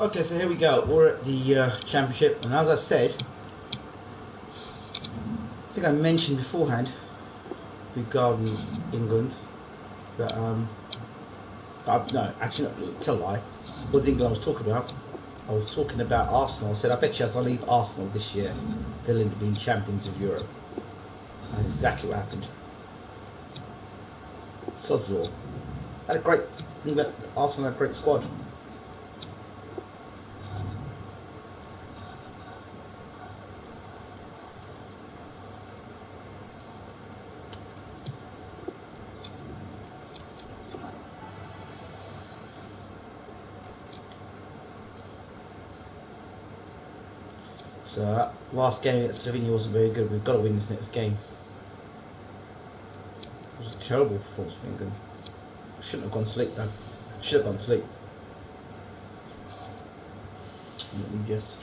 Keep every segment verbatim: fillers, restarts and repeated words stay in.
Okay, so here we go. We're at the uh, championship, and as I said, I think I mentioned beforehand regarding England that um, I, no, actually, it's a lie. What was England I was talking about? I was talking about Arsenal. I said, I bet you as I leave Arsenal this year, they'll end up being champions of Europe. And that's exactly what happened. Sods law. Had a great. Arsenal had a great squad. So last game against Slovenia wasn't very good. We've got to win this next game. It was a terrible performance for England. Shouldn't have gone to sleep though. Should have gone to sleep. Let me just.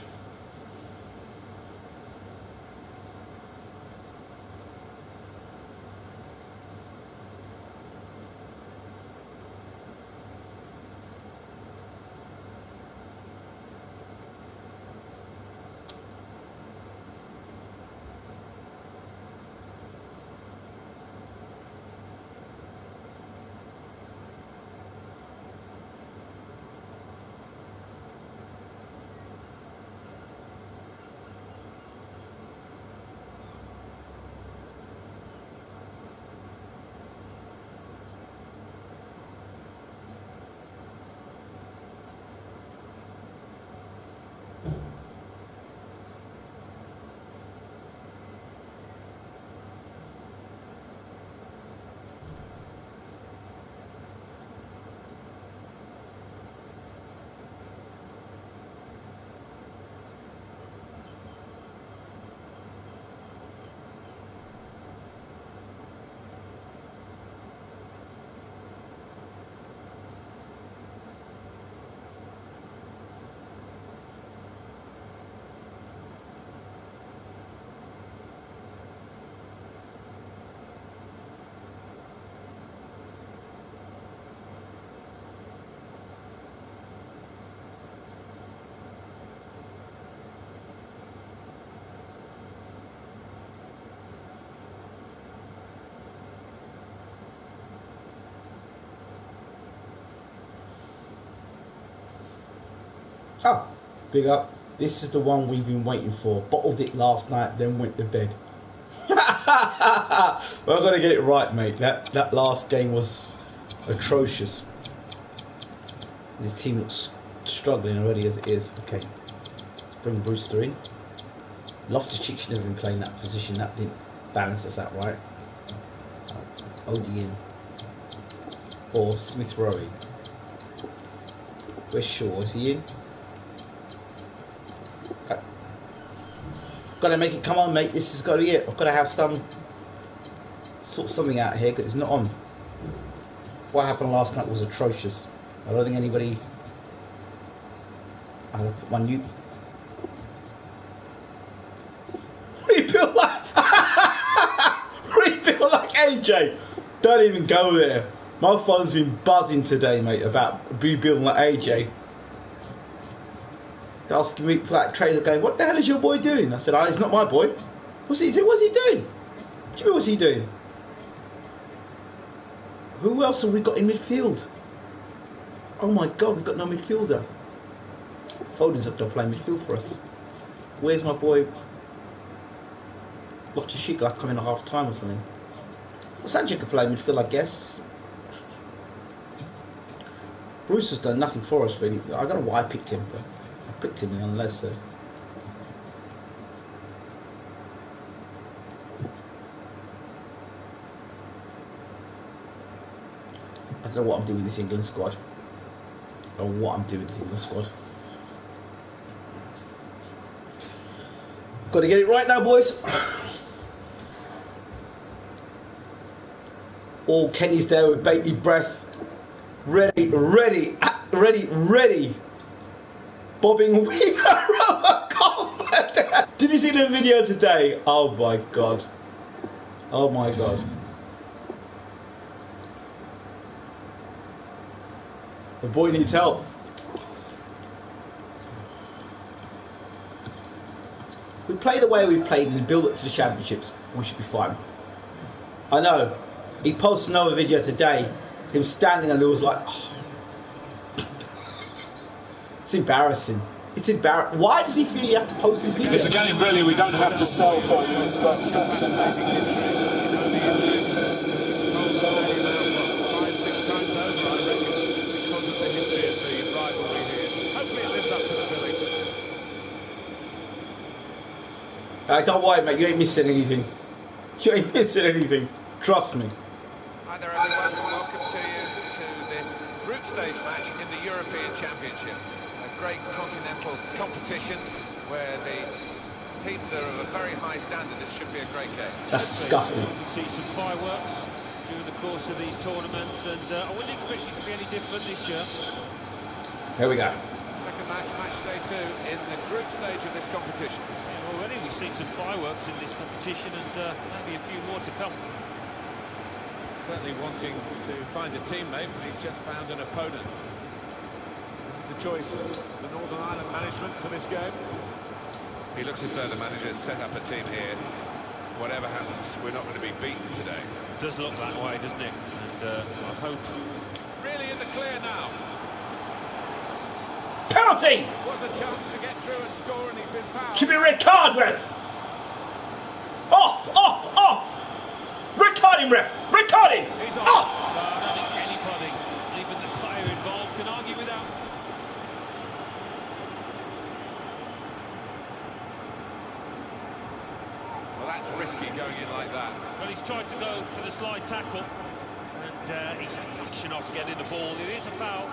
Oh, big up. This is the one we've been waiting for. Bottled it last night, then went to bed. Well, I've got to get it right, mate. That that last game was atrocious. This team looks struggling already as it is. Okay, let's bring Brewster in. Loftus-Cheek should never been playing that position. That didn't balance us out right. Odie in. Or Smith Rowe in. Where's Schurz? Is he in? Gotta make it come on, mate. This has got to be it. I've got to have some sort something out here because it's not on. What happened last night was atrocious. I don't think anybody. I'll put my new. Rebuild like rebuild like A J. Don't even go there. My phone's been buzzing today, mate, about rebuilding like A J. Asking me for that trailer going, what the hell is your boy doing? I said, oh, it's not my boy. What's he, he said, what's he doing? What do you mean what's he doing? Who else have we got in midfield? Oh my god, we've got no midfielder. Foden's up to play midfield for us. Where's my boy? Loftus-Cheek like coming at half time or something. Well, Sancho could play midfield, I guess. Bruce has done nothing for us really. I don't know why I picked him, but picked him unless so. I don't know what I'm doing with this England squad. I don't know what I'm doing with this England squad. Gotta get it right now, boys. All Kenny's there with bated breath. Ready, ready, ready, ready. Bobbing we are rubber combat. Did you see the video today? Oh my god. Oh my god. The boy needs help. we play the way we've played and we build up to the championships, we should be fine. I know. He posted another video today, him standing and he was like, oh. It's embarrassing. It's embarrassing. Why does he feel he has to post this video? It's a game, really, we don't have to sell for you. It's got such a fascinating uh, Don't worry, mate. You ain't missing anything. You ain't missing anything. Trust me. Hi there, everyone. Welcome to you to this group stage match in the European Championships. A great continental competition where the teams are of a very high standard. This should be a great game. That's disgusting. You see some fireworks during the course of these tournaments, and uh, I wouldn't expect it to be any different this year. Here we go. Second match, match day two in the group stage of this competition. And already we've seen some fireworks in this competition, and uh, maybe a few more to come. Certainly wanting to find a teammate, but he's just found an opponent. This is the choice of the Northern Ireland management for this game. He looks as though the manager's set up a team here. Whatever happens, we're not going to be beaten today. It does look that way, doesn't it? And uh, I hope. Really in the clear now. Penalty! Was a chance to get through and score, and he's been fouled. Should be red card, ref. Off! Off! Off! Red card him, ref! Red card him! He's off! off. No, I don't think anybody, even the player involved, can argue with that. Well, that's risky going in like that. Well, he's tried to go for the slide tackle, and uh, he's action off getting the ball. It is a foul.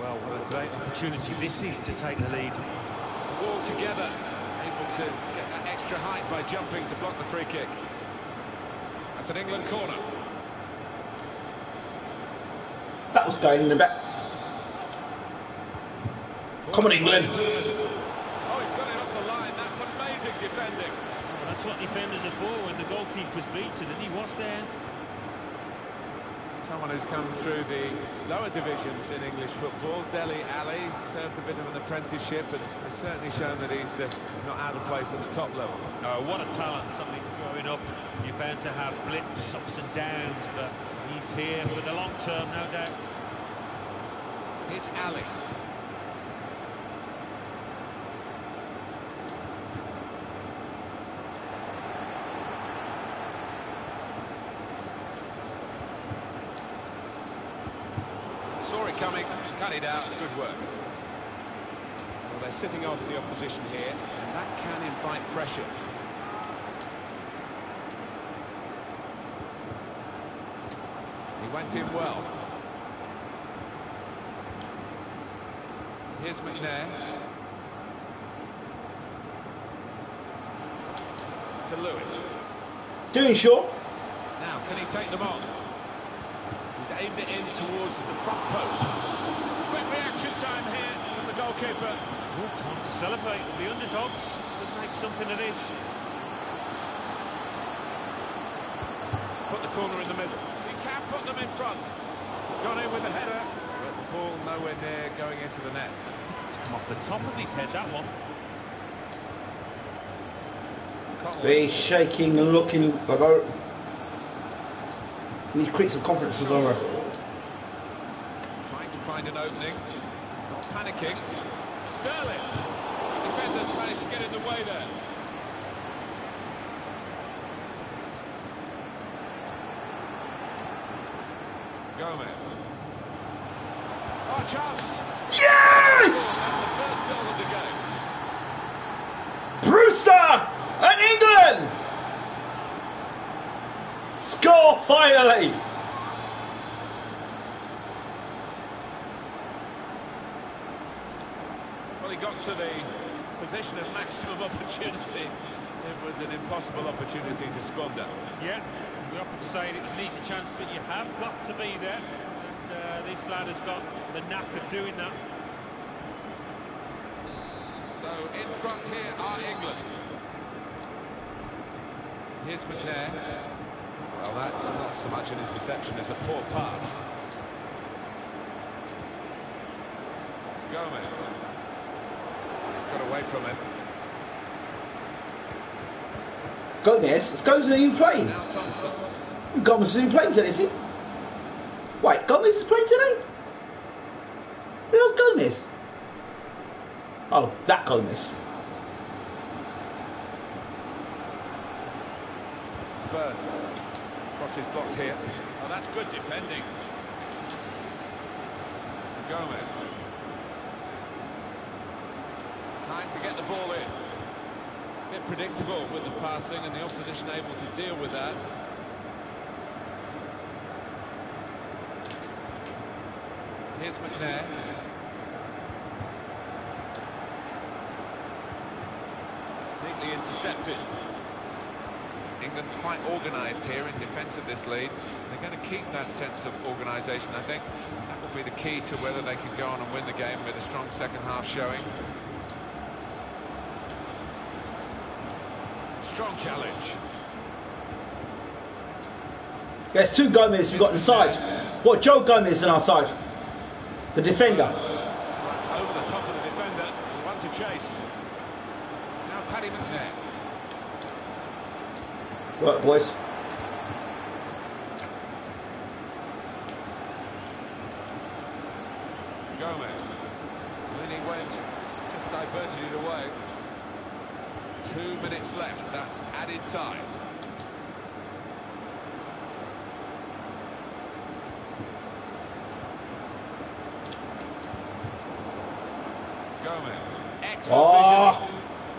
Well, what a great opportunity this is to take the lead. All together, able to get that extra height by jumping to block the free kick. It's an England corner. That was going in the back. Come on, England. Oh, he's got it off the line. That's amazing defending. Well, that's what defenders are for when the goalkeeper's beaten, and he was there. Someone who's come through the lower divisions in English football, Dele Alli, served a bit of an apprenticeship and has certainly shown that he's uh, not out of place at the top level. Oh, what a talent. Something growing up. You're bound to have blips, ups and downs, but he's here for the long term, no doubt. Here's Alli. Saw it coming, cut it out, good work. Well, they're sitting off the opposition here, and that can invite pressure. He went in well. Here's McNair. To Lewis. Doing short. Now, can he take them on? He's aimed it in towards the front post. Quick reaction time here from the goalkeeper. Good time to celebrate. The underdogs could make something of this. Put the corner in the middle. Put them in front. Gone in with a header, but the ball nowhere near going into the net. It's come off the top of his head, that one. He's shaking and looking about. And he creates some confidence as well. Trying to find an opening. Not panicking. Sterling. The defenders managed to get in the way there. Gomez. Oh, chance! Yes! And the first goal of the game. Brewster and England score finally. Well, he got to the position of maximum opportunity. It was an impossible opportunity to squander. Yeah. We often say it was an easy chance, but you have got to be there. And uh, this lad has got the knack of doing that. So in front here are England. Here's McNair. Well, that's not so much an interception as a poor pass. Gomez. He's got away from him. Gomez. Is Gomez who you playing? Gomez is who playing today, is he? Wait, Gomez is playing today? Who's Gomez? Oh, that Gomez. Burns. Cross is blocked here. Oh, that's good defending. Gomez. Time to get the ball in. A bit predictable with the passing and the opposition able to deal with that. Here's McNair. Neatly intercepted. England quite organised here in defence of this lead. They're going to keep that sense of organisation, I think. That will be the key to whether they can go on and win the game with a strong second half showing. Strong challenge. There's two Gomez we've got inside. What, Joe Gomez on our side? The defender. That's over the top of the defender. One to chase. Now Paddy McNair. Work, boys. Gomez. When he went, just diverted it away. Two minutes left. That's added time. Oh.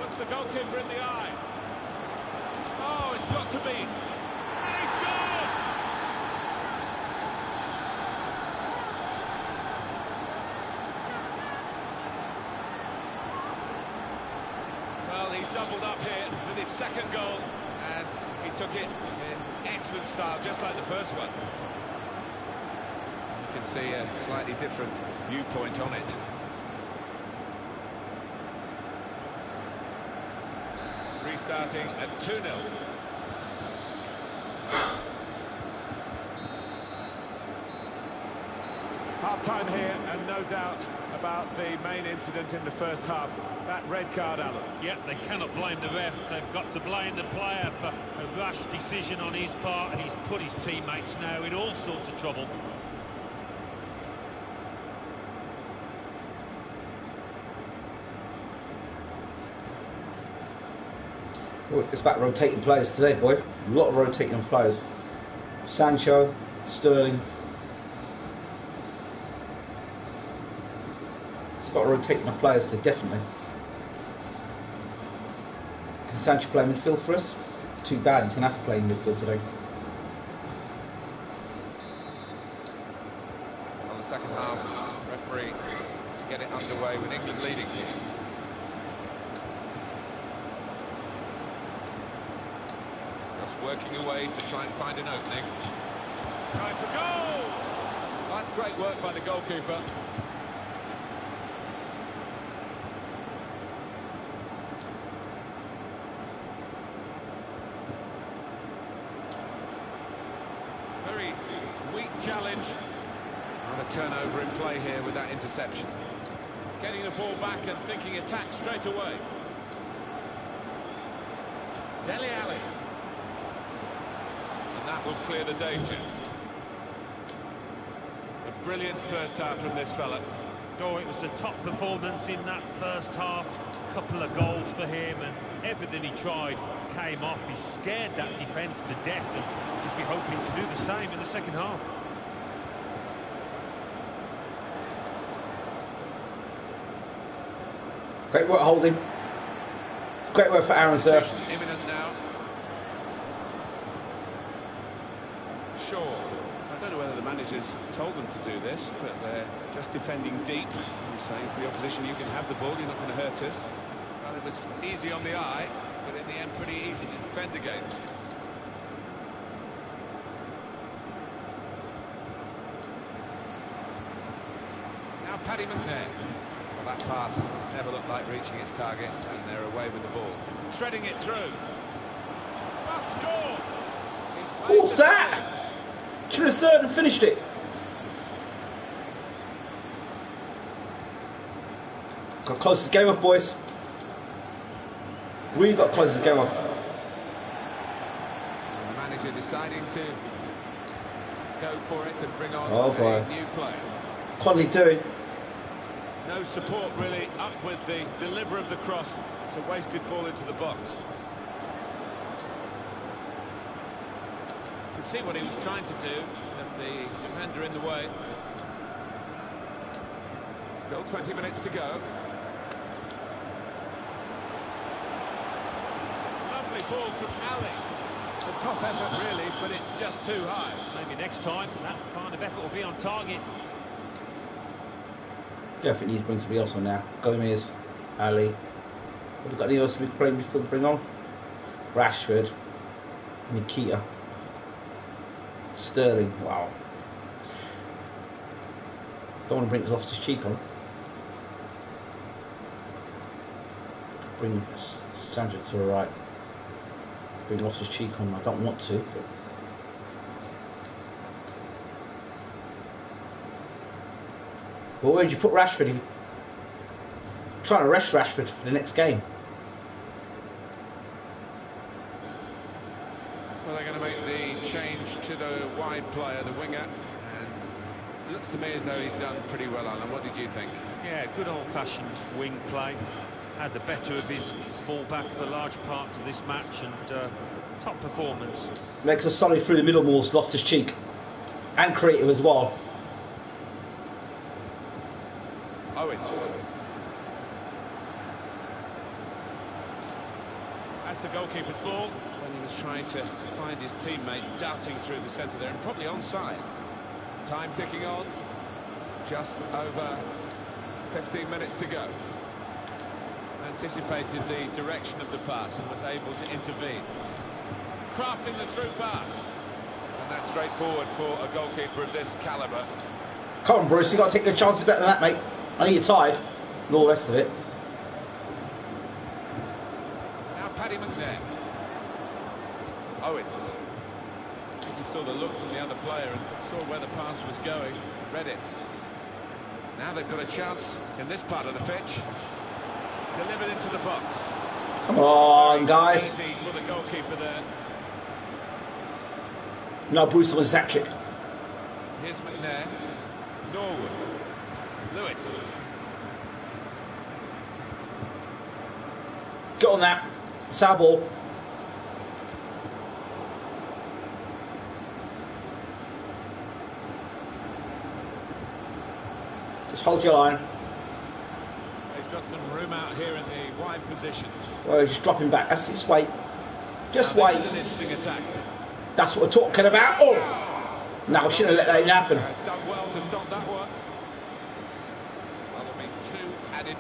Looks the goalkeeper in the eye. Oh, it's got to be. And he scored! Well, he's doubled up here with his second goal, and he took it in excellent style, just like the first one. You can see a slightly different viewpoint on it. Starting at two nil. Half-time here, and no doubt about the main incident in the first half, that red card, Alan. Yeah, they cannot blame the ref. They've got to blame the player for a rash decision on his part, and he's put his teammates now in all sorts of trouble. It's about rotating players today, boy. A lot of rotating players. Sancho, Sterling. It's about rotating the players today, definitely. Can Sancho play midfield for us? Too bad, he's going to have to play in midfield today. On the second half, referee to get it underway with England leading here. Working away to try and find an opening. Right for goal! That's great work by the goalkeeper. Very weak challenge. And a turnover in play here with that interception. Getting the ball back and thinking attack straight away. Dele Alli. That will clear the danger. A brilliant first half from this fella. Oh, it was a top performance in that first half. A couple of goals for him, and everything he tried came off. He scared that defence to death, and just be hoping to do the same in the second half. Great work holding. Great work for Aaron there. Imminent now. Managers told them to do this, but they're just defending deep and saying to the opposition, you can have the ball, you're not going to hurt us. Well, it was easy on the eye, but in the end pretty easy to defend against. Now Paddy McNair. Well, that pass never looked like reaching its target, and they're away with the ball. Shredding it through. Must score! What's that? To the third and finished it. Got closest game off, boys. We got closest game off. deciding to go for it and bring on oh, boy. a new player. Connolly too. No support really, up with the deliverer of the cross. It's a wasted ball into the box. You can see what he was trying to do, and the defender in the way. Still twenty minutes to go. Lovely ball from Alli. It's a top effort really, but it's just too high. Maybe next time that kind of effort will be on target. Definitely need to bring somebody else on now. Gomez, Alli. Have we got anyone else we can play before they bring on? Rashford, Nikita, Sterling. Wow. Don't want to bring Loftus-Cheek on. Bring Sancho to the right. Bring Loftus-Cheek on. I don't want to. But Well, where would you put Rashford? I'm trying to rest Rashford for the next game. Well, they're going to make the change to the wide player, the winger. And it looks to me as though he's done pretty well, Alan. What did you think? Yeah, good old-fashioned wing play. Had the better of his ball-back for large parts of this match, and uh, top performance. Makes a solid through the middle, Moore's Loftus-Cheek. And creative as well. Owens. That's the goalkeeper's ball, when he was trying to find his teammate darting through the centre there, and probably onside. Time ticking on, just over fifteen minutes to go. Anticipated the direction of the pass and was able to intervene. Crafting the through pass, and that's straightforward for a goalkeeper of this calibre. Come on, Bruce, you've got to take your chances better than that, mate. I know you're tired, and all the rest of it. Now Paddy McNair. Owens. I think he saw the look from the other player and saw where the pass was going, read it. Now they've got a chance in this part of the pitch. Delivered into the box. Come on, guys. Easy for the goalkeeper there. No, Brewster was Sachi. Here's McNair. Norwood. Lewis. Get on that. It's our ball. Just hold your line. He's got some room out here in the wide position. Well, just drop him back. That's just wait. Just now, wait. This is an interesting attack. That's what we're talking about. Oh! No, I shouldn't have let that happen. He's done well to stop that one.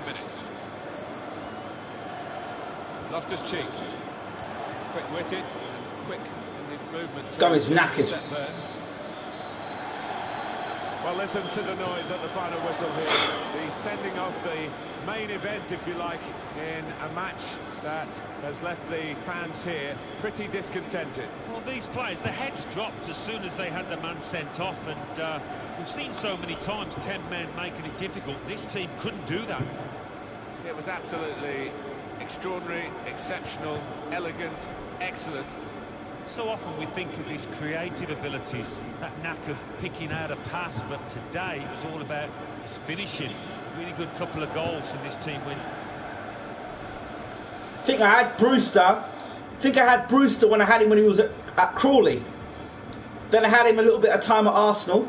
Minutes. Loftus-Cheek, quick-witted, quick in his movement. Gomez knackered. Well, listen to the noise at the final whistle here. The sending off the main event, if you like, in a match that has left the fans here pretty discontented. Well, these players, the heads dropped as soon as they had the man sent off, and uh, we've seen so many times ten men making it difficult. This team couldn't do that. It was absolutely extraordinary, exceptional, elegant, excellent. So often we think of his creative abilities, that knack of picking out a pass, but today it was all about his finishing. Really good couple of goals in this team win. I think I had Brewster. I think I had Brewster when I had him when he was at, at Crawley. Then I had him a little bit of time at Arsenal.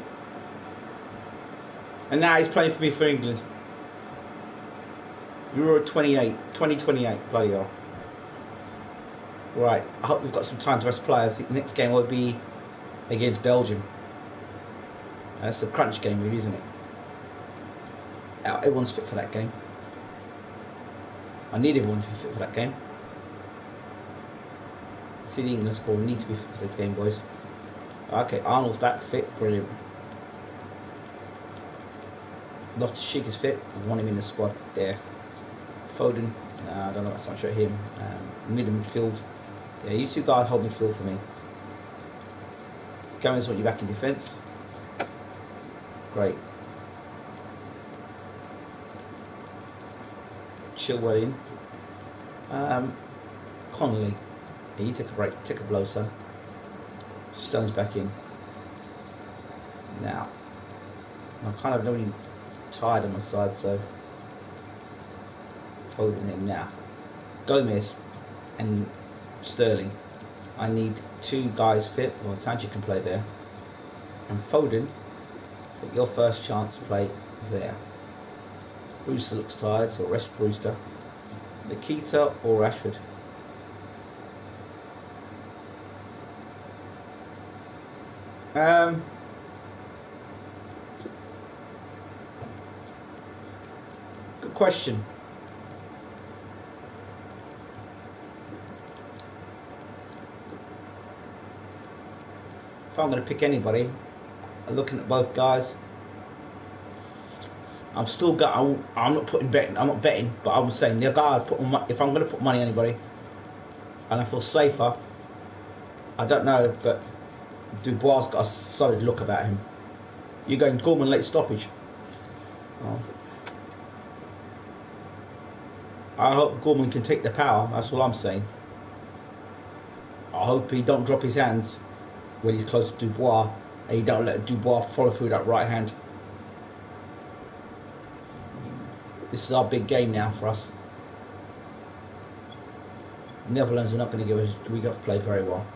And now he's playing for me for England. Euro twenty-eight, twenty twenty-eight, bloody hell. Right, I hope we've got some time to rest players. I think the next game will be against Belgium. That's the crunch game, really, isn't it? Everyone's fit for that game. I need everyone to be fit for that game. See the England score, we need to be fit for this game, boys. Okay, Arnold's back, fit, brilliant. Loftus-Cheek is fit, we want him in the squad, there. Foden, nah, I don't know about Sancho, him. Um, mid and midfield, yeah, you two guys hold midfield for me. Gomez want you back in defence. Great. Chilwell in. Um, Connolly, yeah, you take a break, take a blow, son. Stones back in. Now, I kind of already tired on my side, so holding him now. Gomez and Sterling. I need two guys fit. Well, Sancho can play there. And Foden, get your first chance to play there. Brewster looks tired, so rest Brewster. Nikita or Rashford. Um, good question. If I'm going to pick anybody, I'm looking at both guys. I'm still got. I'm not putting betting. I'm not betting, but I'm saying the guy I put. If I'm going to put money on anybody, and I feel safer, I don't know, but Dubois got a solid look about him. You're going Gorman late stoppage. Oh. I hope Gorman can take the power. That's all I'm saying. I hope he don't drop his hands when he's close to Dubois, and he don't let Dubois follow through that right hand. This is our big game now for us. The Netherlands are not going to give us. We got to play very well.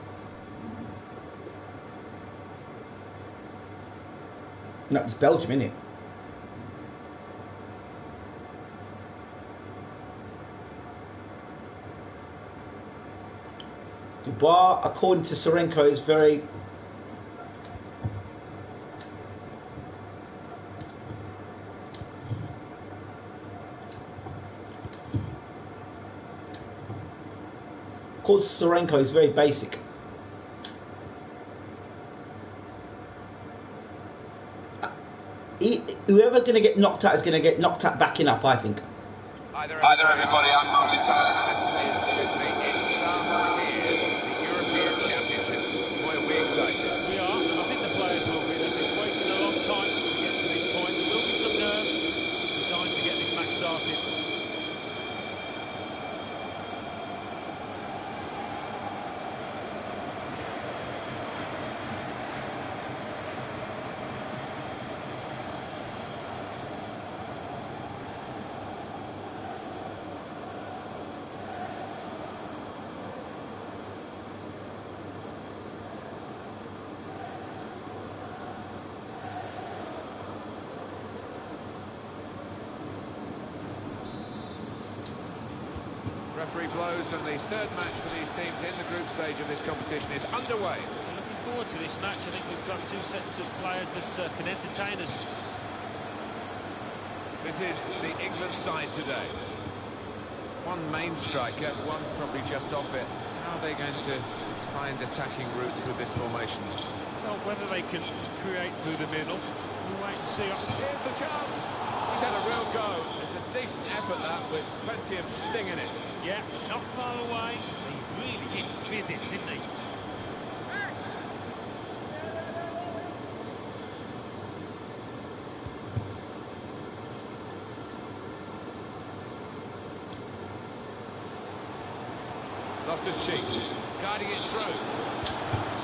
That's Belgium, isn't it? Dubois, according to Serenko, is very. According to Serenko, is very basic. Whoever's going to get knocked out is going to get knocked out backing up, I think. Hi there, everybody. I'm Martin Tyler. It's starts here, the European Championship. Boy, are we excited. We are. I think the players will be. They've been waiting a long time to get to this point. There will be some nerves. We're dying to get this match started. Referee blows, and the third match for these teams in the group stage of this competition is underway. We're looking forward to this match. I think we've got two sets of players that uh, can entertain us. This is the England side today. One main striker, one probably just off it. How are they going to find attacking routes with this formation? Well, whether they can create through the middle, we'll wait and see. Here's the chance. He's had a real go. It's a decent effort, that, with plenty of sting in it. Yeah, not far away. They really did visit, didn't they? Loftus-Cheek, guiding it through.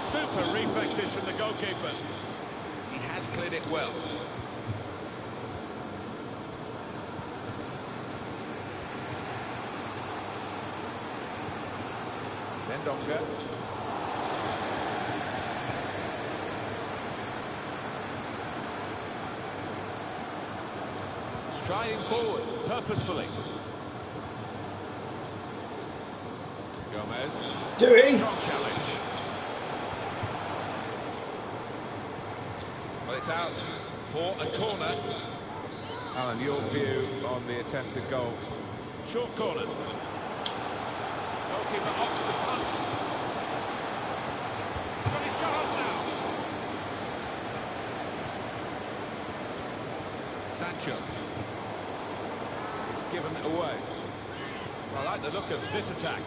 Super reflexes from the goalkeeper. He has cleared it well. Donker. Striding forward purposefully. Gomez doing strong challenge. Well, it's out for a corner. Alan, your view on the attempted goal? Short corner. Keeper off the punch. But he's shot off now. Sancho. It's given away. I like the look of this attack.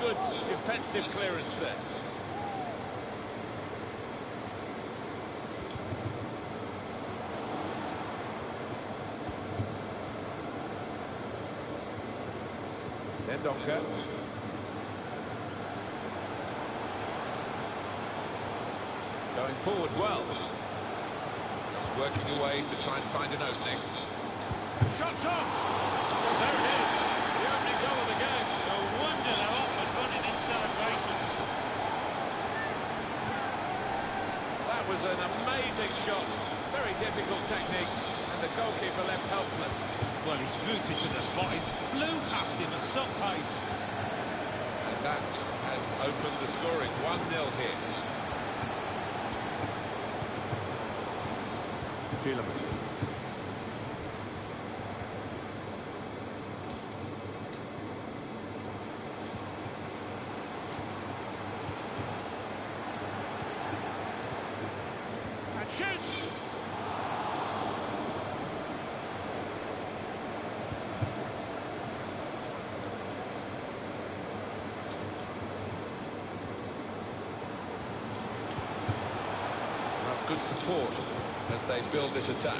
Good defensive clearance there. Ndoka. Going forward well. Just working away to try and find an opening. Shots off! Well, there it is. The opening goal of the game. No wonder they're off and running in celebrations. That was an amazing shot. Very difficult technique. The goalkeeper left helpless. Well, he's rooted to the spot. He flew past him at some pace. And that has opened the scoring. one nil here. Phillips. And shoots! Good support as they build this attack.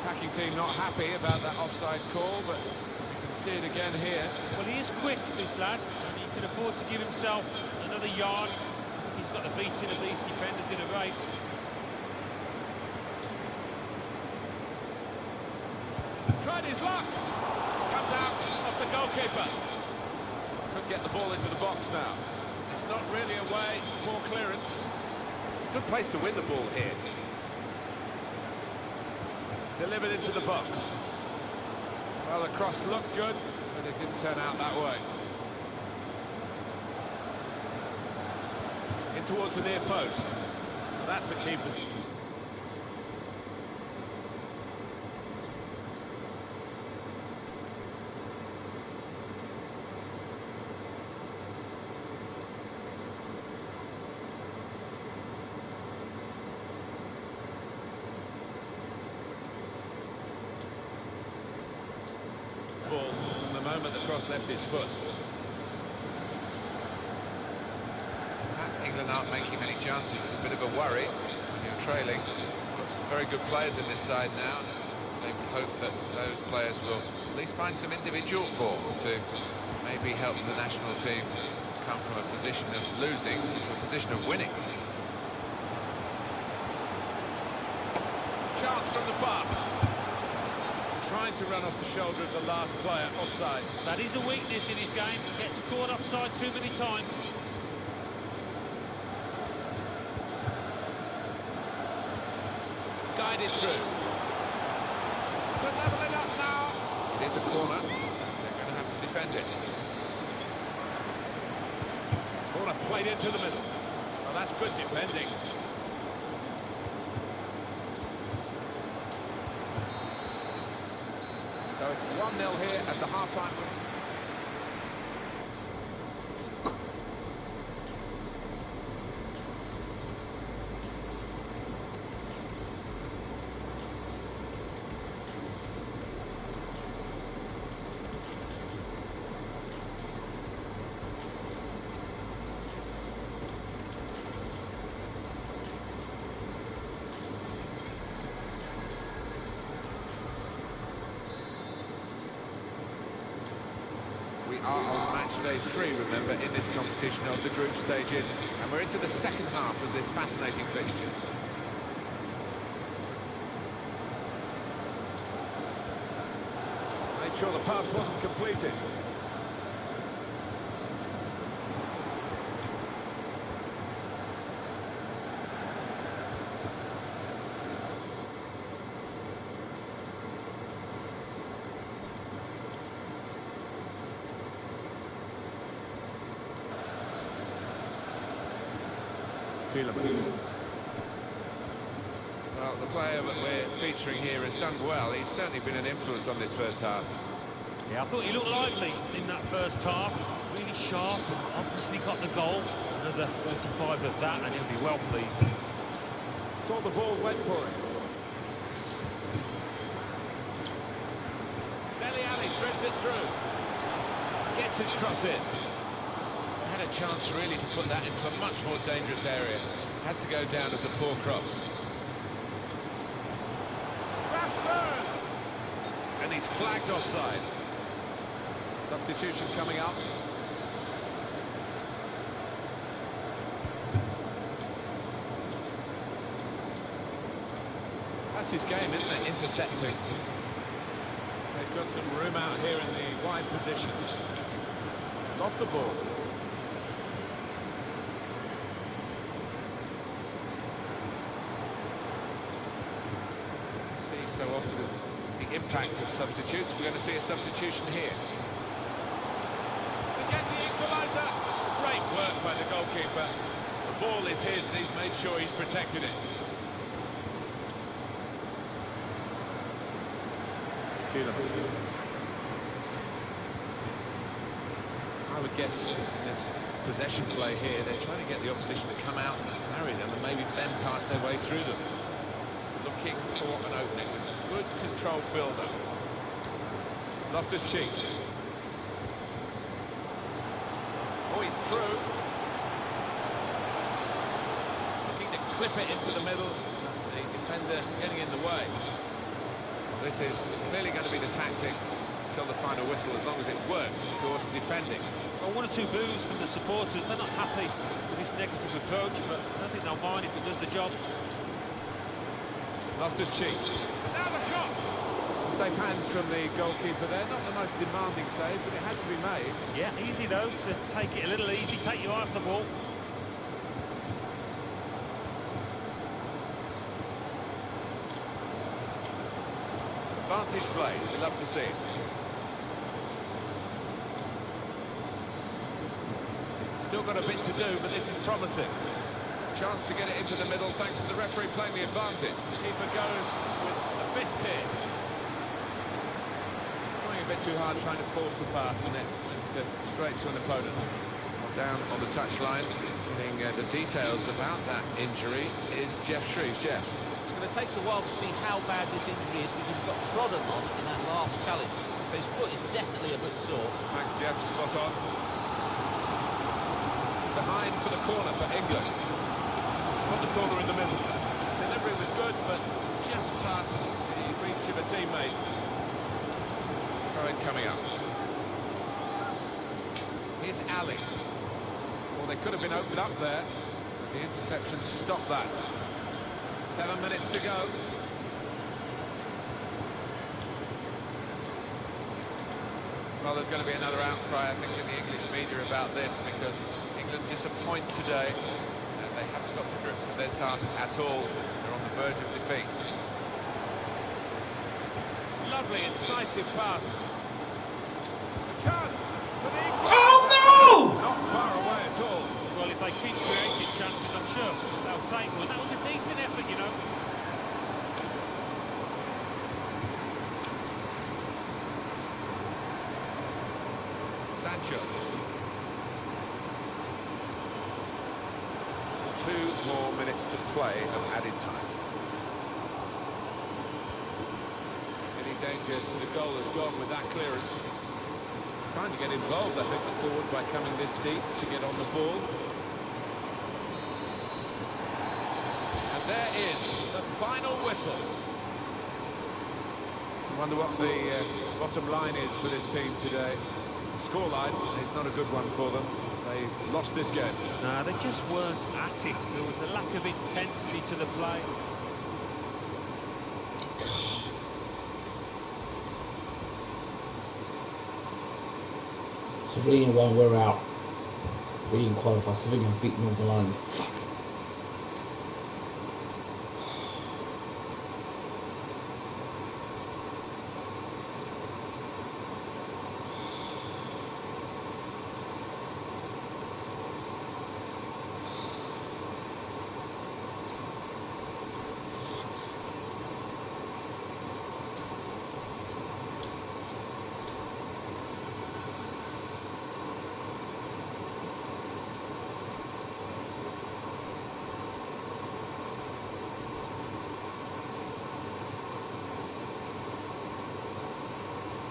Attacking team not happy about that offside call, but you can see it again here. Well, he is quick, this lad, and he can afford to give himself another yard. He's got the beating of these defenders in a race. Tried his luck. Comes out off the goalkeeper. Could get the ball into the box now. It's not really away, more clearance. It's a good place to win the ball here. Delivered into the box. Well, the cross looked good, but it didn't turn out that way. In towards the near post. Well, that's the keeper's. Left his foot. England aren't making many chances. It's a bit of a worry when you're trailing. Got some very good players in this side now. They would hope that those players will at least find some individual form to maybe help the national team come from a position of losing to a position of winning. Chance from the pass. Trying to run off the shoulder of the last player, offside. That is a weakness in his game. He gets caught offside too many times. Guided through. Could level it up now. It is a corner. They're going to have to defend it. Corner played into the middle. Well, that's good defending. So it's one nil here as the half-time whistle. Are on match day three, remember, in this competition of the group stages, and we're into the second half of this fascinating fixture. Made sure the pass wasn't completed. Well, the player that we're featuring here has done well. He's certainly been an influence on this first half. Yeah, I thought he looked lively in that first half. Really sharp, and obviously got the goal. Another forty-five of that, and he'll be well pleased. Saw the ball, went for it. Dele Alli threads it through. Gets his cross in. A chance really to put that into a much more dangerous area. Has to go down as a poor cross. Rashford! and he's flagged offside. Substitution coming up. That's his game, isn't it? Intercepting. They've got some room out here in the wide position. Off the ball. See so often the, the impact of substitutes. We're going to see a substitution here. They get the equaliser. Great work by the goalkeeper. The ball is his and he's made sure he's protected it. I would guess in this possession play here, they're trying to get the opposition to come out and carry them and maybe then pass their way through them. Looking for an opening with some good controlled build-up. Loftus-Cheek. Oh, he's through. Looking to clip it into the middle. The defender getting in the way. This is clearly going to be the tactic until the final whistle, as long as it works, of course, defending. Well, one or two boos from the supporters. They're not happy with this negative approach, but I don't think they'll mind if it does the job. Loftus-Cheek. Now the shot! Safe hands from the goalkeeper there. Not the most demanding save, but it had to be made. Yeah, easy, though, to take it a little easy, take your eye off the ball. Advantage play, we love to see it. Still got a bit to do, but this is promising. Chance to get it into the middle, thanks to the referee playing the advantage. Keeper goes with a fist here. Trying a bit too hard, trying to force the pass, and it went uh, straight to an opponent. Down on the touchline, getting uh, the details about that injury is Jeff Shreves. Jeff. It's going to take a while to see how bad this injury is because he got trodden on in that last challenge. So his foot is definitely a bit sore. Thanks, Jeff. Spot on. Behind for the corner for England. Put the corner in the middle. Delivery was good, but just past the reach of a teammate. Throw in coming up. Here's Alli. Well, they could have been opened up there. The interception stopped that. Seven minutes to go. Well, there's going to be another outcry, I think, in the English media about this, because England disappoint today. And they haven't got to grips with their task at all. They're on the verge of defeat. Lovely, incisive pass. A chance for the English. Oh, no! Not far away at all. Well, if they keep creating chances, I'm sure they'll take one. That was a decent effort, you know. Sancho. Two more minutes to play of added time. Any danger to the goal has gone with that clearance. Trying to get involved, I think, the forward by coming this deep to get on the ball. And there is the final whistle. I wonder what the uh, bottom line is for this team today. The scoreline is not a good one for them. They've lost this game. No, they just weren't at it. There was a lack of intensity to the play. Slovenia one, we're out. We didn't qualify. Slovenia beat Northern Ireland. Fuck.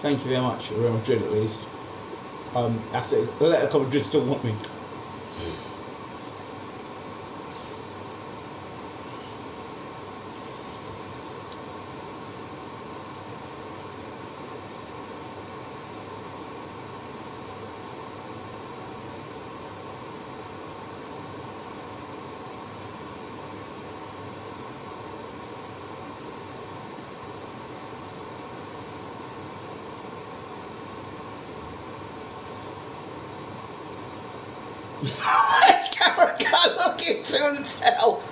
Thank you very much, Real Madrid, at least. Um, Atletico Madrid still want me. Camera can't look into himself.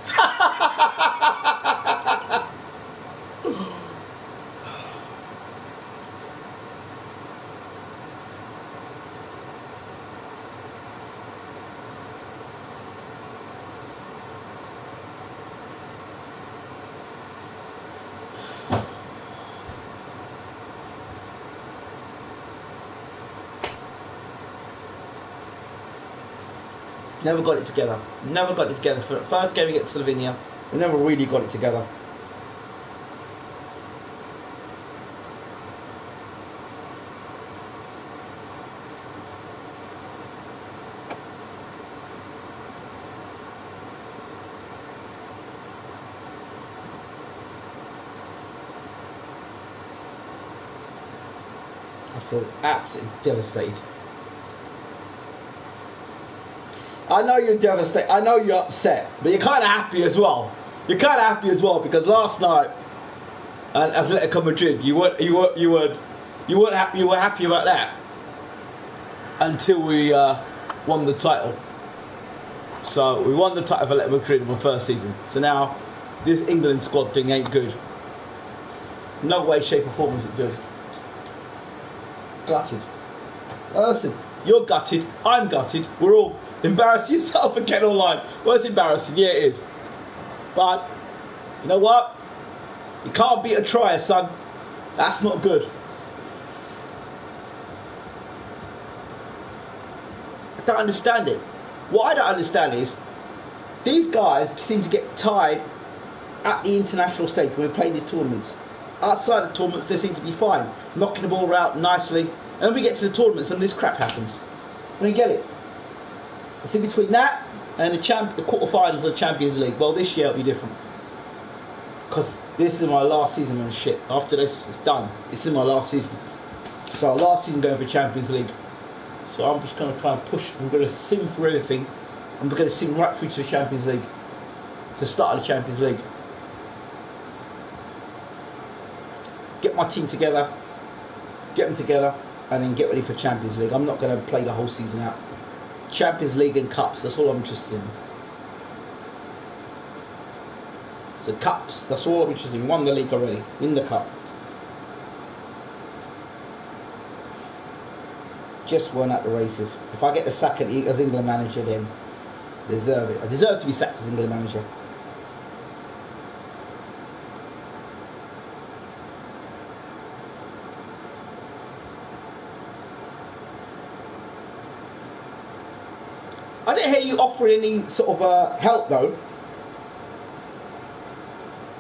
Never got it together. Never got it together. For the first game against Slovenia, we never really got it together. I feel absolutely devastated. I know you're devastated, I know you're upset, but you're kind of happy as well. You're kind of happy as well because last night at Atletico Madrid, you weren't, you weren't, you weren't, you weren't happy, you were happy about that until we uh, won the title. So we won the title for Atletico Madrid in the first season. So now this England squad thing ain't good. No way, shape or form is it good. Gutted. Listen, you're gutted, I'm gutted, we're all... Embarrass yourself again online. Well, it's embarrassing. Yeah, it is. But, you know what? You can't beat a try, son. That's not good. I don't understand it. What I don't understand is, these guys seem to get tired at the international stage when we play these tournaments. Outside the tournaments, they seem to be fine. Knocking the ball out nicely. And then we get to the tournaments and this crap happens. I don't get it. It's in between that and the, champ the quarterfinals of the Champions League. Well, this year it'll be different. Because this is my last season on shit. After this, it's done. This is my last season. So last season going for Champions League. So I'm just going to try and push. I'm going to sing for everything. I'm going to sing right through to the Champions League. To start of the Champions League. Get my team together. Get them together. And then get ready for Champions League. I'm not going to play the whole season out. Champions League and Cups, that's all I'm interested in. So Cups, that's all I'm interested in. Won the league already, in the Cup. Just weren't at the races. If I get the sack at the, as England manager, then I deserve it. I deserve to be sacked as England manager. I didn't hear you offering any sort of uh, help though.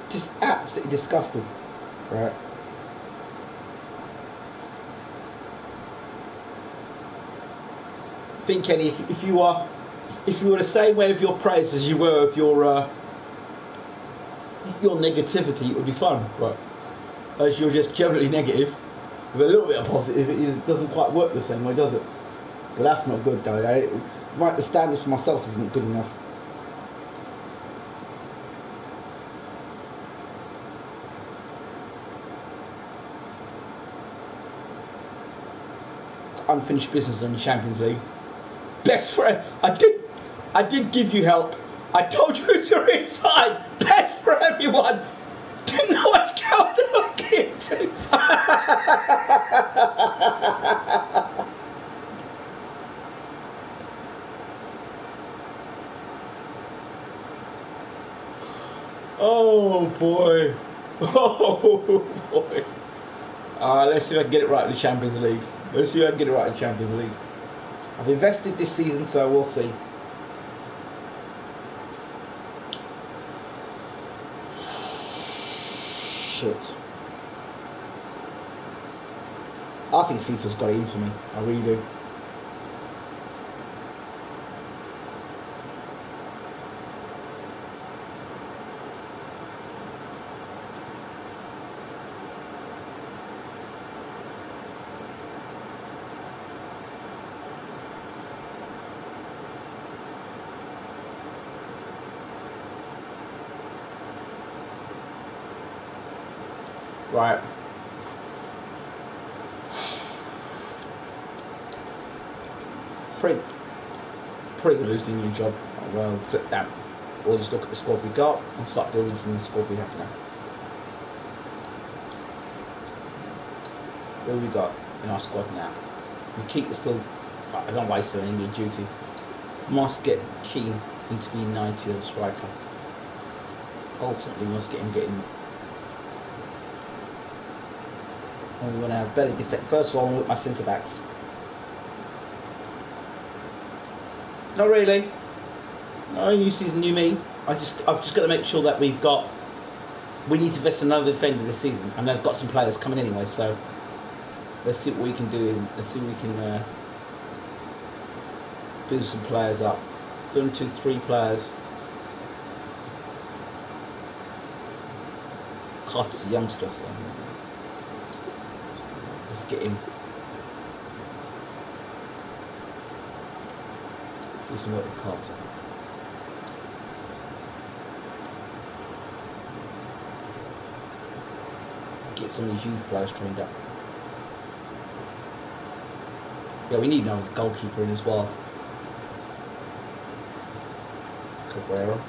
Just absolutely disgusting, right? Think, Kenny, if, if you are, if you were the same way with your praise as you were with your uh, your negativity, it would be fun, right? As you're just generally negative with a little bit of positive, it doesn't quite work the same way, does it? But that's not good though. Right? Right, the standards for myself isn't good enough. Unfinished business on the Champions League. Best friend, I did, I did give you help. I told you to resign. Best for everyone. Didn't know what cow to look into. Oh boy, oh boy. Uh, let's see if I can get it right in the Champions League. Let's see if I can get it right in the Champions League. I've invested this season, so we'll see. Shit. I think FIFA's got it in for me. I really do. Right. Print. probably going to lose the new job. Well, sit down. We'll just look at the squad we got and start building from the squad we have now. Who have we got in our squad now? Nikita still, I don't like still injury duty. Must get Keane into being ninety as a striker. Ultimately, must get him getting. And we're going to have better defense. First of all, I'm with my centre backs. Not really. No, new season, new me. I just, I've just got to make sure that we've got. We need to invest in another defender this season, and they've got some players coming anyway. So let's see what we can do. Let's see what we can uh, build some players up. One, two, three players. God, it's a youngster. So. Let's get him. Do some work with Carter. Get some of these youth players trained up. Yeah, we need another goalkeeper in as well. Cabrera.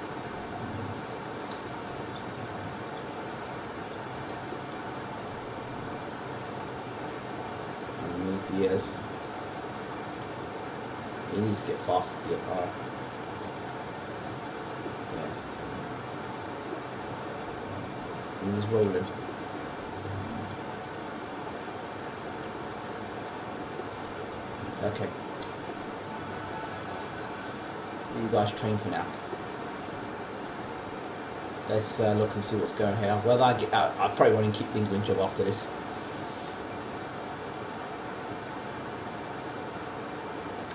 And there's Diaz. He needs to get faster to get higher. Yeah. And there's Roland. Okay. You guys train for now. Let's uh, look and see what's going here. Well, I get out. I probably want to keep the England job after this.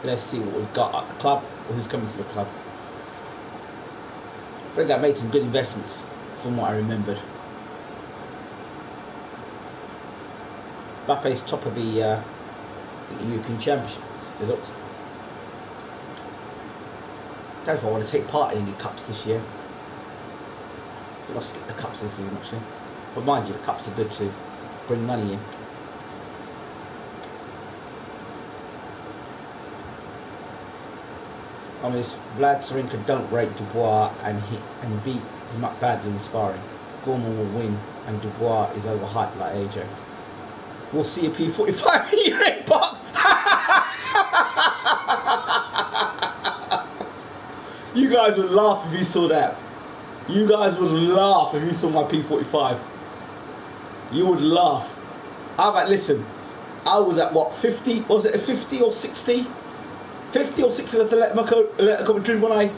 Let's see what we've got at the club. Who's coming to the club? I think I made some good investments from what I remembered. Mbappe's top of the. Uh, The European Championships, it looks. Don't know if I want to take part in any cups this year. I think I'll skip the cups this season actually. But mind you, the cups are good to bring money in. I mean, Vlad Sarinka don't rate Dubois and he and beat him up badly in sparring. Gorman will win and Dubois is overhyped like A J. We'll see a P forty-five in your inbox. You guys would laugh if you saw that. You guys would laugh if you saw my P forty-five. You would laugh. How about, listen, I was at what, fifty? Was it a fifty or sixty? fifty or sixty of the Atletico Madrid when I, at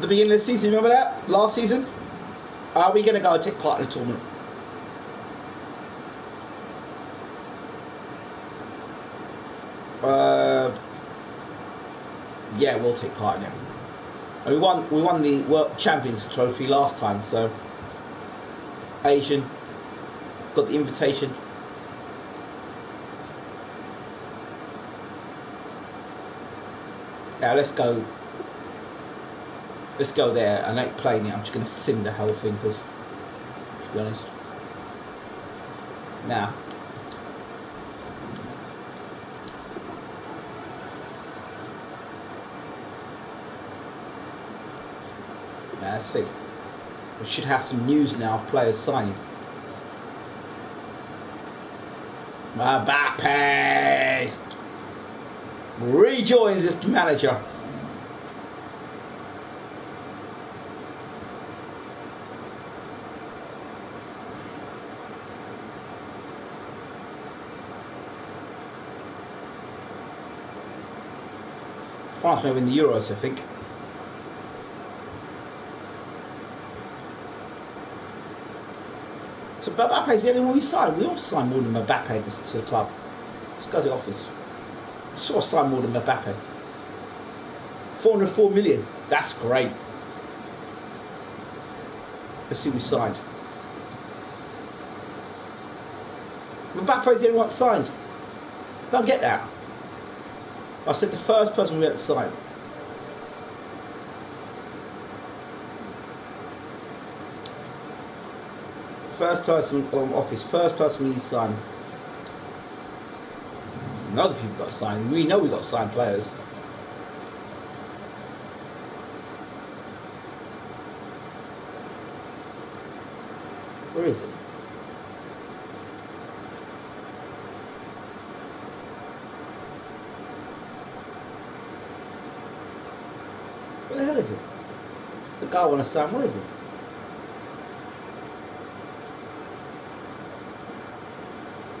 the beginning of the season, remember that? Last season? Are we going to go and take part in the tournament? Uh, yeah, we'll take part in it. And we won. We won the World Champions Trophy last time, so Asian got the invitation. Now let's go. Let's go there. I ain't playing it. I'm just going to sin the whole thing because, to be honest, now. Let's see. We should have some news now of players signing. Mbappe rejoins his manager. France may win the Euros, I think. So Mbappe's the only one we signed. We all signed more than Mbappe to the club. Let's go to the office. We sort of signed more than Mbappe. four hundred four million. That's great. Let's see who we signed. Mbappe's the only one signed. Don't get that. I said the first person we had to sign. First person on office, first person we need to sign. And other people got signed. We know we got signed players. Where is it? Where the hell is it? The guy wants to sign. Where is it?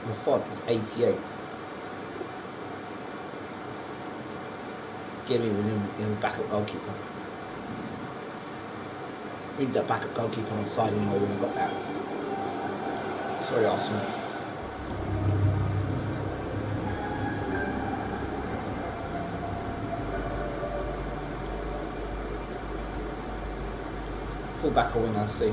The font is eighty-eight. Get me with him in the backup goalkeeper. Read that backup goalkeeper on the side anyway when we got that. Sorry, Arsenal. Full back or wing, I see.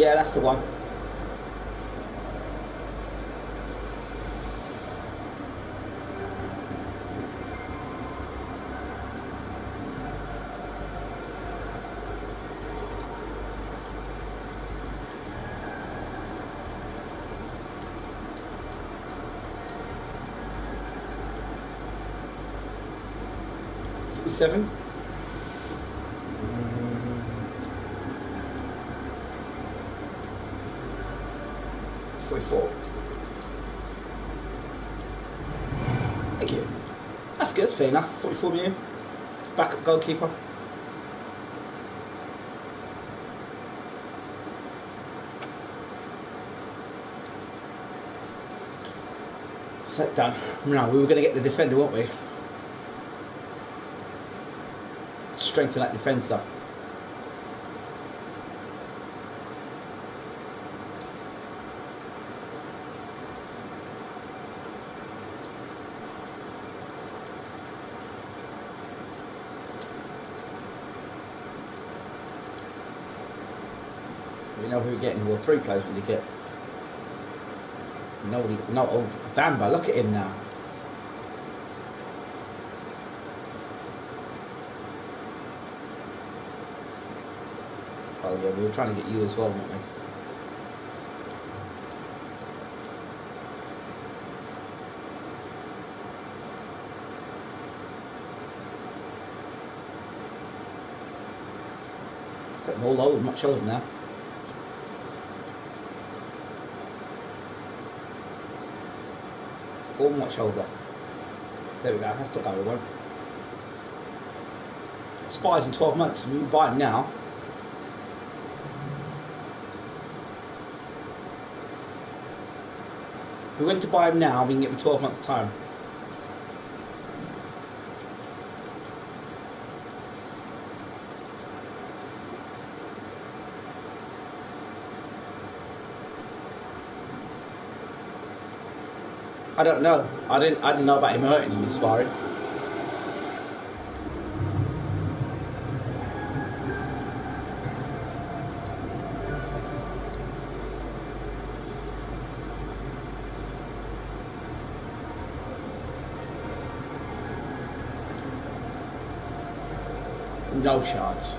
Yeah, that's the one. Seven. forty-four. Thank you. That's good, that's fair enough. forty-four million. Backup goalkeeper. So done. No, we were going to get the defender, weren't we? Strength of that defence up. We know who we're getting. Well, three players we get. Nobody, no old Bamba. Look at him now. Oh yeah, we were trying to get you as well, weren't we? Got them all old, much older now. All much older. There we go, that's the guy we want. Expires in twelve months, we can buy him now. We went to buy him now, we can get him twelve months' time. I don't know. I didn't I didn't know about him hurting him in sparring. No chance.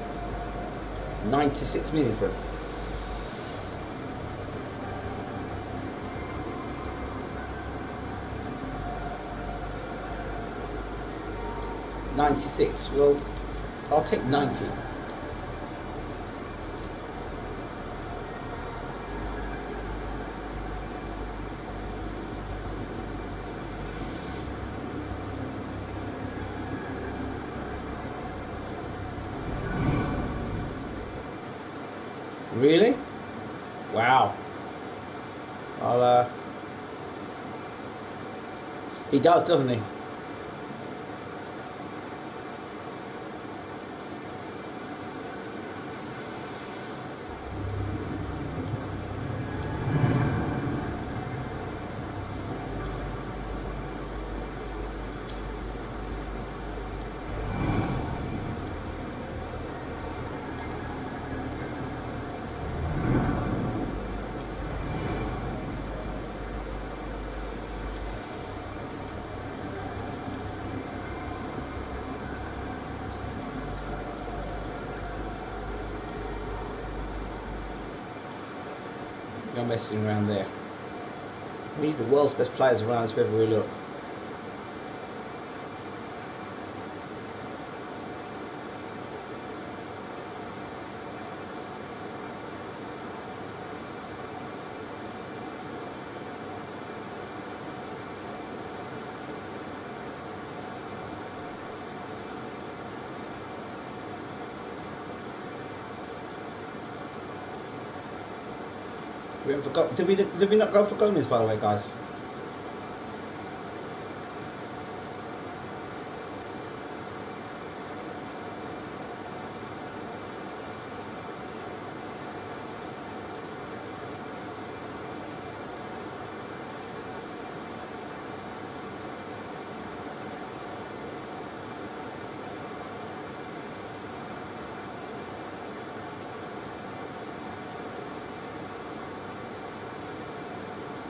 ninety-six million for him. ninety-six. Well, I'll take ninety. Really? Wow. I'll, uh... He does, doesn't he? No messing around there. We need the world's best players around us wherever we look. We have got, did we did we not go for Gomez, by the way, guys?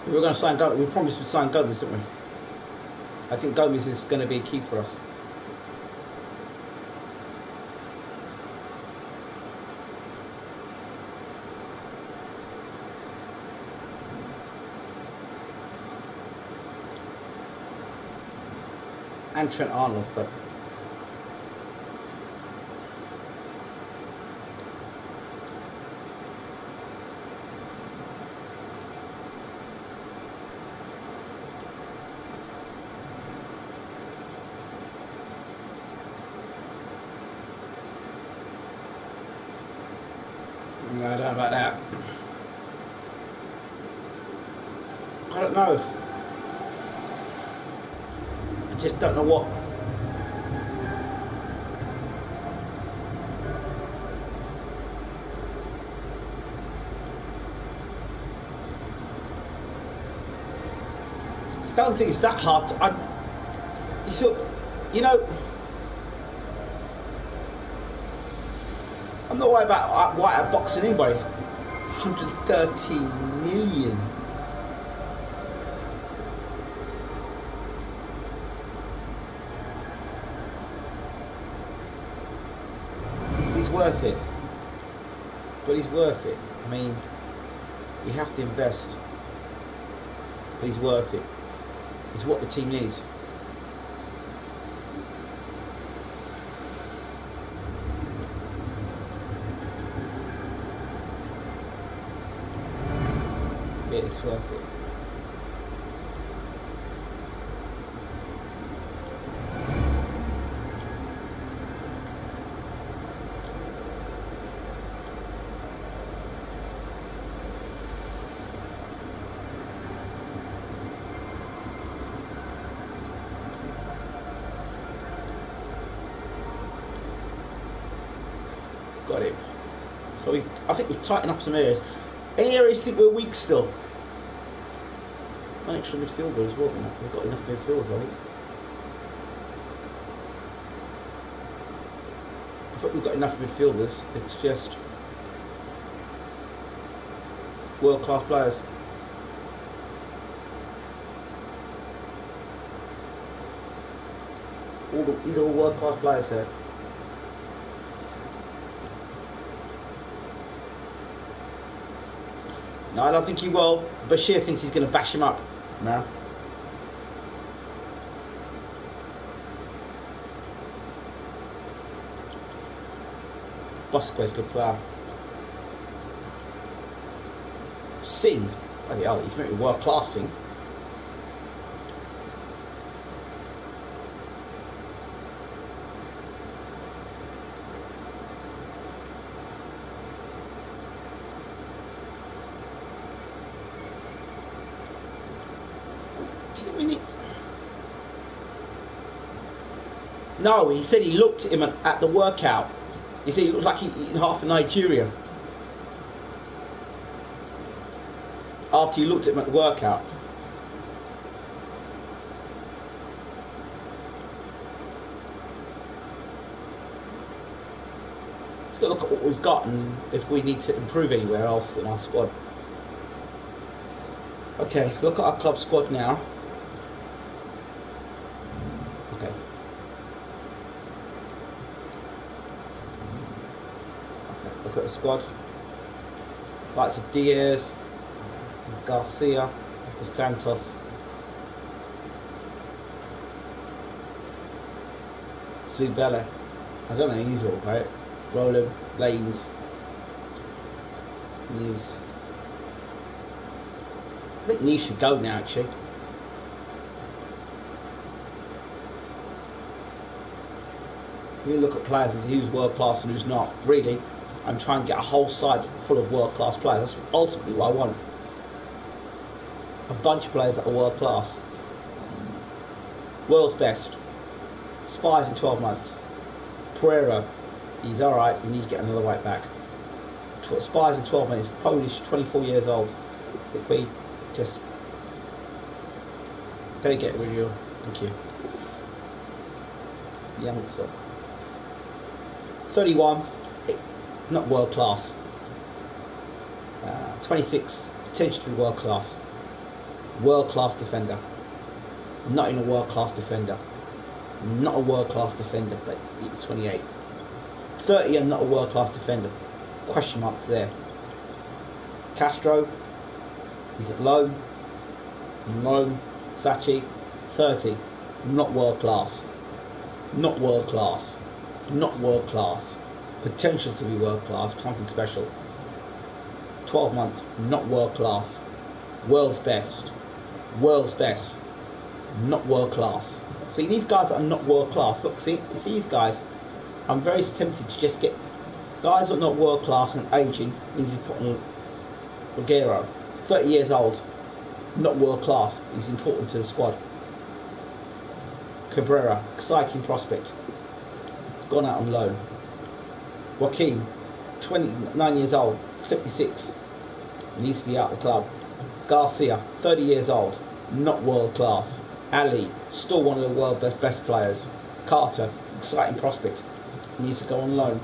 We're going to sign Gomez. We promised we'd sign Gomez, didn't we? I think Gomez is going to be key for us. And Trent Arnold, but. I don't know about that. I don't know. I just don't know what. I don't think it's that hard to, I, you, still, you know. I'm not worried about why I'm boxing anybody. one hundred thirty million. He's worth it. But he's worth it. I mean, you have to invest. But he's worth it. It's what the team needs. It's worth it. Got it. So we, I think we tighten up some areas. Any areas you think we're weak still? An extra midfielder as well. We've got enough midfielders, I think. I think we've got enough midfielders. It's just world-class players. All the, these are all world-class players here. No, I don't think he will. Bashir thinks he's going to bash him up. No. Bosque's good player. Singh. Bloody hell, he's meant to be world class, Singh. No, he said he looked at him at, at the workout. He said he looks like he'd eaten half of Nigeria. After he looked at him at the workout. Let's go look at what we've got and if we need to improve anywhere else in our squad. Okay, look at our club squad now. At the squad, likes of Diaz, Garcia, Dos Santos, Zubella, I don't know, he's all right, Roland, Lanes, Nunes. I think Nunes should go now actually. You look at players and who's world class and who's not, really. I'm trying to get a whole side full of world-class players. That's ultimately what I want. a bunch of players that are world class. World's best. Spires in twelve months. Pereira, he's alright, we need to get another right back. Spires in twelve minutes, Polish, twenty-four years old. If we just don't get rid of you, thank you. Yeah, so thirty-one, it, not world class. Uh, twenty-six, potentially world class. World class defender. Not in a world class defender. Not a world class defender, but it's twenty-eight. thirty, and not a world class defender. Question marks there. Castro, he's at loan. Loan. Sachi, thirty, not world class. Not world class. Not world class. Potential to be world class, something special. twelve months, not world class. World's best. World's best. Not world class. See, these guys that are not world class. Look, see, see these guys. I'm very tempted to just get guys that are not world class and aging. Easy put on Ruggiero. thirty years old. Not world class. He's important to the squad. Cabrera, exciting prospect. Gone out on loan. Joaquin, twenty-nine years old. seventy-six. Needs to be out of the club. Garcia, thirty years old. Not world class. Ali, still one of the world's best, best players. Carter, exciting prospect. Needs to go on loan.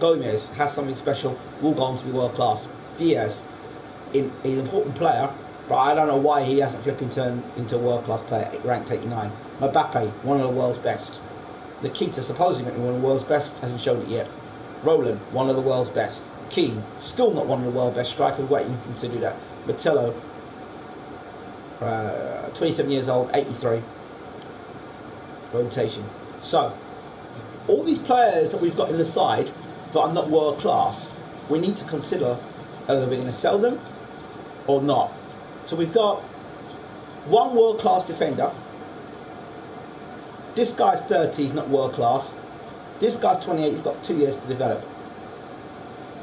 Gomez has something special. Will go on to be world class. Diaz, in, he's an important player, but I don't know why he hasn't flipped into, into a world class player. Ranked eighty-nine. Mbappe, one of the world's best. Nikita, supposedly one of the world's best, hasn't shown it yet. Roland, one of the world's best. Keane, still not one of the world's best strikers, waiting for him to do that. Mattello, uh, twenty-seven years old, eighty-three. Rotation. So, all these players that we've got in the side that are not world class, we need to consider whether we're going to sell them or not. So we've got one world class defender. This guy's thirty, he's not world class. This guy's twenty-eight, he's got two years to develop.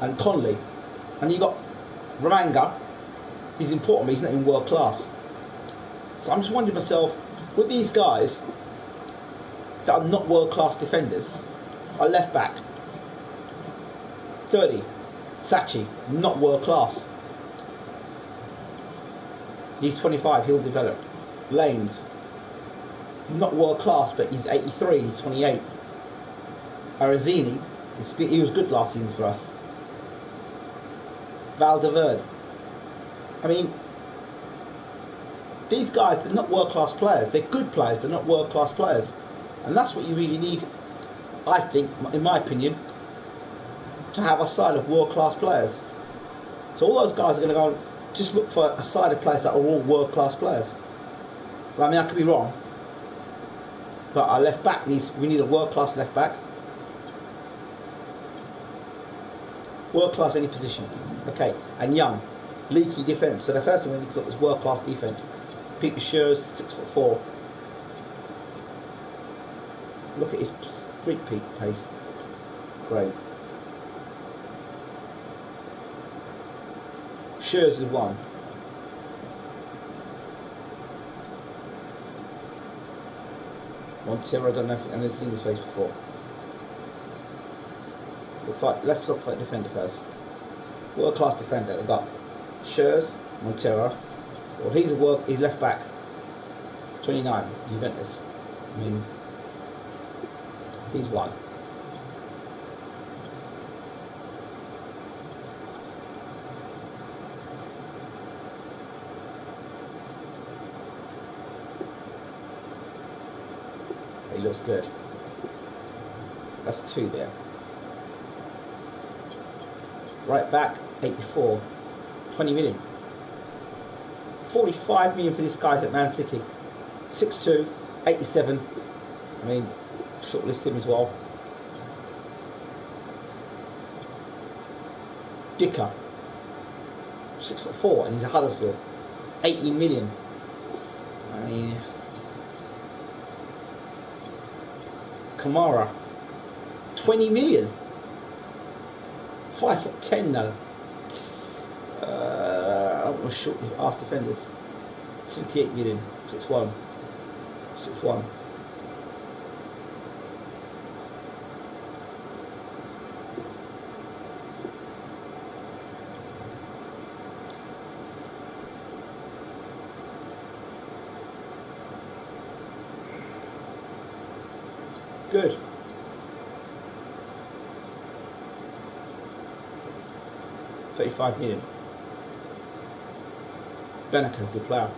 And Connolly. And you've got Ramanga, he's important, but he's not in world class. So I'm just wondering myself, with these guys that are not world class defenders, are left back. thirty, Sachi, not world class. He's twenty-five, he'll develop. Lanes, not world class, but he's eighty-three, he's twenty-eight. Arazzini, he was good last season for us. Valdeverde. I mean, these guys, they're not world class players. They're good players, but not world class players. And that's what you really need, I think, in my opinion, to have a side of world class players. So all those guys are going to go and just look for a side of players that are all world class players. Well, I mean, I could be wrong. But our left back needs, we need a world class left back. World class any position. Okay, and young. Leaky defence. So the first thing we need to look at is world class defence. Peter Schurz, six foot four. Look at his freak peak pace. Great. Schurz is one. Montero, I don't know if I've seen his face before. Looks like, let's look for a defender first. World class defender, we've got Schurz, Montero. Well, he's a world, he's left back. twenty-nine, Juventus. I mean, he's one. He looks good. That's two there. Right back, eighty-four, twenty million. forty-five million for this guy at Man City. six two, eighty-seven. I mean, shortlist him as well. Dicker, six foot four, and he's a Huddersfield. eighteen million. I mean, Kamara, twenty million. five foot ten though. Uh, I don't want to short with arse defenders. seventy-eight million, six one. six one. Good. thirty-five million. Benica, good player.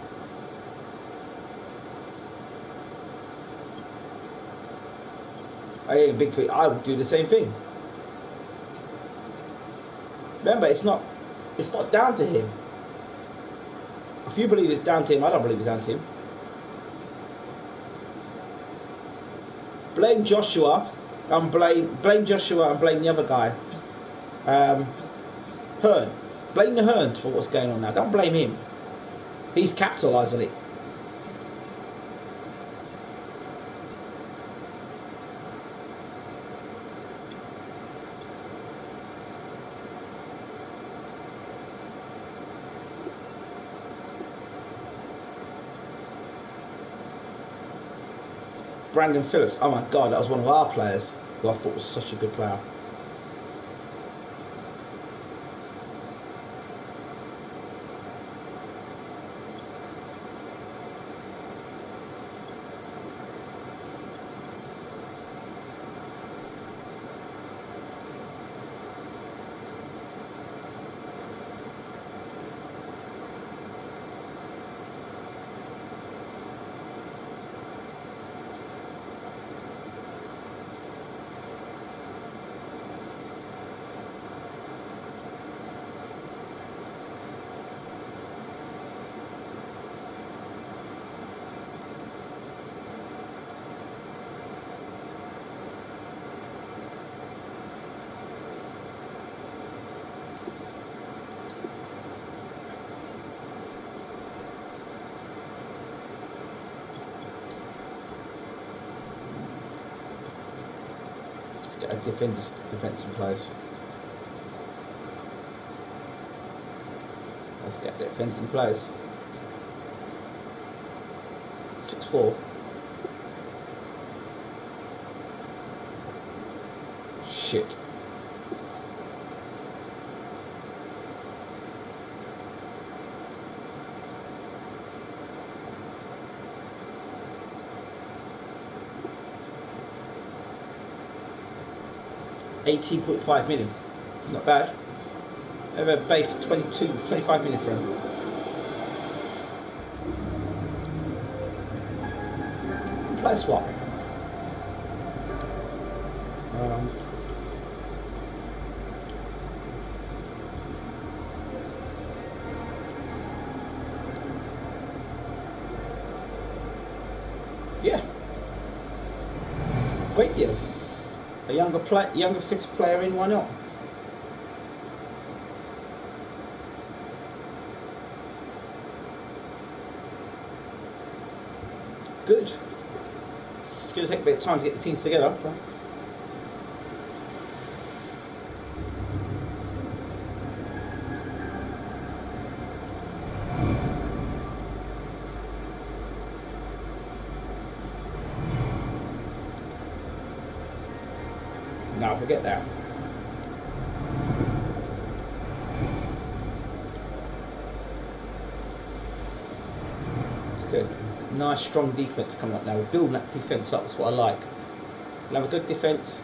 I get a big thing. I would do the same thing. Remember, it's not, it's not down to him. If you believe it's down to him, I don't believe it's down to him. Blame Joshua and blame blame Joshua and blame the other guy, um, Hearn. Blame the Hearns for what's going on now. Don't blame him. He's capitalising it. Brandon Phillips, oh my god, that was one of our players who I thought was such a good player. Defenders, defensive players. Let's get defensive players. six four. Shit. eighteen point five million, not bad. They have a base for twenty-two, twenty-five million for him. Player swap. Um, yeah, great deal. A younger, play, younger fit player in, why not? Good. It's going to take a bit of time to get the teams together. Right? Forget that. It's good. Nice strong defense coming up now. We're building that defense up. That's what I like. We'll have a good defense.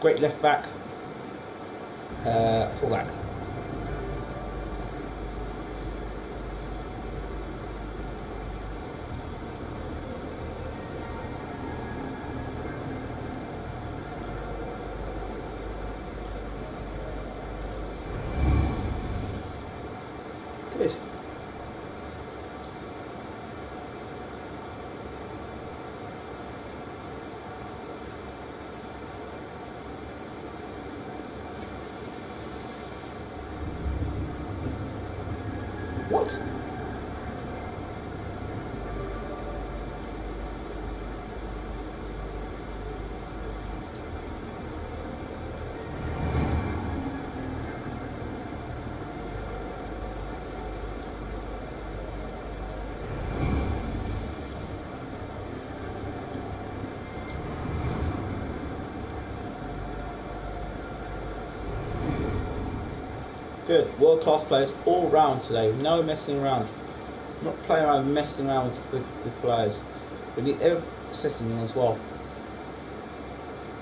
Great left back. Uh, fullback. Good. good. World-class players all round today. No messing around. Not playing around, messing around with, with, with players. We need every assisting in as well.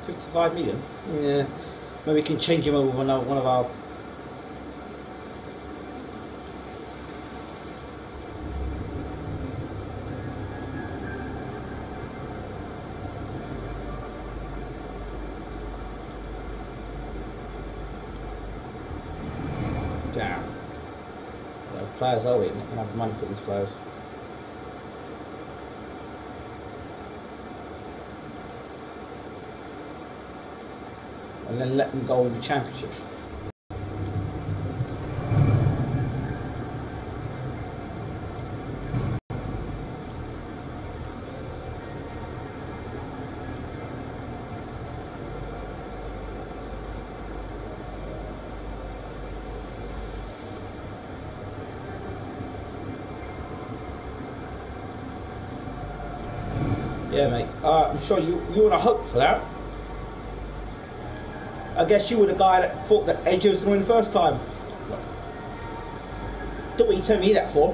fifty-five million? Yeah. Maybe we can change him over with one of our... Damn. Well, players are we? We're not gonna have the money for these players. And then let them go in the championship. Yeah, mate. Uh, I'm sure you you want to hope for that. I guess you were the guy that thought that Edge was going to win the first time. Don't you tell me that for?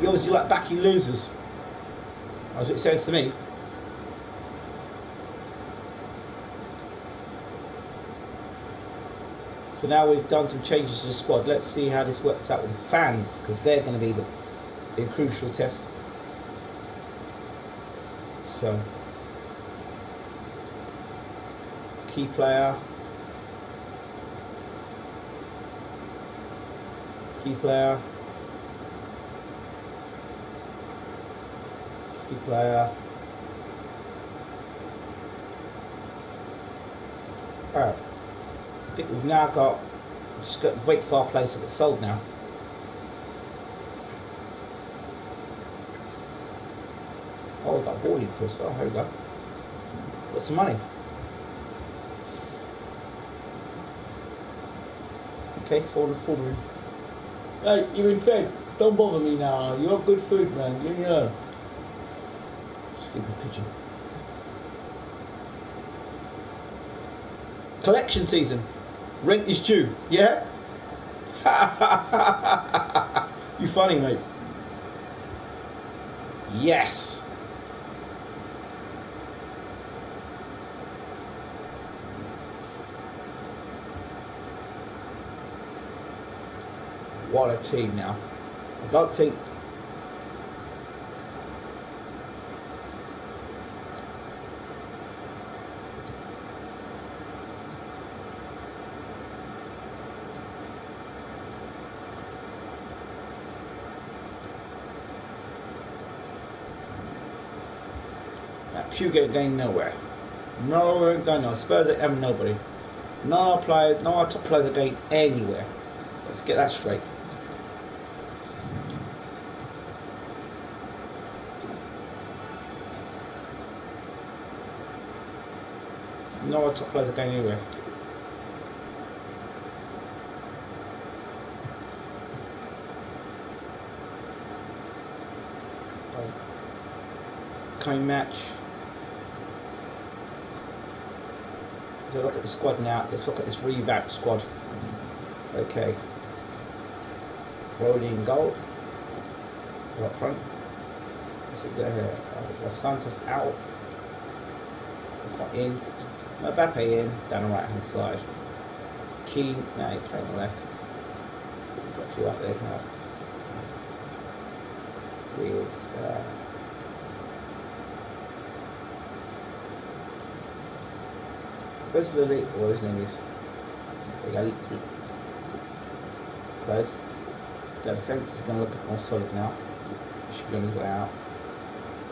You obviously like backing losers. That's what it says to me. So now we've done some changes to the squad. Let's see how this works out with the fans, because they're going to be the, the crucial test. So, key player, key player, key player. All right. I think we've now got, just got to wait for our place to get sold now. Oh, we've got a boarding press. Oh, here we go. Got some money. Okay, forward and forward. Hey, you're in fed. Don't bother me now. You have good food, man. Give me a... Stupid pigeon. Collection season. Rent is due, yeah? You funny, mate. Yes. What a team now. I don't think... You get going nowhere. No, we're going nowhere. Spurs are having nobody. No our players, no our top players are going anywhere. Let's get that straight. No our top players are going anywhere. Coming match. Look at the squad now. Let's look at this revamped squad. Okay. Brody in goal. Up front. Let's see there. Uh, Santos out. That's not in. Mbappe in. Down the right hand side. Keane. No, he's playing the left. Got you up there now. With. Uh, Where's Lily? Or his name is. There you go. Close. The defence is going to look more solid now. He should be on his way out.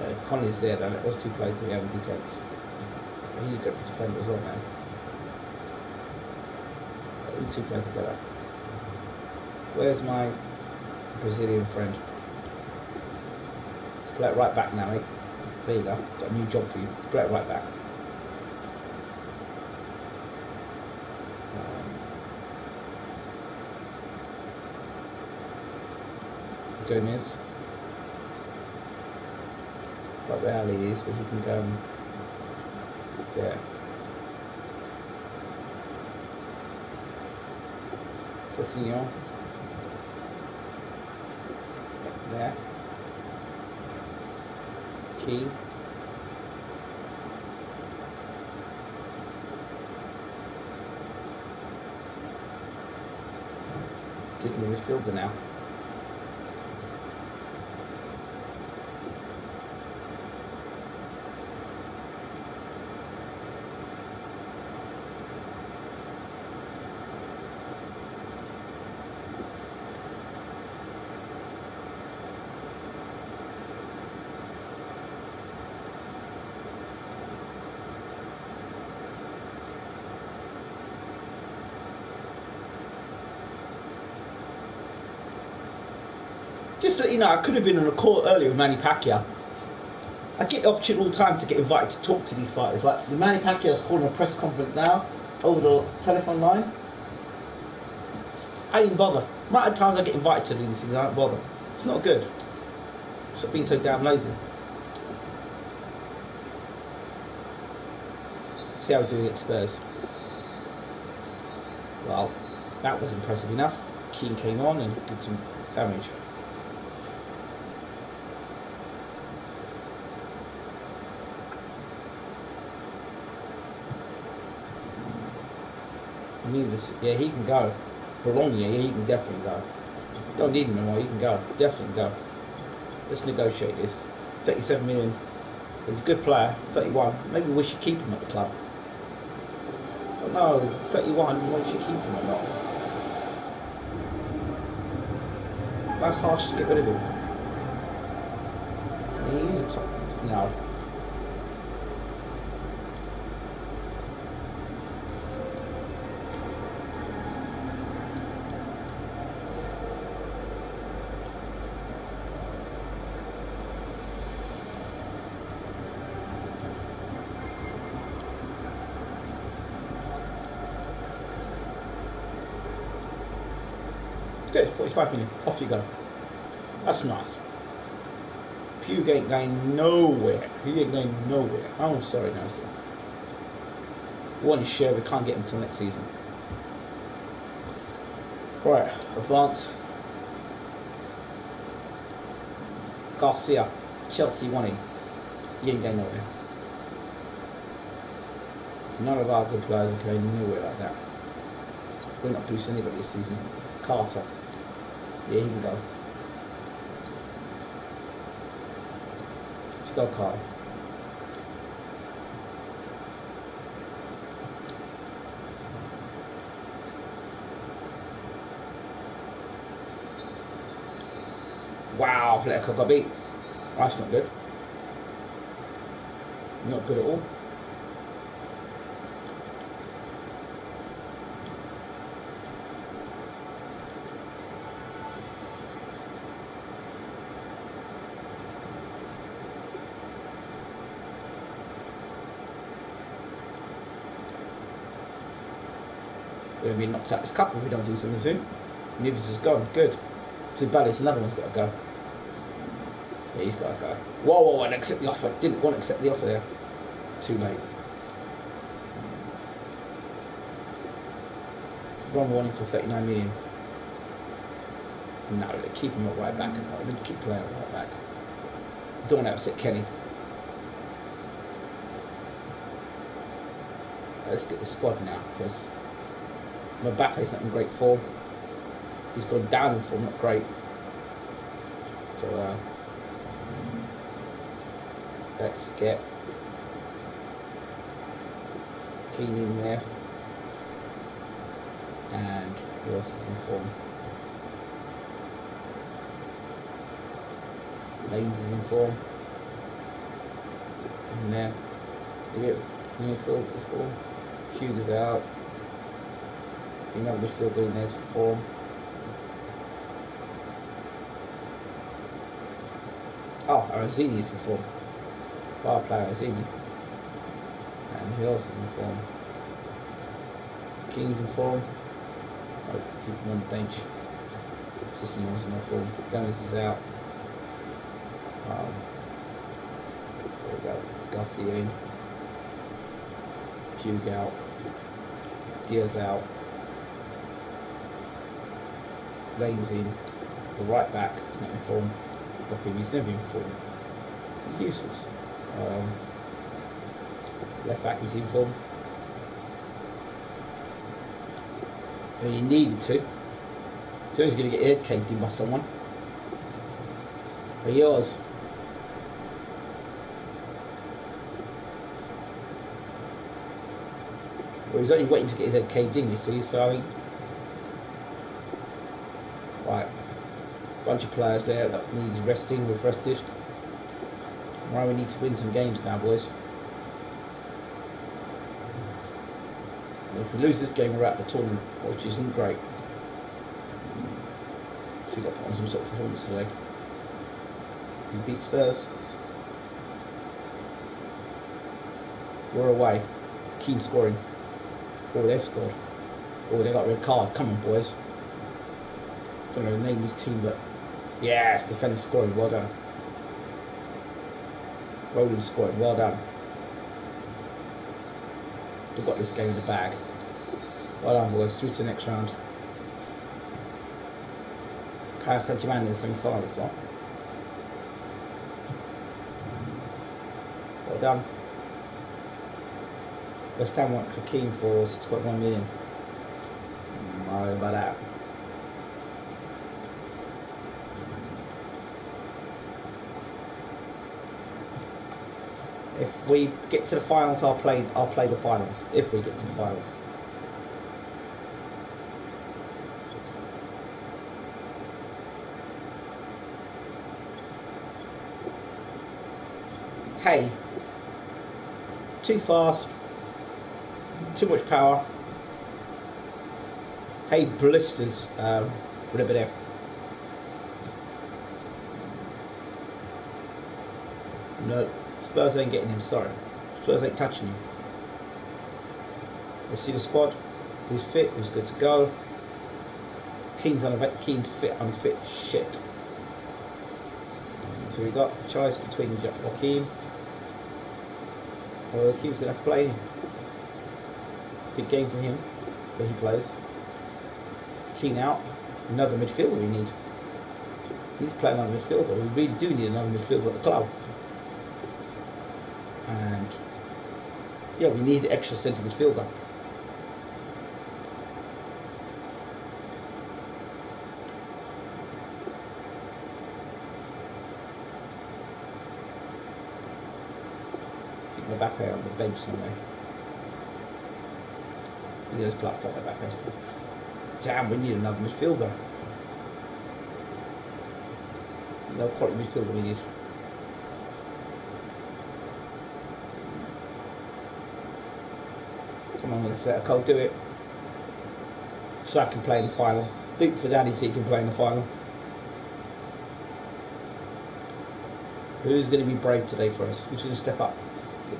Yeah, if Connolly's there, though, those two players together in defence. He's a good defender as well, man. Those two players together. Where's my Brazilian friend? Play it right back now, mate. There you go. Got a new job for you. Play it right back. Gomez. Like where Ali is, but he can go and there. Sessignon. McNair. Keane. Disney midfielder now. Just so you know, I could have been on a call earlier with Manny Pacquiao. I get the opportunity all the time to get invited to talk to these fighters. Like, the Manny Pacquiao's calling a press conference now over the telephone line. I didn't bother. The amount of times I get invited to do these things, I don't bother. It's not good. Stop being so damn lazy. See how we're doing at Spurs. Well, that was impressive enough. Keane came on and did some damage. Yeah, he can go. Bologna, yeah, he can definitely go. Don't need him anymore, he can go. Definitely go. Let's negotiate this. thirty-seven million. He's a good player. thirty-one. Maybe we should keep him at the club. But no, thirty-one, we should keep him or not. That's harsh to get rid of him. I mean, he's a top. No. forty-five million, off you go. That's nice. Pugh ain't going nowhere. He ain't going nowhere. Oh, sorry, no, sir. One is sure we can't get him till next season. Right, advance. Garcia, Chelsea won him. He ain't going nowhere. None of our good players are going nowhere like that. We're not boosting anybody this season. Carter. Yeah, he can go. Let's go, Carl. Wow, Atletico got beat. That's not good. Not good at all. We'll be knocked out this cup if we don't do something soon. Nunes is gone, good. Too bad it's another one's got to go. Yeah, he's got to go. Whoa, whoa, and accept the offer. Didn't want to accept the offer there. Too late. One warning for thirty-nine million. No, they keep him at right back. They keep playing at right back. Don't want to upset Kenny. Let's get the squad now, because Mbappe's not in great form. He's gone down in form, not great. So uh, let's get Keane in there. And who else is in form? Lanes is in form. In there. You get midfield is form. Hugo's out. You know we're still doing this for oh Arazini is in form. Bar player Arazini. And who else is in form? King's in form. Oh, keep him on the bench. System was in form. Gomez is out. Um, there we go. Garcia in. Loftus-Cheek out. Diaz out. Lane's in. The right back, not in form. Mbappe, he's never in form. Useless. Um, left back is in form. And he needed to. So he's going to get head caked in by someone. But he was. Well, he's only waiting to get his head caved in, you see, so I mean, right, bunch of players there that needed resting, we've rested. Right, we need to win some games now, boys. If we lose this game, we're out of the tournament, which isn't great. So we've got to put on some sort of performance today. We beat Spurs. We're away. Keane scoring. Oh, they've scored. Oh, they got a red card. Come on, boys. Don't know the name of his team, but... yes, defence scoring. Well done. Roland scoring. Well done. We've got this game in the bag. Well done, boys. Through to the next round. Paris Saint-Germain in the semi-finals, right? Well done. West Ham went for Keane for six point one million. I don't know about that. If we get to the finals, I'll play. I'll play the finals. If we get to the finals. Hey, too fast. Too much power. Hey, blisters. Um, would have been there. No, Spurs ain't getting him. Sorry, Spurs ain't touching him. Let's see the squad. Who's fit? Who's good to go? Keane's unfit. Keane's fit. Unfit. Shit. So we got a choice between Joaquin. Well, Joaquin's gonna have to play. Big game for him, but he plays. Keane out. Another midfielder we need. We need to play another midfielder. We really do need another midfielder at the club. And yeah, we need an extra centre midfielder. Keep Mbappe on the bench somewhere. There's platform back there. Damn, we need another midfielder. No quality midfielder we need. Come on, let's let Cole do it. So I can play in the final. Boot for Daddy so he can play in the final. Who's going to be brave today for us? Who's going to step up?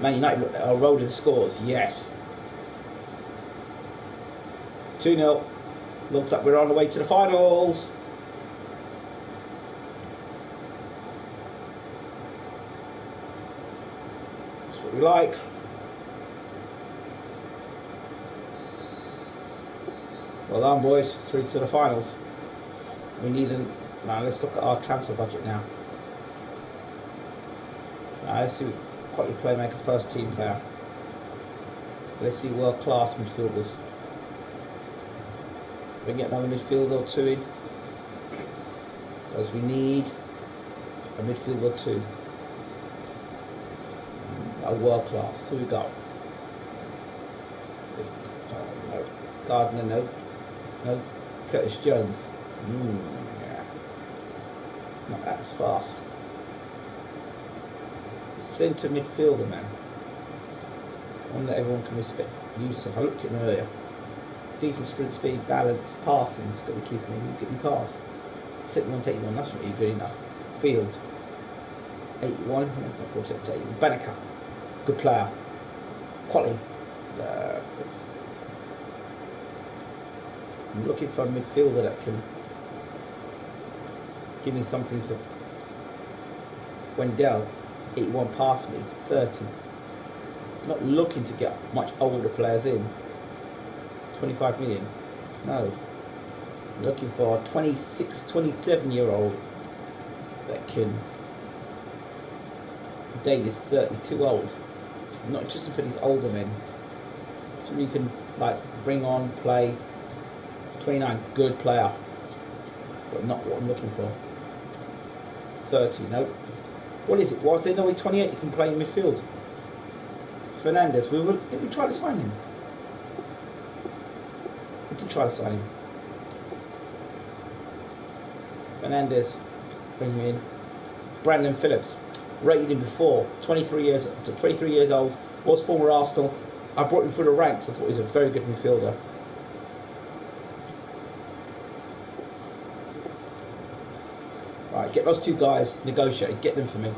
Man United, our Roland scores, yes. two nil. Looks like we're on the way to the finals. That's what we like. Well done, boys. Through to the finals. We need an... Now, let's look at our transfer budget now. Now, let's see quality playmaker, first team player. Let's see world-class midfielders. We can get another midfielder or two in, because we need a midfielder or two. A world class. Who we got? Oh, no. Gardner, no. No. Curtis Jones. Mm, yeah. Not that fast. Centre midfielder, man. One that everyone can respect. Yusuf. I looked at him earlier. Decent sprint speed, balance, passing, it's got to keep him in, you get your pass. sixty-one to eighty-one, that's not really good enough. Field, eighty-one, that's not good enough to eighty-one. Banneker, good player. Quality. Uh, I'm looking for a midfielder that can give me something to... Wendell, eighty-one, pass me, thirty. not looking to get much older players in. twenty-five million. No. Looking for a twenty-six, twenty-seven year old that can. Dave is thirty-two old. Not just for these older men. So you can like bring on, play. twenty-nine, good player. But not what I'm looking for. thirty, no. What is it? Why is there no way twenty-eight you can play in midfield? Fernandez, we were, did we try to sign him? We did try to sign him. Fernandez, bring him in. Brandon Phillips, rated him before, twenty-three years, twenty-three years old, was former Arsenal. I brought him through the ranks. I thought he was a very good midfielder. Right, get those two guys, negotiate, get them for me.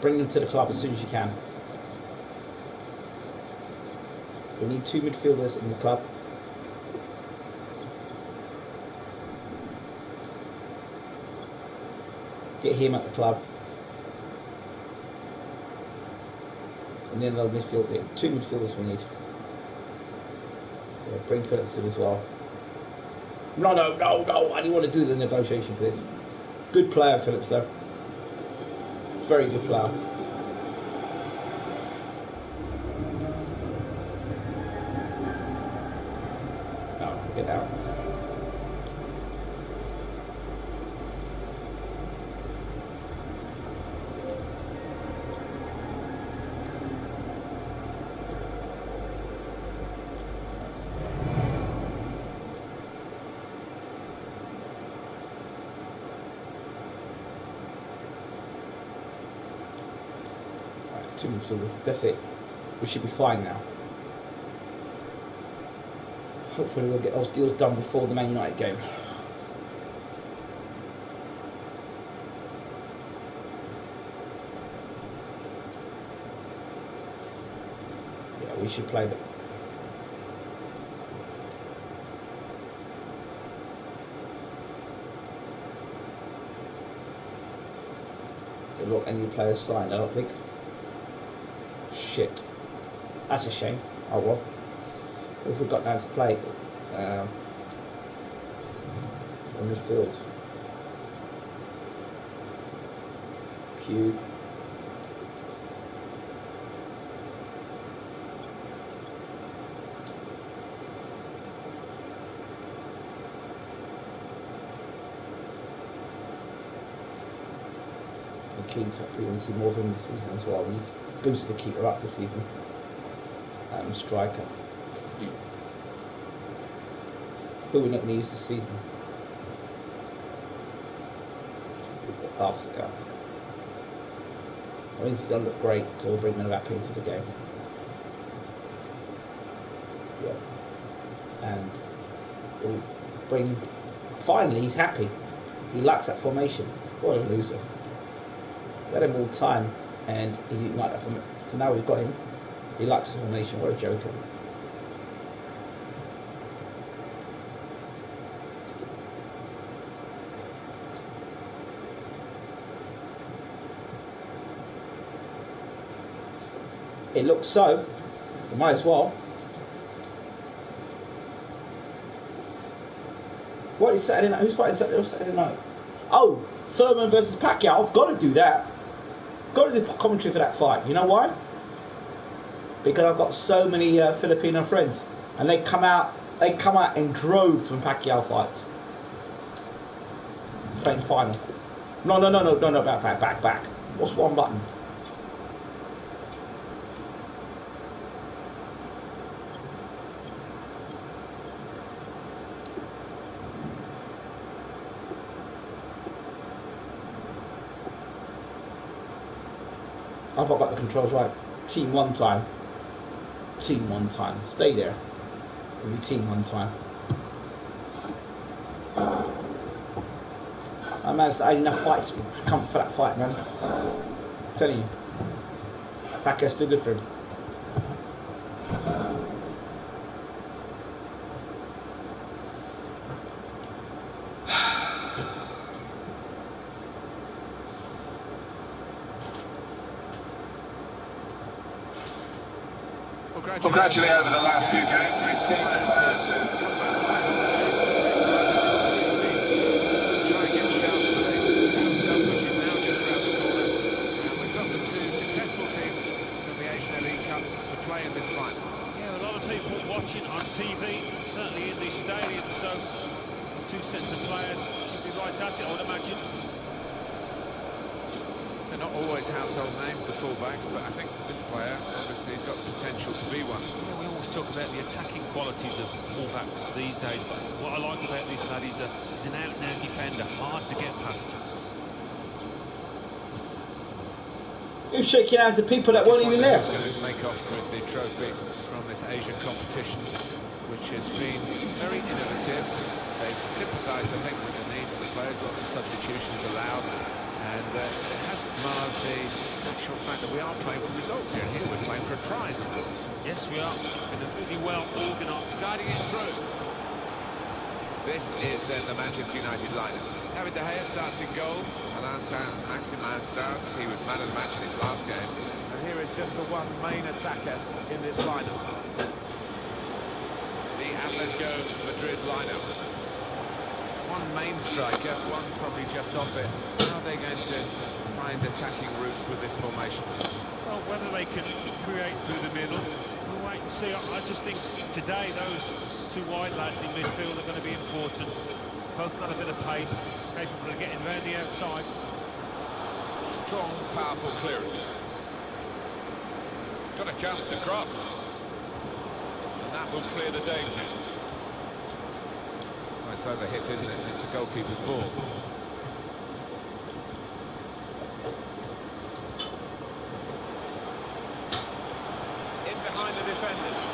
Bring them to the club as soon as you can. We need two midfielders in the club. Get him at the club. And then another midfielder, two midfielders we need. Yeah, bring Phillips in as well. No, no, no, no, I didn't want to do the negotiation for this. Good player, Phillips, though. Very good player. No, get out. So that's it. We should be fine now. Hopefully we'll get those deals done before the Man United game. Yeah, we should play them. There's not any players signed, I don't think. Shit. That's a shame. Oh well. If we've got now to play um, on the field. Cube. And Keane's up. We want to see more of him this season as well. He's booster keeper up this season. Um, striker. Who we're not going to use this season. Pass it out. I mean, it's going to look great, so we'll bring Mbappe into the game. Yeah. And we'll bring. Finally, he's happy. He likes that formation. What a loser. Let him all time. And he didn't like that from it. So now we've got him. He likes the formation. What a joker. It looks so. We might as well. What is Saturday night? Who's fighting Saturday, Saturday night? Oh, Thurman versus Pacquiao. I've got to do that. Got to do commentary for that fight. You know why? Because I've got so many uh, Filipino friends, and they come out, they come out in droves from Pacquiao fights. Playing final. No, no, no, no, no, no, back, back, back, back. What's one button? I've got the controls right. Team one time. Team one time. Stay there. It'll be team one time. I managed to have enough fights to come for that fight, man. I'm telling you. Pacquiao's too good for him. Well, gradually over the last few games, we've seen this successful teams from the Asian League Cup to play in this final. Yeah, a lot of people watching on T V, certainly in the stadium, so two sets of players should be right at it, I would imagine. They're not always household names, the full-backs, but I think this player, obviously, he's got the potential to be one. You know, we always talk about the attacking qualities of full-backs these days, but what I like about this lad is a, he's an out-and-out defender, hard to get past. Who's checking out to people that weren't even there? Going to make off with the trophy from this Asian competition, which has been very innovative. They've sympathised, I think, with the needs of the players, lots of substitutions allowed. And uh, it hasn't marred the actual fact that we are playing for results here. Here we're playing for a prize, of course. Yes, we are. It's been a really well-organised, guiding it through. This is then the Manchester United lineup. David De Gea starts in goal. Maximan starts. He was man of the match in his last game. And here is just the one main attacker in this lineup. The Atletico Madrid lineup. One main striker, one probably just off it. How are they going to find attacking routes with this formation? Well, whether they can create through the middle, we'll wait and see. I just think today those two wide lads in midfield are going to be important. Both got a bit of pace, capable of getting round the outside. Strong, powerful clearance. Got a chance to cross. And that will clear the danger. It's overhit, isn't it? It's the goalkeeper's ball. In behind the defenders.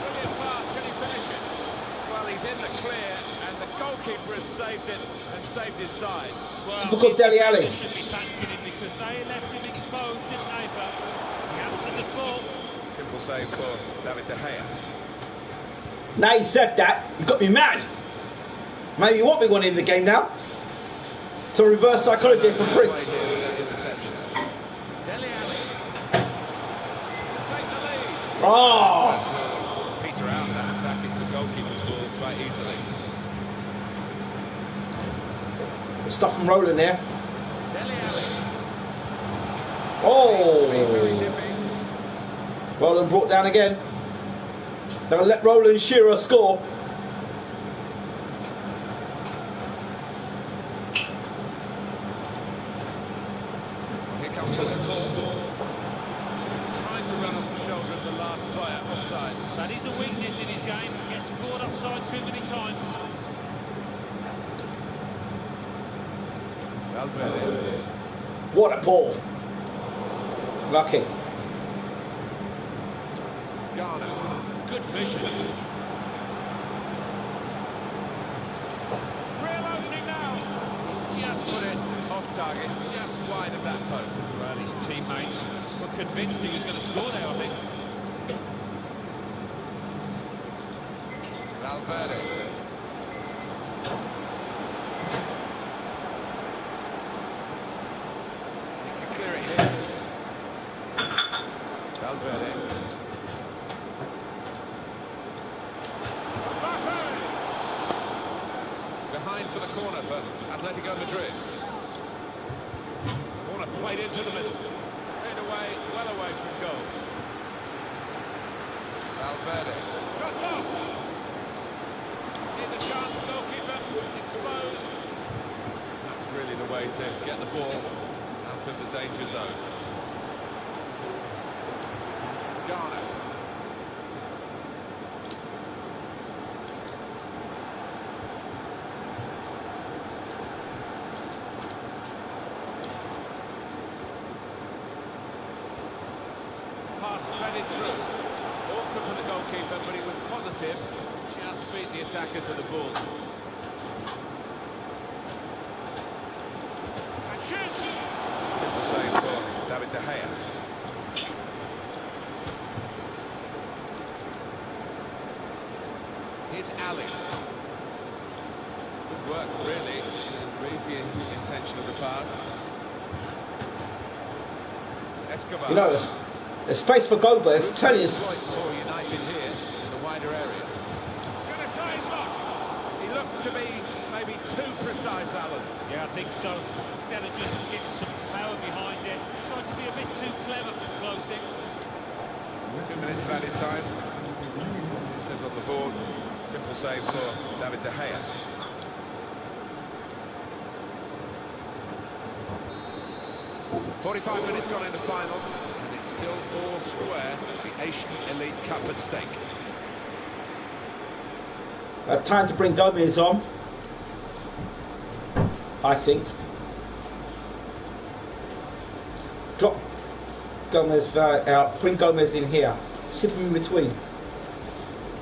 Brilliant pass, can he finish it? Well, he's in the clear, and the goalkeeper has saved it and saved his side. Well, look at Dele Alli. They should be thanking him because they left him exposed, didn't they? But he answered the ball. Simple save for David De Gea. Now you said that, you got me mad. Maybe you want me one in the game now. So reverse psychology for Prince. Oh! Peter out, that attack is the goalkeeper's ball quite easily. Stuff from Roland there. Oh! Roland brought down again. They're going to let Roland Shearer score. What a ball. Lucky. Garner. Good vision. Real opening now. He's just put it off target, just wide of that post. Well, his teammates were convinced he was going to score there, I think. Valverde. To the ball. And Schurz! Simple save for David De Gea. Here's Alli. Good work, really, to read the intention of the pass. Escobar. You know this. There's space for Gomez. Telling us. He looked to be maybe too precise, Alan. Yeah, I think so. Instead of just getting some power behind it, tried to be a bit too clever for closing. Two minutes of added time. It says on the board, simple save for David De Gea. forty-five minutes gone in the final, and it's still all square. The Asian Elite Cup at stake. Uh, time to bring Gomez on, I think. Drop Gomez out, bring Gomez in here. Sit in between.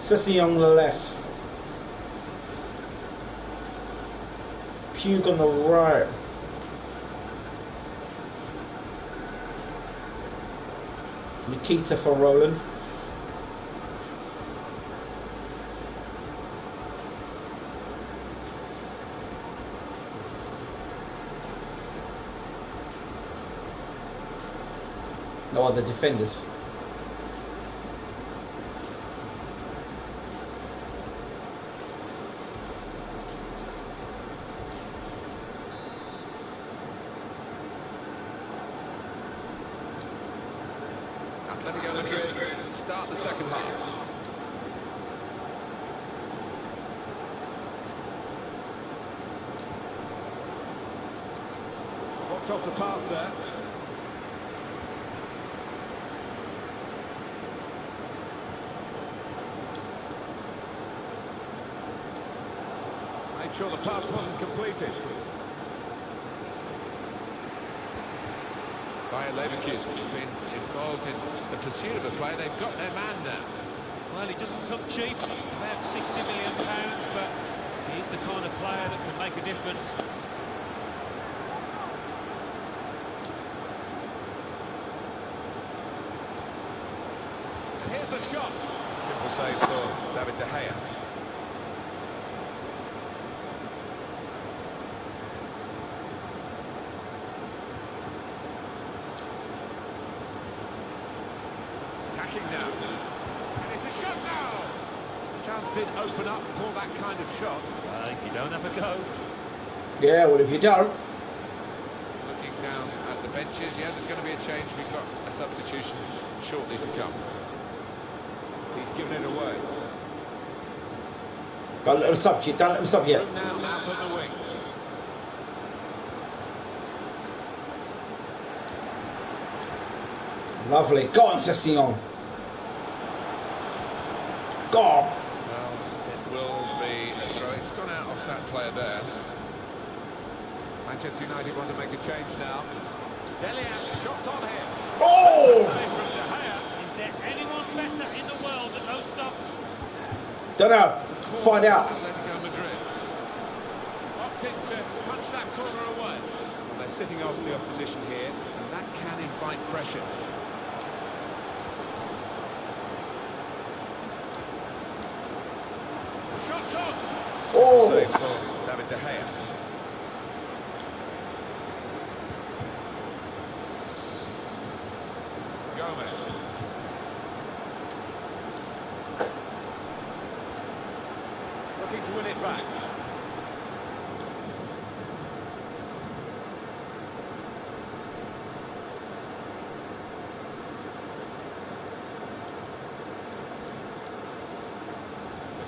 Sessi on the left. Pugh on the right. Nikita for Roland. No other defenders. Off the pass there. Made sure the pass wasn't completed. Bayer Leverkusen have been involved in the pursuit of a play. They've got their man now. Well, he doesn't come cheap. About sixty million pounds, but he's the kind of player that can make a difference. Shot. Simple save for David De Gea. Attacking now. And it's a shot now. The chance did open up for that kind of shot. Well, if you don't have a go. Yeah, well, if you don't. Looking down at the benches. Yeah, there's going to be a change. We've got a substitution shortly to come. He's given it away. Don't let him sub yet. Don't let him sub yet. Now out on the wing. Lovely. Go on, Sessignon. Go on. Well, it will be a throw. It's gone out off that player there. Manchester United want to make a change now. Dele Alli, shots on here. Oh! Anyone better in the world at those stops? Don't know. Find out. Atletico Madrid. Opted to punch that corner away. Well, they're sitting off the opposition here, and that can invite pressure. Shots on. Oh. Save for David De Gea.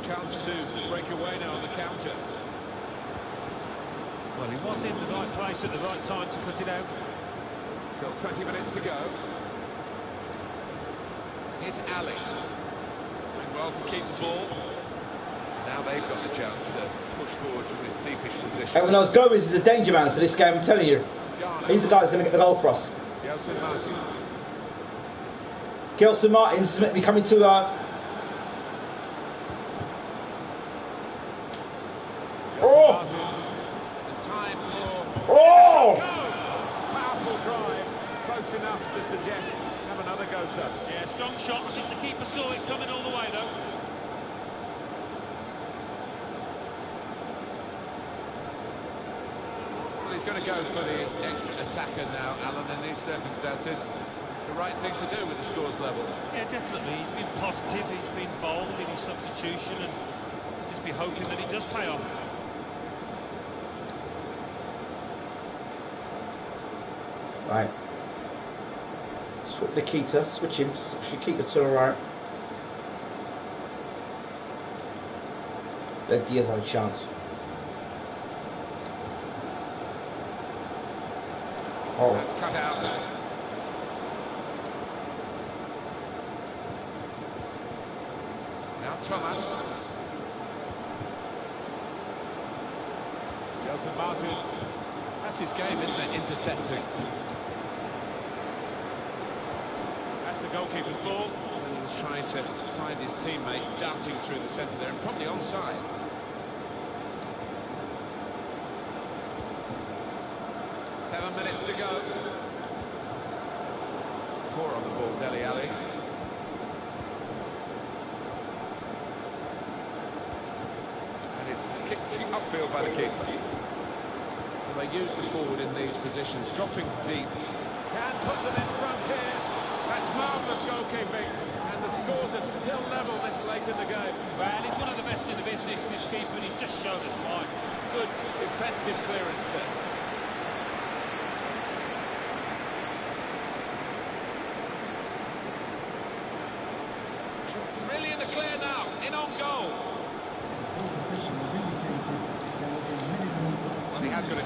Comes to break away now on the counter. Well, he was in the right place at the right time to cut it out. Still twenty minutes to go. Here's Alli. Doing well to keep the ball. Now they've got the chance to push forward from this deepish position. Everyone knows Gomez is a danger man for this game, I'm telling you. He's the guy who's going to get the goal for us. Gelson Martin. Gelson Martin's coming to our... Uh, He's going to go for the extra attacker now, Alan, in these circumstances. the right thing to do with the scores level. Yeah, definitely. He's been positive, he's been bold in his substitution, and just be hoping that it does pay off. Right. Switch Nikita, switch him, switch Nikita to the right. Let Diaz have a chance. Oh. That's cut out. Now Thomas. Nelson Martin. That's his game, isn't it? Intercepting. That's the goalkeeper's ball. And he was trying to find his teammate, darting through the centre there, and probably onside. Seven minutes to go. Poor on the ball, Dele Alli. And it's kicked upfield by the keeper. Well, they use the forward in these positions, dropping deep. Can put them in front here. That's marvellous goalkeeping. And the scores are still level this late in the game. Well, he's one of the best in the business, this keeper, and he's just showed us why. Good defensive clearance there.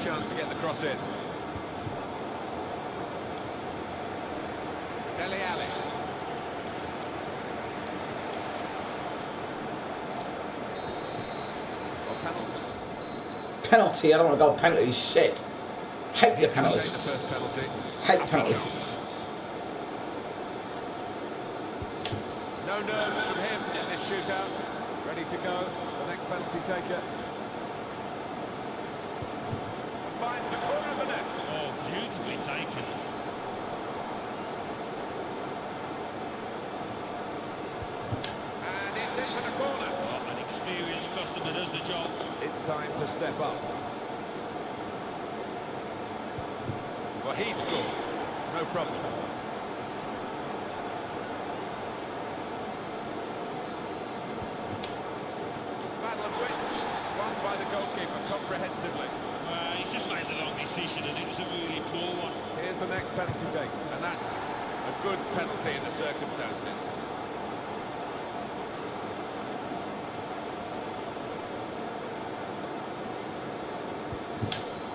Chance to get the cross in. Dele Alli. Or penalty. Penalty, I don't want to go penalty, shit. Hate the penalties. Take the first penalty. Hate penalties. No nerves from him in this shootout. Ready to go. The next penalty taker. The corner of the net. Oh, beautifully taken. And it's into the corner. Oh, an experienced customer does the job. It's time to step up. Well, he scored. No problem. Battle of wits won by the goalkeeper comprehensively. Uh, he's just made the wrong decision, and it was a really poor one. Here's the next penalty take, and that's a good penalty in the circumstances.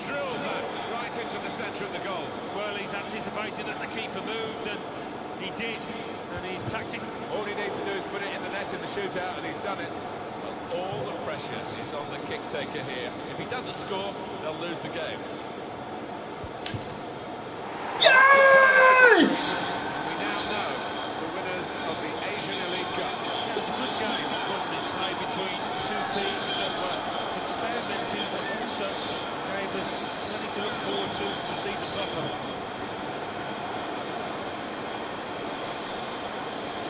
Drilled that right into the centre of the goal. Well, he's anticipated that the keeper moved, and he did, and he's tactic. All he needs to do is put it in the net in the shootout, and he's done it. All the pressure is on the kick taker here. If he doesn't score, they'll lose the game. Yes! And we now know the winners of the Asian Elite Cup. It was a good game, wasn't it? Play between two teams that were experimenting, but also gave us something to look forward to the season proper.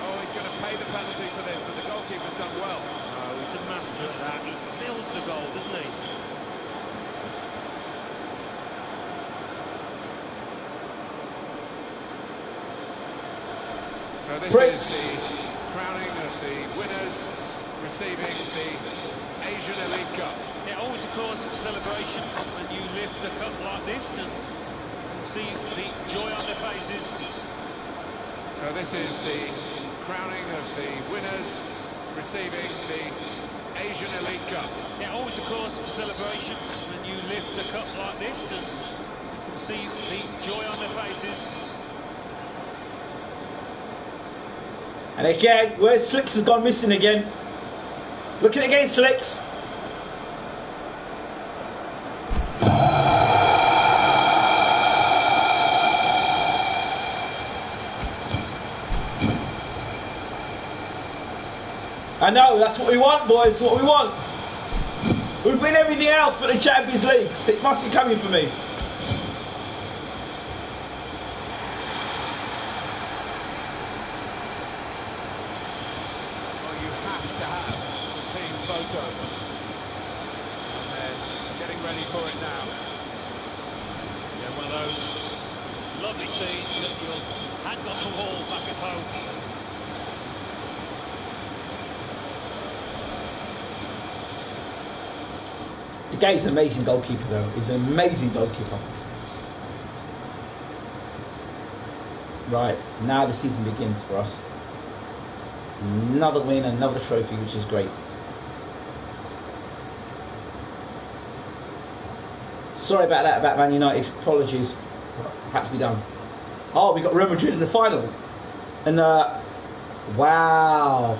Oh, he's going to pay the penalty for this, but the goalkeeper's done well. He's a master at that. He fills the goal, doesn't he? So this Prince. Is the crowning of the winners receiving the Asian Elite Cup. Yeah, always a cause of celebration when you lift a cup like this and see the joy on their faces. So this is the crowning of the winners receiving the Asian Elite Cup. Yeah, always a cause of celebration when you lift a cup like this and see the joy on their faces. And again, where Slicks has gone missing again. Look at it again, Slicks. I know, that's what we want, boys, what we want. We've win everything else but the Champions League. It must be coming for me. Well, you have to have the team photo. And they're getting ready for it now. Yeah, one of those lovely scenes that you'll and got the ball back at home. The guy's an amazing goalkeeper, though. He's an amazing goalkeeper. Right, now the season begins for us. Another win, another trophy, which is great. Sorry about that, about Man United. Apologies. Had to be done. Oh, we got Real Madrid in the final. And, uh, wow.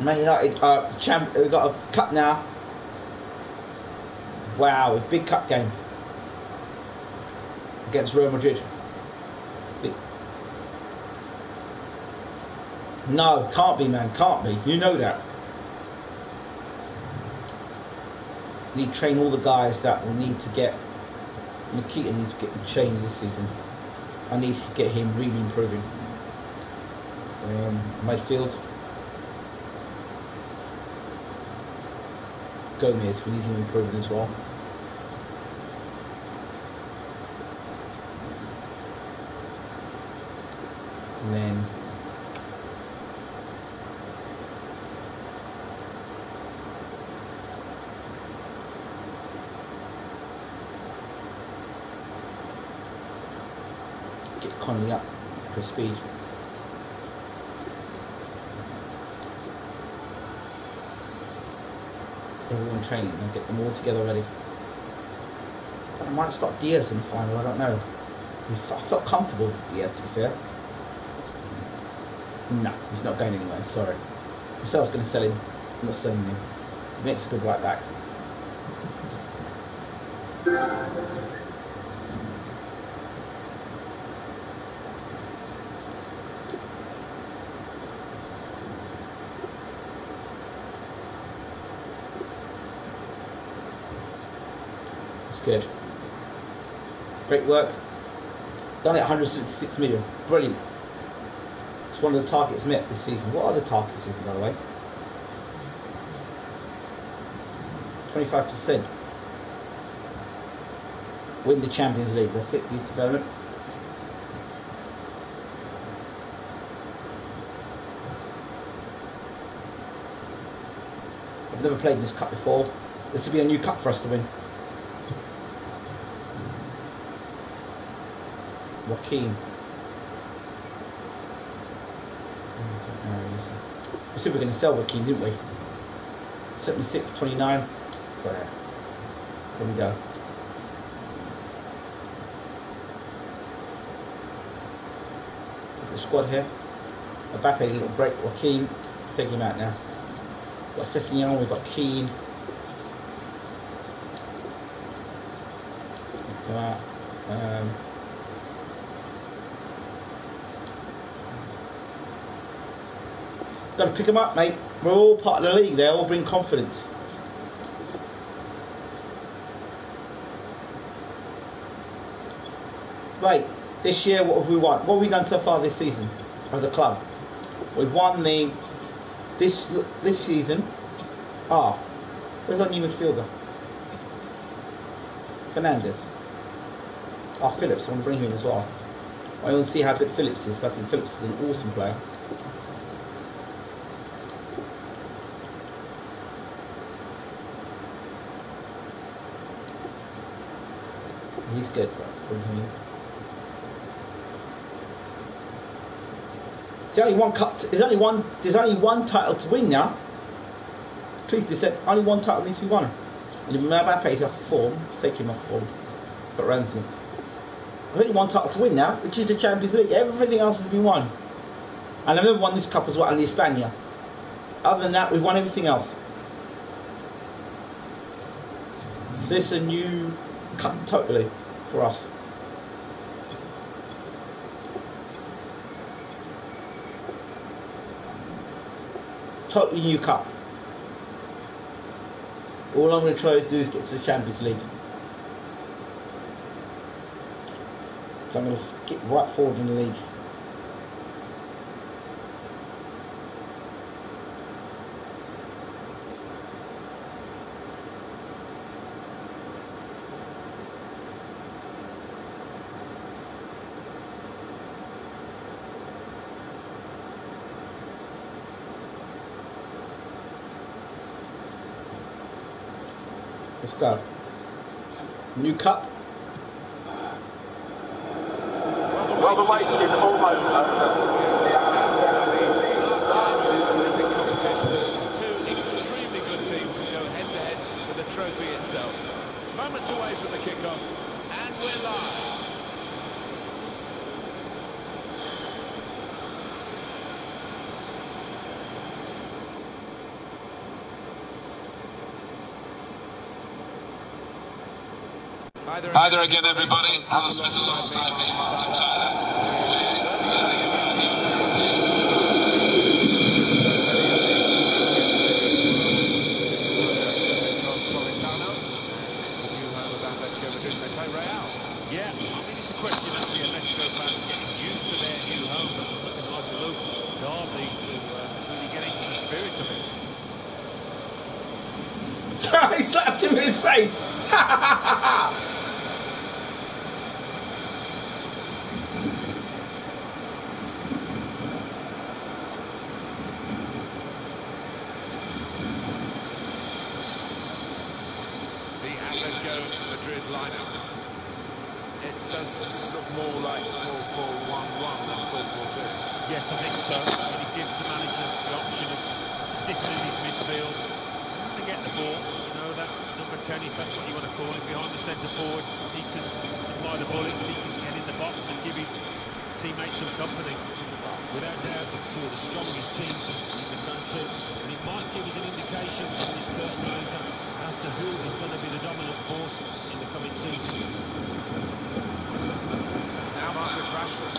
Man United, uh, champ, we've got a cup now. Wow, a big cup game against Real Madrid. Big. No, can't be, man, can't be. You know that. Need to train all the guys that will need to get. Nikita needs to get trained this season. I need to get him really improving. Um, midfield. Gomez, we need him improving as well. And then get Connolly up for speed. Everyone training and get them all together ready. I might stop Diaz in the final, I don't know. I felt comfortable with Diaz, to be fair. No, he's not going anywhere, sorry. So I was going to sell him, I'm not selling him. Makes a good right back. Good. Great work. Done it one hundred sixty-six million. Brilliant. It's one of the targets met this season. What are the targets this season, by the way? twenty-five percent. Win the Champions League. That's it, youth development. I've never played in this cup before. This will be a new cup for us to win. Joaquin. We said we were going to sell Joaquin, didn't we? seventy-six, twenty-nine. There. There we go. Look at the squad here. Mbappe, a little break. Joaquin, take him out now. We've got Sessignon, we've got Keane. Come out. Um, Got to pick them up, mate. We're all part of the league. They all bring confidence. Right, this year, what have we won? What have we done so far this season as a club? We've won the this this season. Ah, where's our new midfielder? Fernandez. Ah, oh, Phillips. I want to bring him in as well. I want to see how good Phillips is. I think Phillips is an awesome player. He's good for him. There's only one cup. To, there's only one. There's only one title to win now. Please be said. Only one title needs to be won. And if Mbappe is off form, take him off form. But ransom. There's only one title to win now, which is the Champions League. Everything else has been won. And I've never won this cup as well, and the Espana. Other than that, we've won everything else. Is this a new cup totally for us? Totally new cup. All I'm going to try to do is get to the Champions League. So I'm going to get right forward in the league. Good stuff. New cup. Well, the wait is almost over. Two extremely good teams to go head-to-head with the trophy itself. Moments away from the kickoff, and we're live. Hi there again, everybody. Alan Smith alongside me, Martin Tyler. Yeah, I mean, it's a question of the Atletico fans getting used to their new home. It's looking like a local derby to really get into the spirit of it. He slapped him in his face. Yes, I think so. And it gives the manager the option of stiffening his midfield. When they get the ball, you know, that number ten, if that's what you want to call it, behind the centre forward, he can supply the bullets, he can get in the box and give his teammates some company. Without doubt, two of the strongest teams in the country, and it might give us an indication from this curtain raiser as to who is going to be the dominant force in the coming season. Now, Marcus Rashford.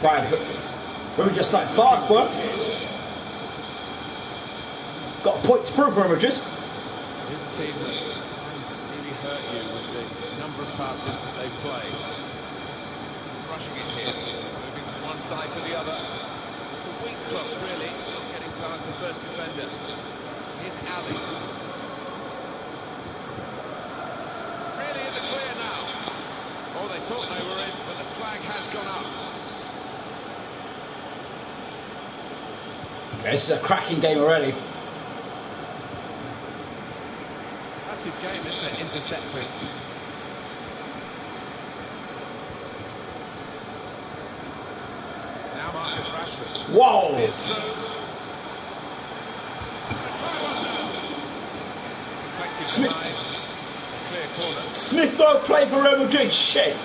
Right, we just like fast work. Got a point to prove, remember, just. Here's a team that really hurt you with the number of passes that they play. Rushing it here, moving from one side to the other. It's a weak cross, really, not getting past the first defender. Here's Alli. Really in the clear now. Oh, they thought they were in, but the flag has gone up. Yeah, this is a cracking game already. That's his game, isn't it? Intercepting. Now Marcus Rashford. Whoa! Reflected Smith. Clear corner. Smith don't play for Real Madrid. Shit.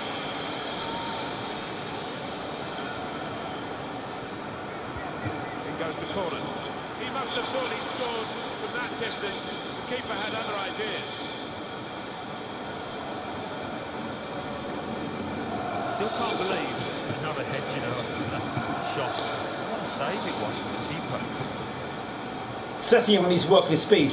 Setting him when he's working his speed.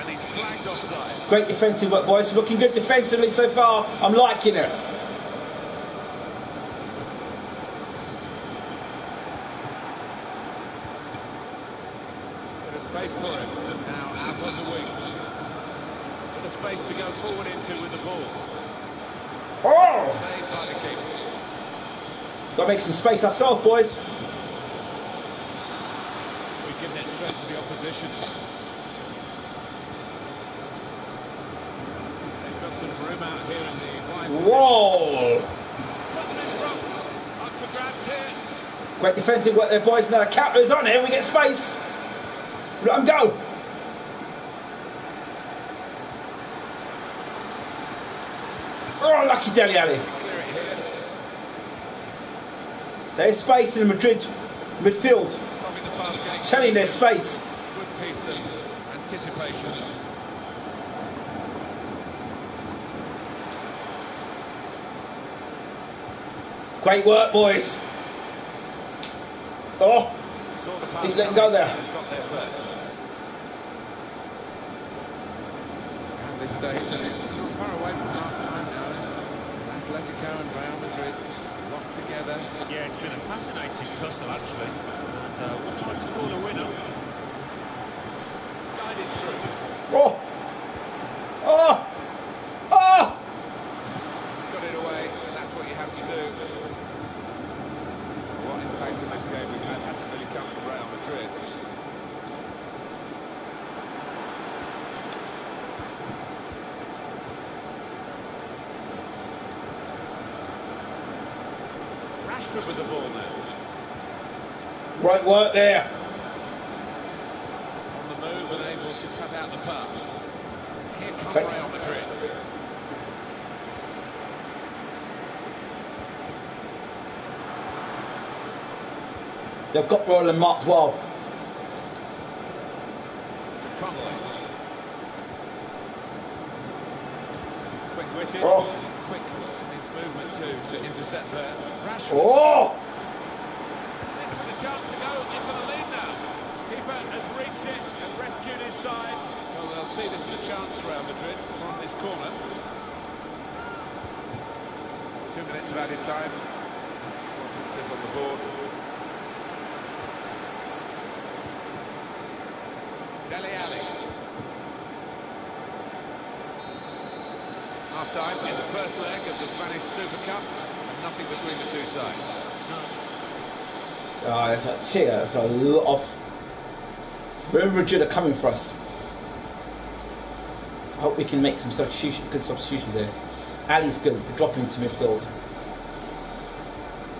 And he's flagged offside. Great defensive work, boys. Looking good defensively so far. I'm liking it. There's space for him. And now out on the wing. Got a space to go forward into with the ball. Oh! Saved by the keeper. Got to make some space ourselves, boys. Give that straight to the opposition. They've got some room out here in the wide position. Whoa! Up for grabs here. Great defensive work there, boys. Now the counter is on here. We get space. Let him go. Oh, lucky Dele Alli. There's space in Madrid midfield. Telling their space. Good piece of anticipation. Great work, boys. Oh, he's letting go there. Got there first. And this stage is not far away from half time now. Atletico and Real Madrid locked together. Yeah, it's been a fascinating tussle actually. Uh, would like to call a winner. Guided through. Oh! Rashford with the ball now. Right work there. On the move and able to cut out the pass. Here comes okay. Real Madrid. They've got Roland marked well. To Connolly. Quick-witted. Oh. Quick movement too to intercept there. Rashford. Oh! This is the chance to go into the lead now. Keeper has reached it and rescued his side. Well, they'll see this is a chance for Real Madrid on this corner. Two minutes of added time. That's what it says on the board. Dele Alli. Half time in the first leg of the Spanish Super Cup, and nothing between the two sides. Ah, oh, that's a cheer. That's a lot of. Real Madrid are coming for us. I hope we can make some substitution, good substitutions there. Ali's good, dropping to midfield.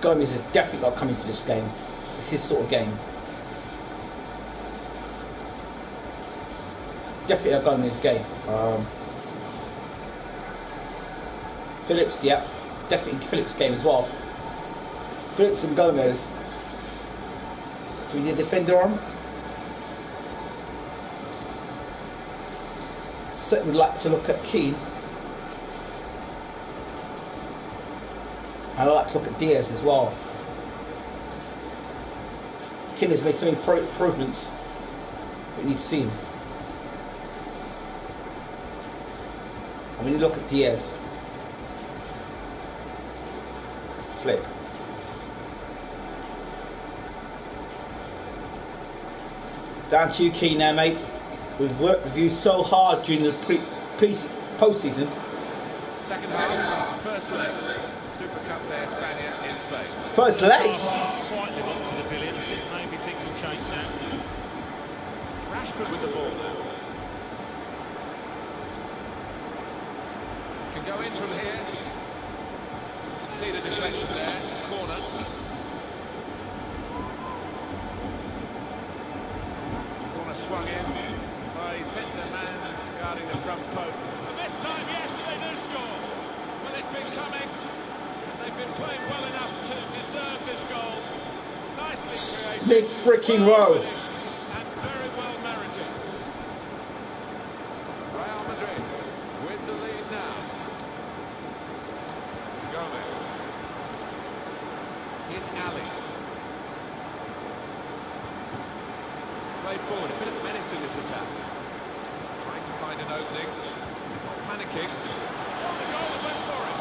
Gomez is definitely not coming to this game. It's his sort of game. Definitely not going in this game. Um, Phillips, yeah, definitely Phillips' game as well. Phillips and Gomez. Do we need a defender on? Certainly would like to look at Keane. And I'd like to look at Diaz as well. Keane has made some improvements that you've seen. I mean, look at Diaz. Flip. Down to you, Keane, now, mate. We've worked with you so hard during the pre piece, post-season. Second half, first leg. Super Cup there, Spania in Spain. First leg? Quietly got to the billion. Maybe things will change now. Rashford with the ball now. Can go in from here. See the deflection there, corner. Corner swung in by centre man guarding the front post. And this time, yes, they do score. Well, it's been coming, and they've been playing well enough to deserve this goal. Nicely created. Freaking well row. And very well merited. Real Madrid with the lead now. Here's Alli. Played forward, a bit of menace in this attack. Trying to find an opening. Panicking. It's on the goal and went for it.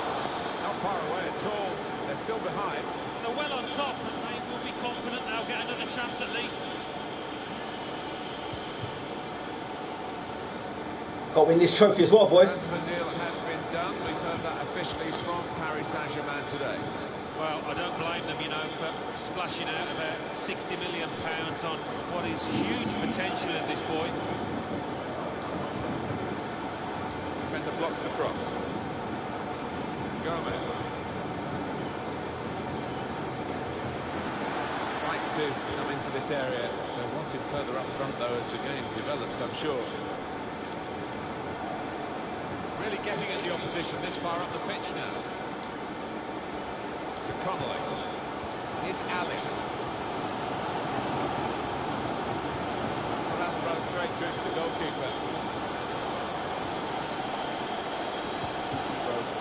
Not far away at all. They're still behind. They're well on top, and they will be confident they'll get another chance at least. Got to win this trophy as well, boys. The deal has been done. We've heard that officially from Paris Saint-Germain today. Well, I don't blame them, you know, for splashing out about sixty million pounds on what is huge potential at this point. Defender blocks the cross. Gomez. Likes to come into this area. They'll want him further up front, though, as the game develops, I'm sure. Really getting at the opposition this far up the pitch now. To Connolly. Here's Alli. Well, that run straight through to the goalkeeper.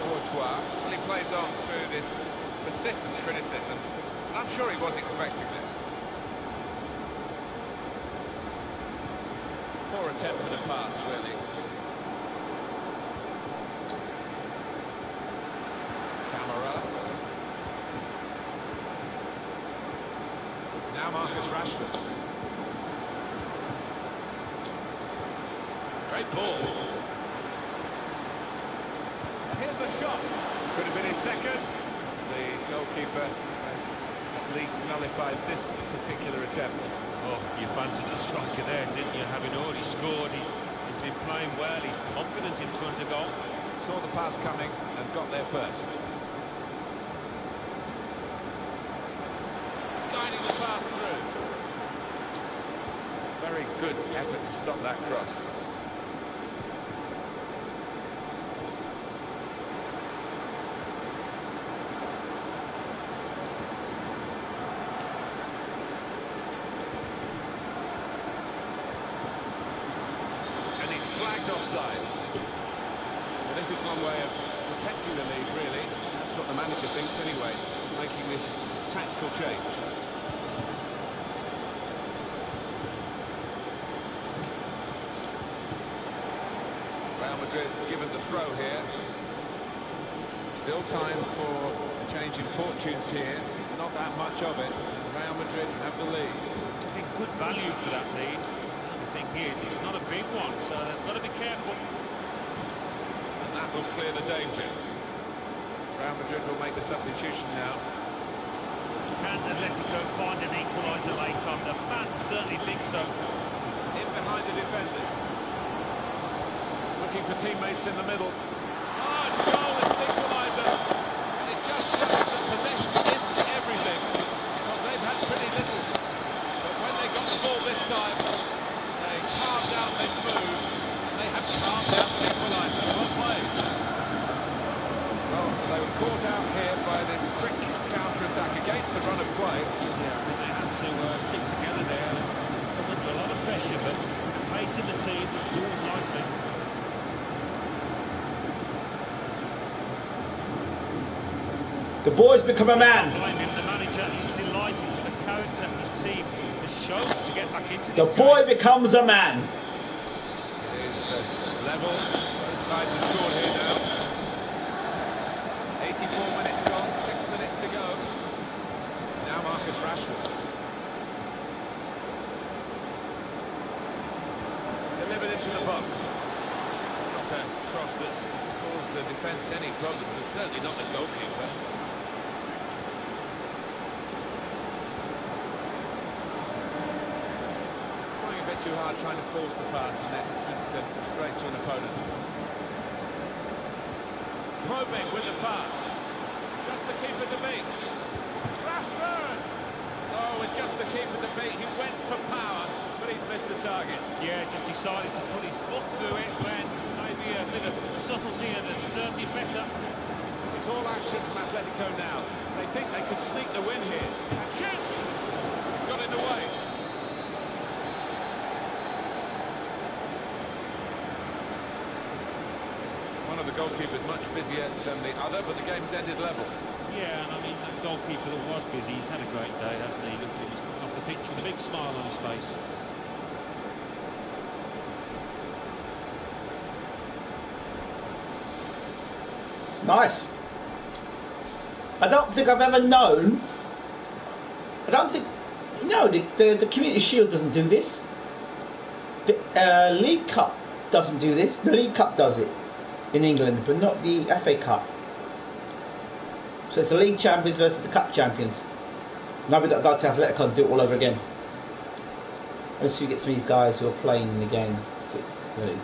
Courtois. Well, he plays on through this persistent criticism. And I'm sure he was expecting this. Poor attempt at a pass, really. Cabrera. Now Marcus Rashford. Great ball. And here's the shot. Could have been his second. The goalkeeper has at least nullified this particular attempt. Oh, you fancied the striker there, didn't you? Having already scored, he's, he's been playing well, he's confident in front of goal. Saw the pass coming and got there first. good effort to stop that cross. And he's flagged offside. Well, this is one way of protecting the lead, really. That's what the manager thinks anyway, making this tactical change. Madrid given the throw here. Still time for a change in fortunes here. Not that much of it. Real Madrid have the lead. I think good value for that lead. The thing is, it's not a big one, so they've got to be careful. And that will clear the danger. Real Madrid will make the substitution now. Can Atletico find an equaliser late on? The fans certainly think so. In behind the defenders. For teammates in the middle. Oh, it's a goal, it's an equaliser. And it just shows that possession isn't everything, because they've had pretty little. But when they got the ball this time, they carved out this move, and they have carved out the equaliser. Well played. Well, they were caught out here by this quick counter-attack against the run of play. Yeah, and they had to uh, stick together there. They're under a lot of pressure, but the pace of the team is always likely. The boy's become a man. The manager is delighted with the character of his team. The show to get back into this. The boy game. Becomes a man. It is uh, level. Both sides have scored here now. eighty-four minutes gone, six minutes to go. Now Marcus Rashford. Delivered into the box. Not a cross that caused the defence any problems, and certainly not the goalkeeper. Too hard trying to force the pass, and this is uh, straight to an opponent. Probing with the pass, just the keeper to beat. Rashford! Oh, and just the keeper to beat. He went for power, but he's missed the target. Yeah, just decided to put his foot through it when maybe a bit of subtlety and it served him better. It's all action from Atletico now. They think they could sneak the win here. And Schurz got in the way. The goalkeeper's much busier than the other, but the game's ended level. Yeah, and I mean, the goalkeeper that was busy, he's had a great day, hasn't he? Look, he was off the pitch with a big smile on his face. Nice. I don't think I've ever known. I don't think. No, the, the, the Community Shield doesn't do this. The uh, League Cup doesn't do this. The League Cup does it. In England, but not the F A Cup. So it's the League Champions versus the Cup Champions. Now we've got to go to Atletico and do it all over again. Let's see who gets these guys who are playing in the game. Really.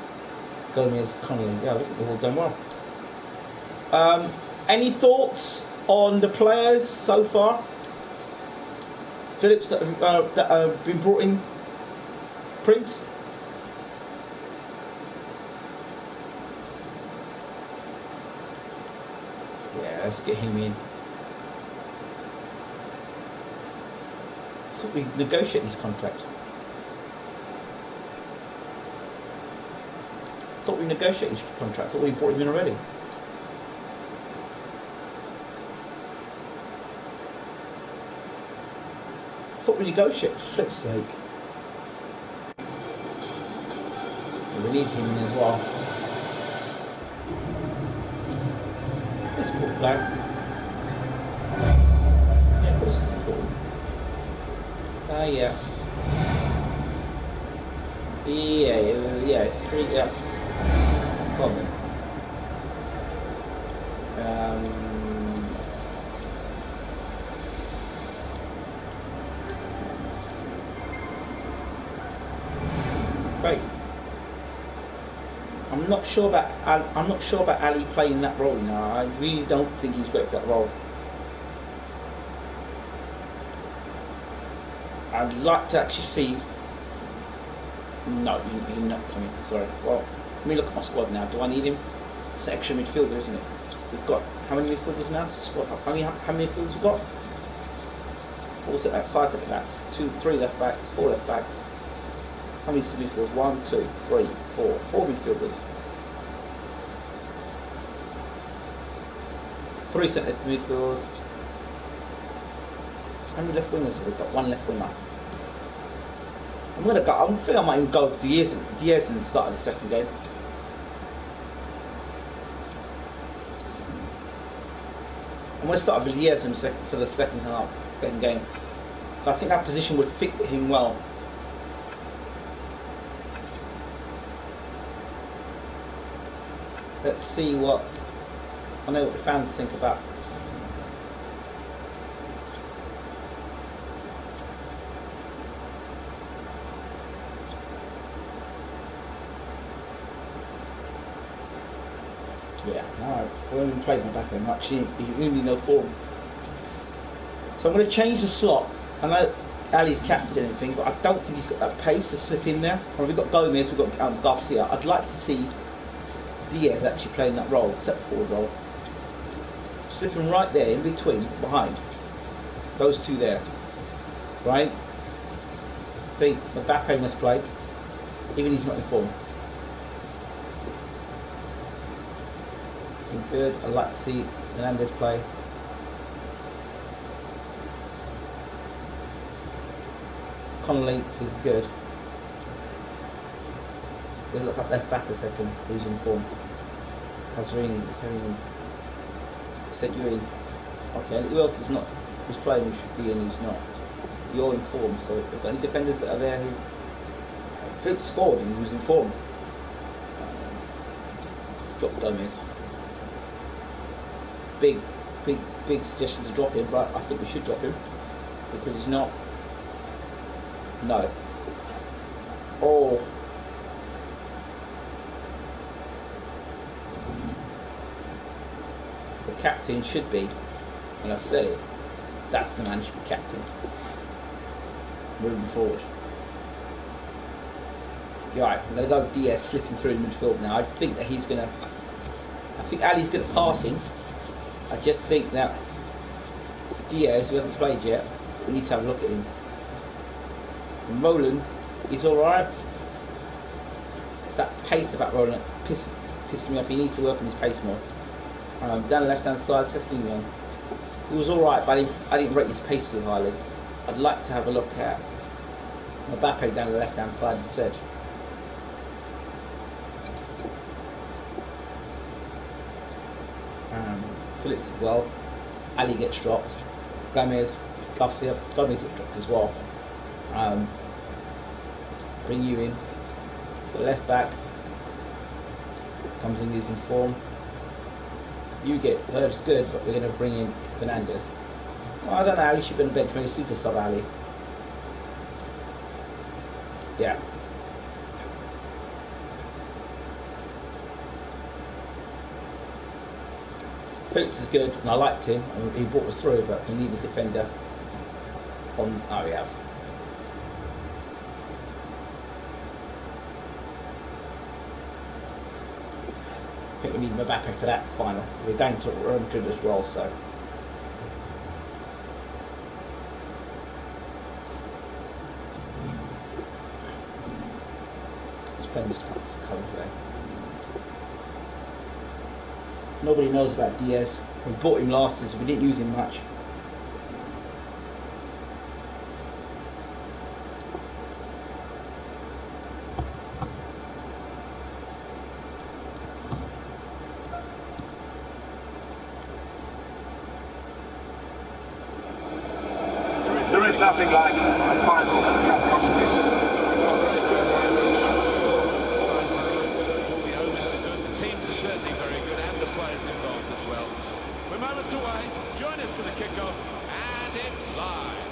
Gomez, Connolly. Yeah, I think they've all done well. Um, any thoughts on the players so far? Phillips that have, uh, that have been brought in? Prince? Let's get him in. I thought we negotiated his contract. I thought we negotiated his contract. I thought we brought him in already. I thought we negotiated. For flip's sake. We need him in as well. Like, yeah, of course it's important. Ah, uh, yeah. Yeah, yeah, three, yeah. Come on then. Um, right. I'm not sure about. I'm not sure about Ali playing that role now. I really don't think he's great for that role. I'd like to actually see No, he, he's not coming. Sorry. Well, let me look at my squad now. Do I need him? It's an extra midfielder, isn't it? We've got how many midfielders now? Squad. How many how many midfielders we've got? Four set back, five set backs, two, three left backs, four left backs. How many midfielders? One, two, three, four. Four midfielders. Three centre midfielders. How many left wingers have we got? One left winger. I'm gonna go. I think I might even go with Diaz and Diaz and start the second game. I'm gonna start with Diaz in the second for the second half, second game. I think that position would fit him well. Let's see what I know what the fans think about. Yeah, no, I haven't played Mbappe much. He's in no form. So I'm going to change the slot. I know Ali's captain and thing, but I don't think he's got that pace to slip in there. Well, we've got Gomez, we've got um, Garcia. I'd like to see Diaz actually playing that role, set forward role. Slipping right there, in between, behind. Those two there. Right? I think Mbappe must play, even if he's not in form. Good. I'd like to see Fernandez play. Connolly is good. They look like left back a second, who's in form. Casarini is having Seduri. Okay, who else is not who's playing who should be and who's not? You're in form, so if there's any defenders that are there who Phillips scored and he was in form. Um, drop Gomez. Big, big, big suggestion to drop him, but I think we should drop him because he's not. No. Oh. The captain should be, and I've said it. That's the man who should be captain. Moving forward. Right, I'm going to go with Diaz slipping through the midfield now. I think that he's going to. I think Ali's going to pass him. I just think that Diaz, who hasn't played yet, we need to have a look at him. And Roland, he's alright. It's that pace about Roland that piss, pisses me off. He needs to work on his pace more. Um, down the left-hand side, Cecilia. He was alright, but I didn't, I didn't rate his pace too highly. I'd like to have a look at Mbappe down the left-hand side instead. Um, Phillips as well. Ali gets dropped. Gomez, Garcia, Gomez gets dropped as well. Um, bring you in. The left back comes in using form. You get Hurd's good, but we're going to bring in Fernandez. Well, I don't know. Ali should be on the bench. Maybe super sub Ali. Yeah. Phillips is good, and I liked him. I mean, he brought us through, but we need a defender. On oh, we have. I think we need Mbappe for that final. We're going to Real Madrid as well, so. It's plenty of colour today. Nobody knows about Diaz. We bought him last season, we didn't use him much. There is nothing like a final catastrophe. Away. Join us for the kickoff, and it's live.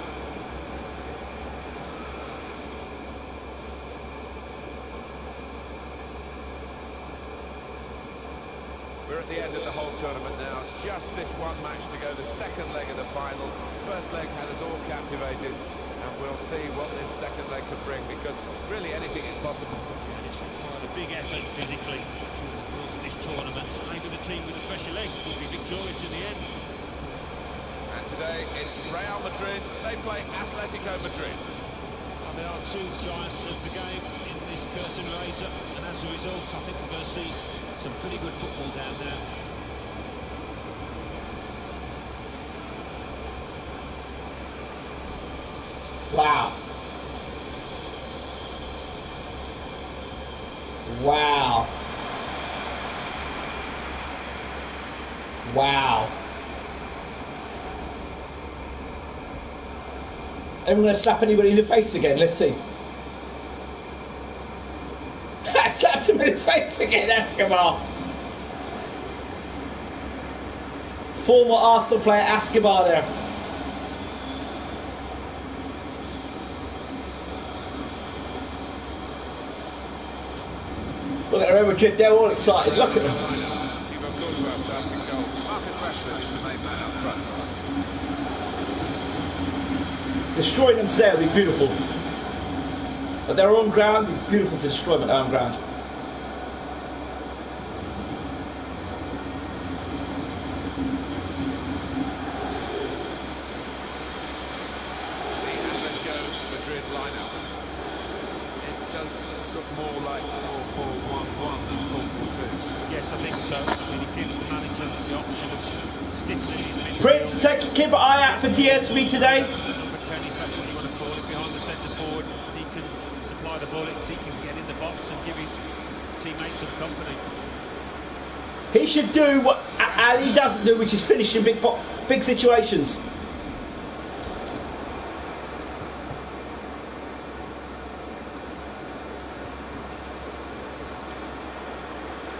We're at the end of the whole tournament now. Just this one match to go. The second leg of the final. First leg had us all captivated, and we'll see what this second leg can bring, because really anything is possible. Yeah, this is quite a big effort physically during the course of this tournament. Maybe the team with the fresher legs will be victorious in the end. And today it's Real Madrid. They play Atletico Madrid. And there are two giants of the game in this curtain raiser, and as a result, I think we're going to see some pretty good football down there. Wow. Wow. Wow. Anyone gonna slap anybody in the face again? Let's see. I slapped him in the face again, Escobar. Former Arsenal player Escobar there. Look at Real Madrid, they're all excited. Look at them. Destroying them today would be beautiful. But their own ground would be beautiful to destroy them at their own ground. Keep an eye out for Diaz for me today. Number ten, if that's what you want to call it, behind the centre forward. He can supply the bullets, he can get in the box and give his teammates some company. He should do what Ali doesn't do, which is finish in big, big situations.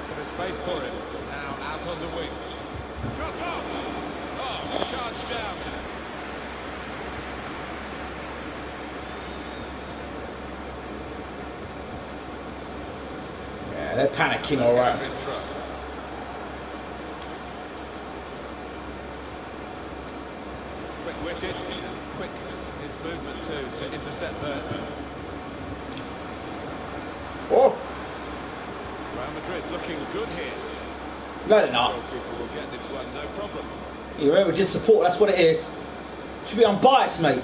There's space for it. Now out on the wing. Shot off! Charge down. Yeah, they're panicking, all right. Quick witted, quick his movement too to intercept there. Oh! Real Madrid looking good here. No, they're not. People will get this one, no problem. You're able to support, that's what it is. Should be unbiased, mate.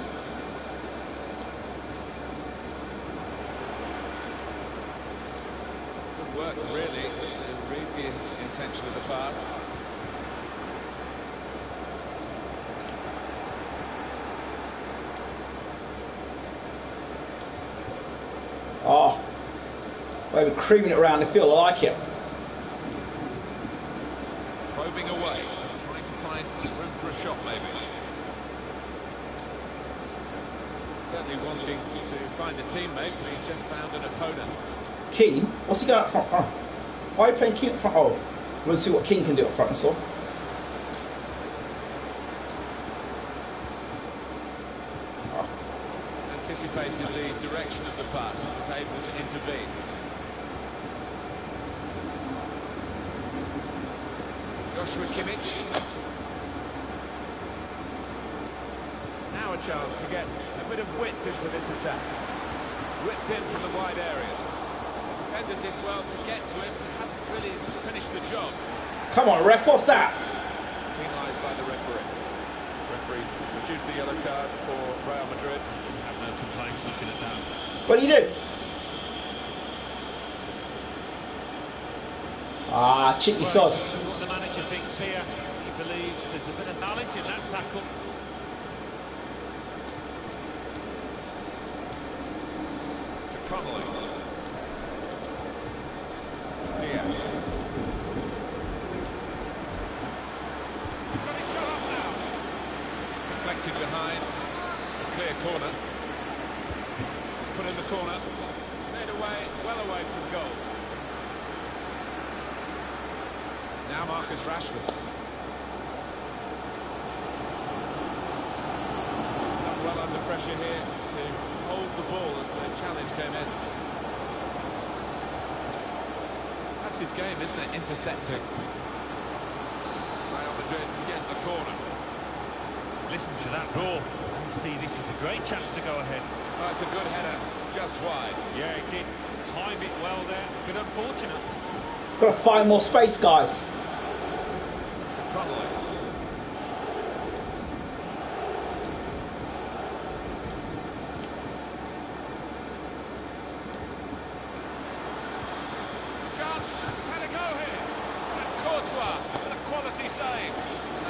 Good work, really, to read the intention of the pass. Oh, they were creaming it around the field, I like it. Probing away. Room for a shot, maybe. Certainly wanting to find a teammate, but he just found an opponent. Keane? What's he got up front? Oh. Why are you playing Keane up front? Oh, we'll see what Keane can do up front, so. Oh. Anticipated the direction of the pass and was able to intervene. Joshua Kimmich. Chance to get a bit of width into this attack. Whipped in from the wide area. Defender did well to get to it, but hasn't really finished the job. Come on, ref, what's that? Penalised by the referee. Referees reduced the yellow card for Real Madrid. I have no complaints looking at that. What do you do? Ah, cheeky sod. What the manager thinks here, he believes there's a bit of malice in that tackle. Connolly. Diaz. He's got his shot off now. Deflected behind. A clear corner. He's put in the corner. Made away, well away from goal. Now Marcus Rashford. Not well under pressure here to hold the ball as the challenge came in. That's his game, isn't it? Intercepting. Real Madrid get the corner. Listen to that ball. You see, this is a great chance to go ahead. Oh, it's a good header, just wide. Yeah, it did. Timed it well there. But unfortunate. Got to find more space, guys. To Connolly.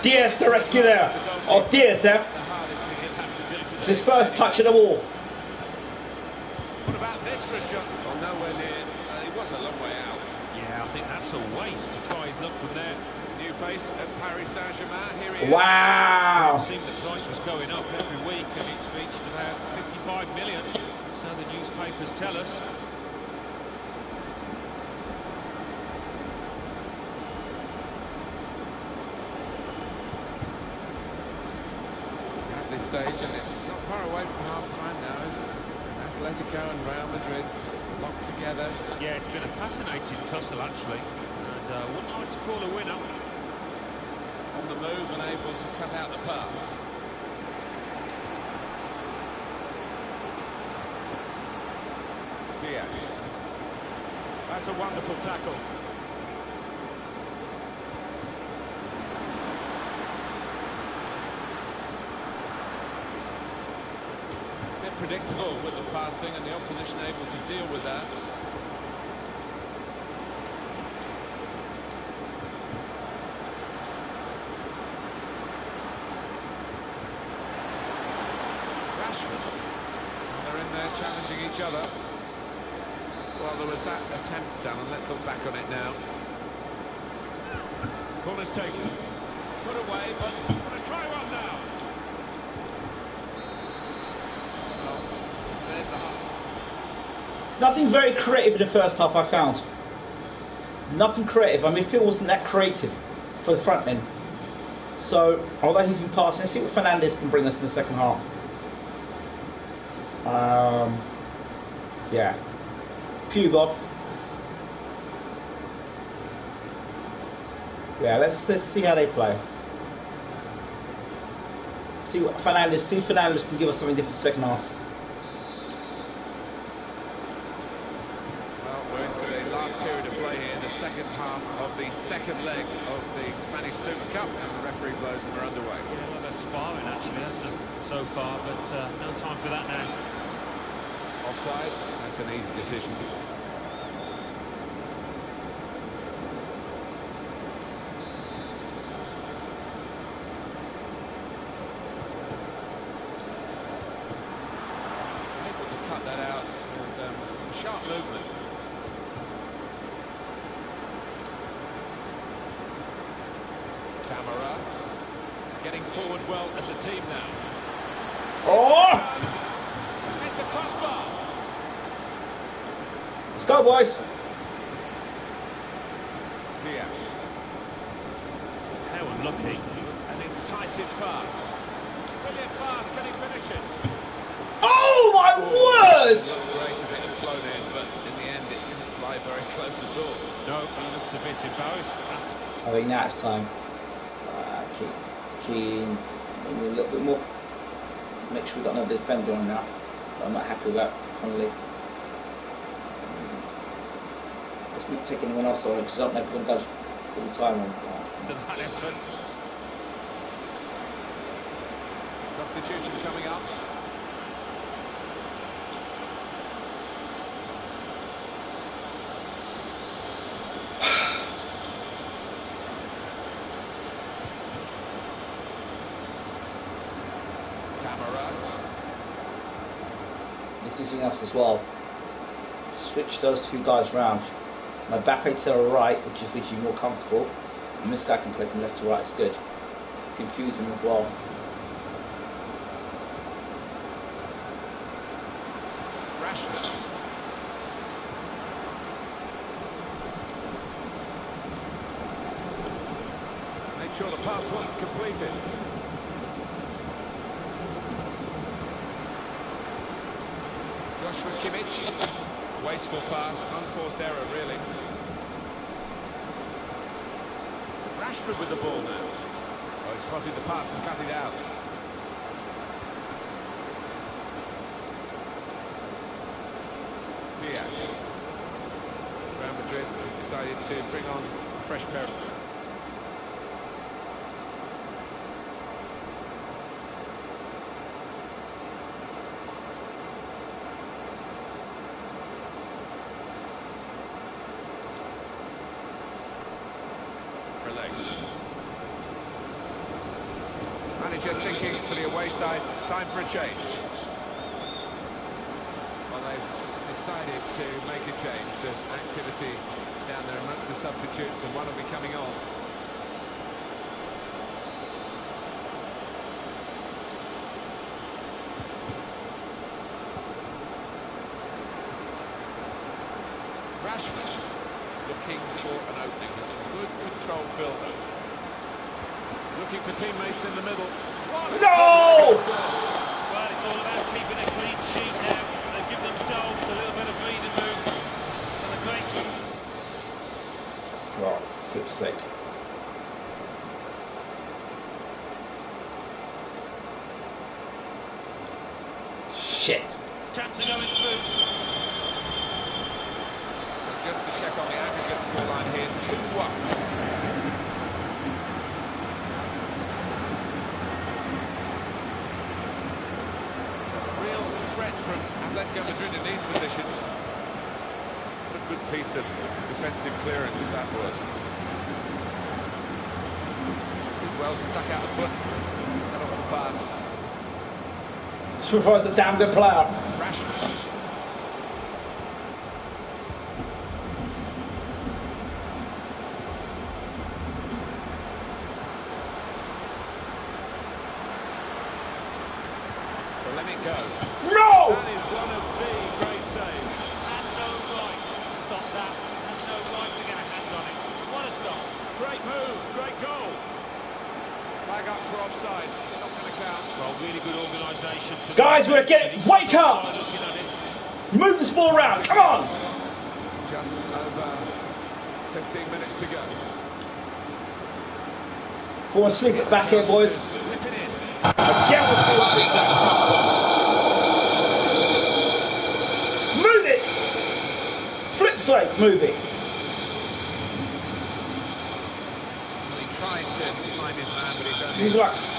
Diaz to rescue there. Oh, Diaz there. It's his first touch of the ball. What about this for a shot? Oh, nowhere near. Uh, it was a long way out. Yeah, I think that's a waste to try his luck from there. New face at Paris Saint-Germain. Here he is. Wow. It seemed the price was going up every week, and it's reached about fifty-five million. So the newspapers tell us. Stage, and it's not far away from half-time now. Atletico and Real Madrid locked together. Yeah, it's been a fascinating tussle, actually, and uh, wouldn't like to call a winner. On the move and able to cut out the pass. Diaz. That's a wonderful tackle. Predictable with the passing, and the opposition able to deal with that. Rashford, they're in there challenging each other. Well, there was that attempt done, and let's look back on it now. Ball is taken, put away, but I'm going to try one now. Nothing very creative in the first half, I found. Nothing creative. I mean, Phil wasn't that creative for the front end. So, although he's been passing, let's see what Fernandez can bring us in the second half. Um, yeah. Pubov. Yeah, let's let's see how they play. See what Fernandez, see if Fernandez can give us something different in the second half. Second leg of the Spanish Super Cup, and the referee blows and we're underway. Yeah, well, they're sparring actually, hasn't they, so far, but uh, no time for that now. Offside, that's an easy decision. Able to cut that out with um, some sharp movement. Cabrera getting forward well as a team now. Oh! It's the crossbar. Let's go, boys. Diaz. How unlucky. An incisive pass. Brilliant pass. Can he finish it? Oh my oh, word! Great, a bit of flown in, but in the end it didn't fly very close at all. No, he looked a bit embarrassed. I think now it's time. Keane, maybe a little bit more. Make sure we've got another defender on now. But I'm not happy with that, Connolly. Let's not take anyone else on it because I don't know if we're going to go full time on it. Substitution coming up. Something else as well. Switch those two guys round. Mbappe to the right, which is which you're more comfortable, and this guy can play from left to right. It's good. Confuse him as well. Rashford. Make sure the pass wasn't completed. Joshua Kimmich, wasteful pass, unforced error really. Rashford with the ball now. Oh, he spotted the pass and cut it out. decided to bring on a fresh pair of... Relax. Manager thinking for the away side, time for a change. Well, they've decided to make a change. There's activity down there amongst the substitutes, and one will be coming on. Rashford looking for an opening. There's some good control build-up. Looking for teammates in the middle. What? No! Well, it's all about keeping a clean sheet now. They give themselves a little bit of breathing room for the great. Oh, for flip's sake. Shit. Chance of going through. Just to check on the aggregate scoreline here, two one. There's a real threat from Atletico Madrid in these positions. What a good piece of defensive clearance that was. Did well, stuck out the foot, cut off the pass. Supervise the damn good player. Rashford. Guys, we're getting. Wake up! Move this ball around. Come on! Just over fifteen minutes to go. Fall asleep at back here, boys. Again with fall asleep back. Move it! Flip slate, move it. He looks.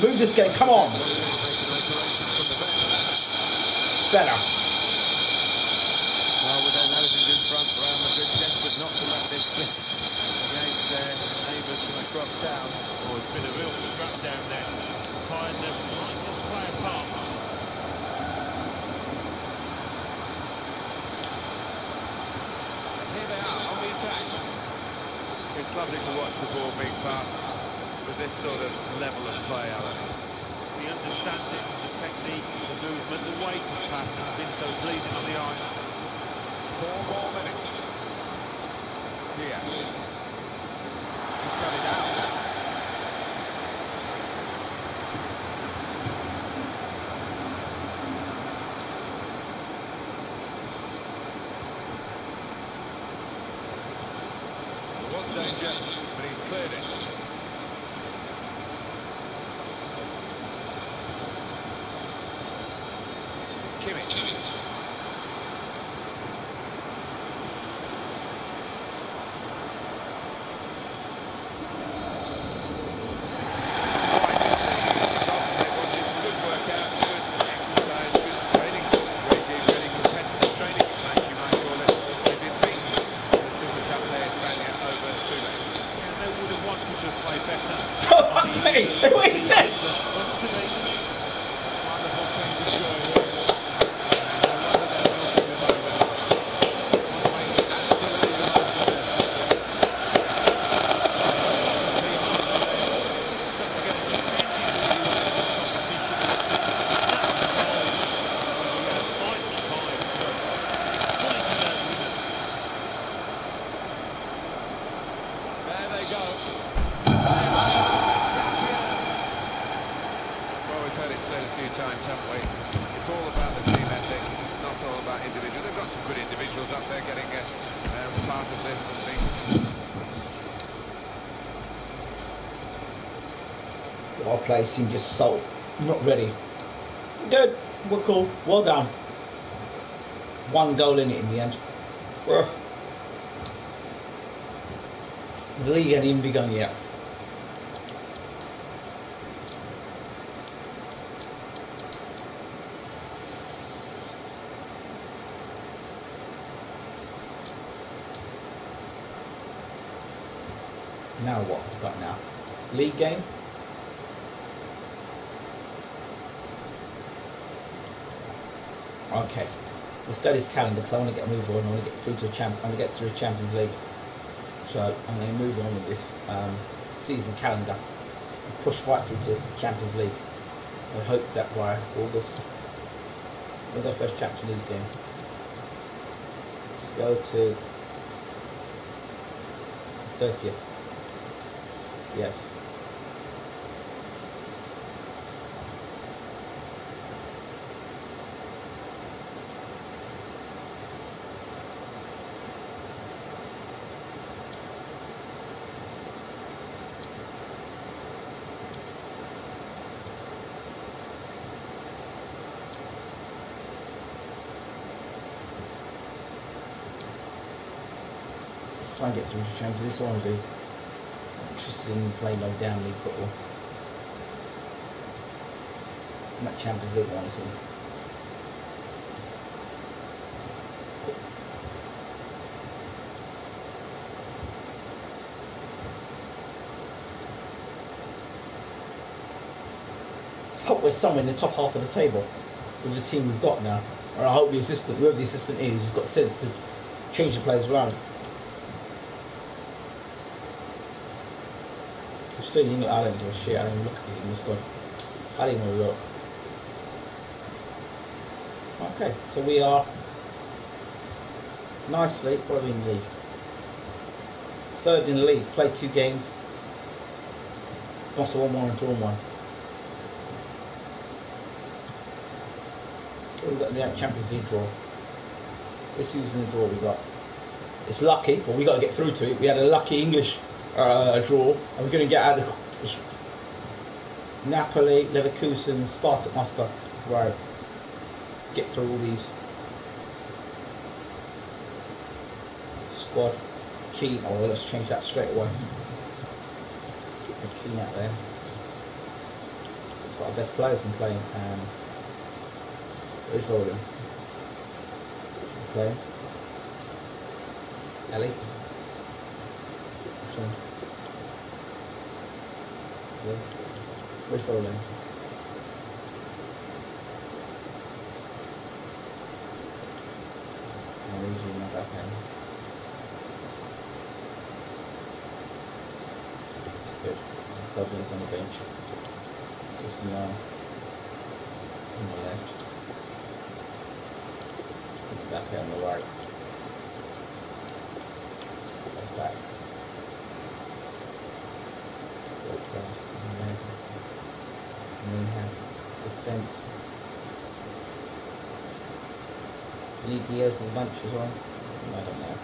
Move this game, come on. Better. Well, with their noses in front, Real Madrid desperate not to let this slip against their neighbours from across town. Oh, it's been a real scrap down there. Tiredness, this play apart. And here they are on the attack. It's lovely to watch the ball being passed. This sort of level of play, Alan. It's the understanding, the technique, the movement, the weight of the pass that has been so pleasing on the eye. Four more minutes. Diaz. He's cut it out. There was danger, but he's cleared it. Play seemed just so not ready. Good, we're cool, well done. One goal in it in the end. Bruh. The league hadn't even begun yet. Now what we've got now? League game? Okay. Let's go to this calendar because I want to get a move on. I want to get through to the champ. I want to get through the Champions League. So I'm going to move on with this um, season calendar and push right through to the Champions League. I hope that by August, where's our first Champions League game? Let's go to the thirtieth. Yes. Try and get through to Champions. This one will do. Interested in playing low down league football. It's not Champions League, honestly. I hope we're somewhere in the top half of the table with the team we've got now. And I hope the assistant, whoever the assistant is, has got sense to change the players around. I didn't look at shit, I didn't look at it in this one. I didn't even look. Okay, so we are nicely, what are we in the league? Third in the league, played two games. Lost one one and drawn one. We've got the Champions League draw. This is the draw we got. It's lucky, but we got to get through to it. We had a lucky English Uh, a draw, and we're going to get out of Napoli, Leverkusen, Spartak Moscow. Right, get through all these squad. Keane, oh, let's change that straight away. Get the Keane out there. Looks like our best players been playing. Um, where's Roland? Playing. Ellie. Yeah. Where's Roland? I'm usually not that hand. It's good. Dublin's on the bench. It's just now on the left. Back here on the right. Left back. Across, and, and then have defence. Leave Diaz and bunch as well. I don't know.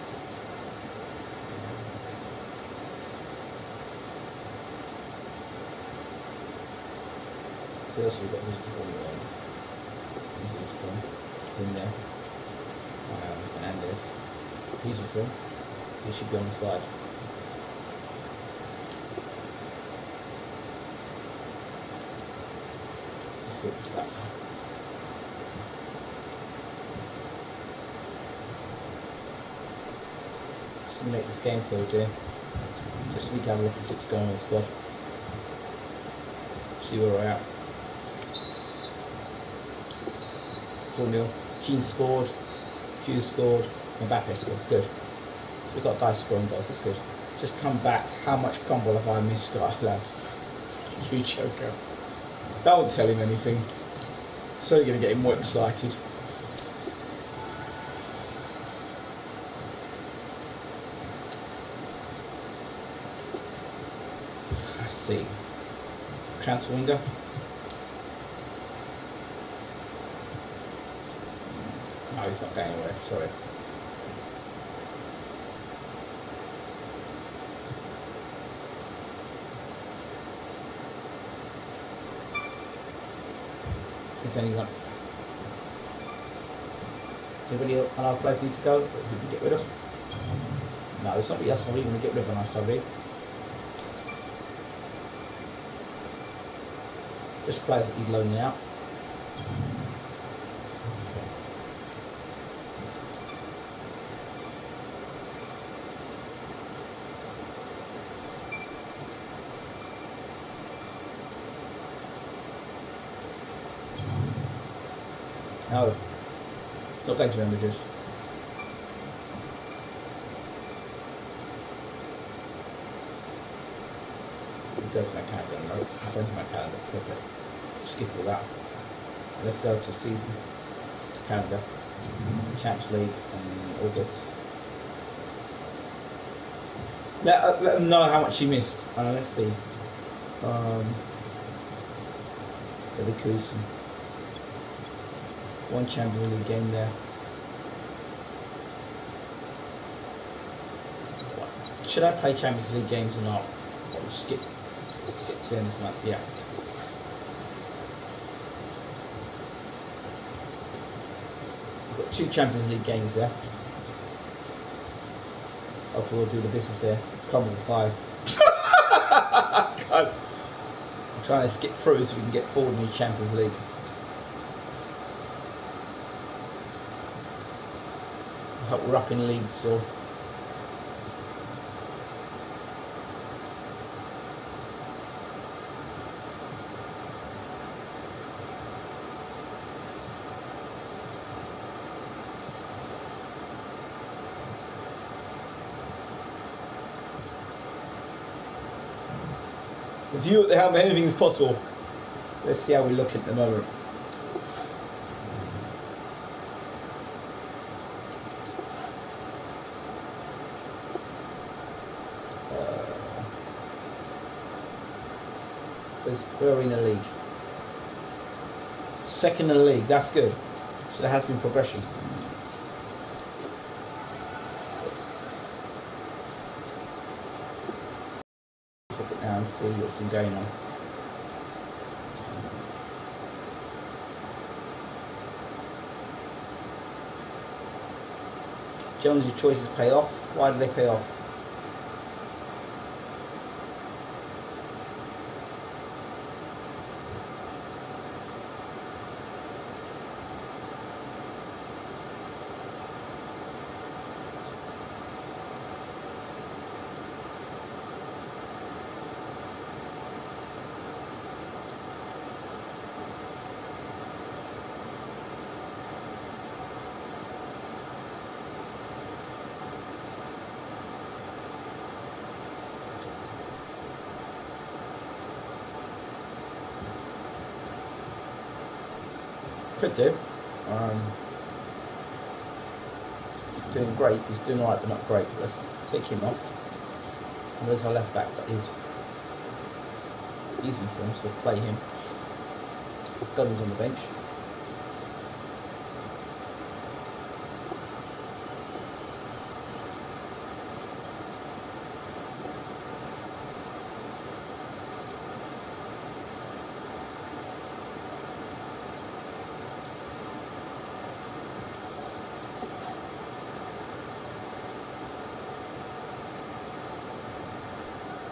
Who else have we got? Who's the form going? This is the form. In there. Um, Fernandez. He's the form. He should be on the side. It's that. Just to make this game so dear. Just need to have a look at what's going on in the squad. See where we're at. four nil. Keane scored. Hugh scored. Mbappe scored. Good. So we've got guys scoring goals. That's good. Just come back. How much crumble have I missed, guys, lads? You joker. Don't tell him anything. So you're going to get him more excited. I see. Transfer window. No, he's not going anywhere. Sorry. Anyone. Everybody on our players need to go. Did we get rid of? No, there's somebody else we're going to get rid of on our subby. Just players that need loaning out. No, it's not going to images. It does my calendar, no? I don't do my calendar, okay. Skip all that. Let's go to season, calendar, Champions League in August. Let, uh, let them know how much you missed. Uh, let's see. Um, Leverkusen. One Champions League game there. Should I play Champions League games or not? I'll skip. Let's get to the end of this month, yeah. We've got two Champions League games there. Hopefully we'll do the business there. Come on, bye. God. I'm trying to skip through so we can get forward in the Champions League. Hope we're up in league still. With you at the helm, anything is possible. Let's see how we look at the moment. We're in the league. Second in the league, that's good. So there has been progression. Let's look at now and see what's been going on. Jones, your choices pay off. Why do they pay off? Could do. Um, doing great. He's doing alright, but not great. Let's take him off. And there's our left back that is easy for him, so play him. Gomez on the bench.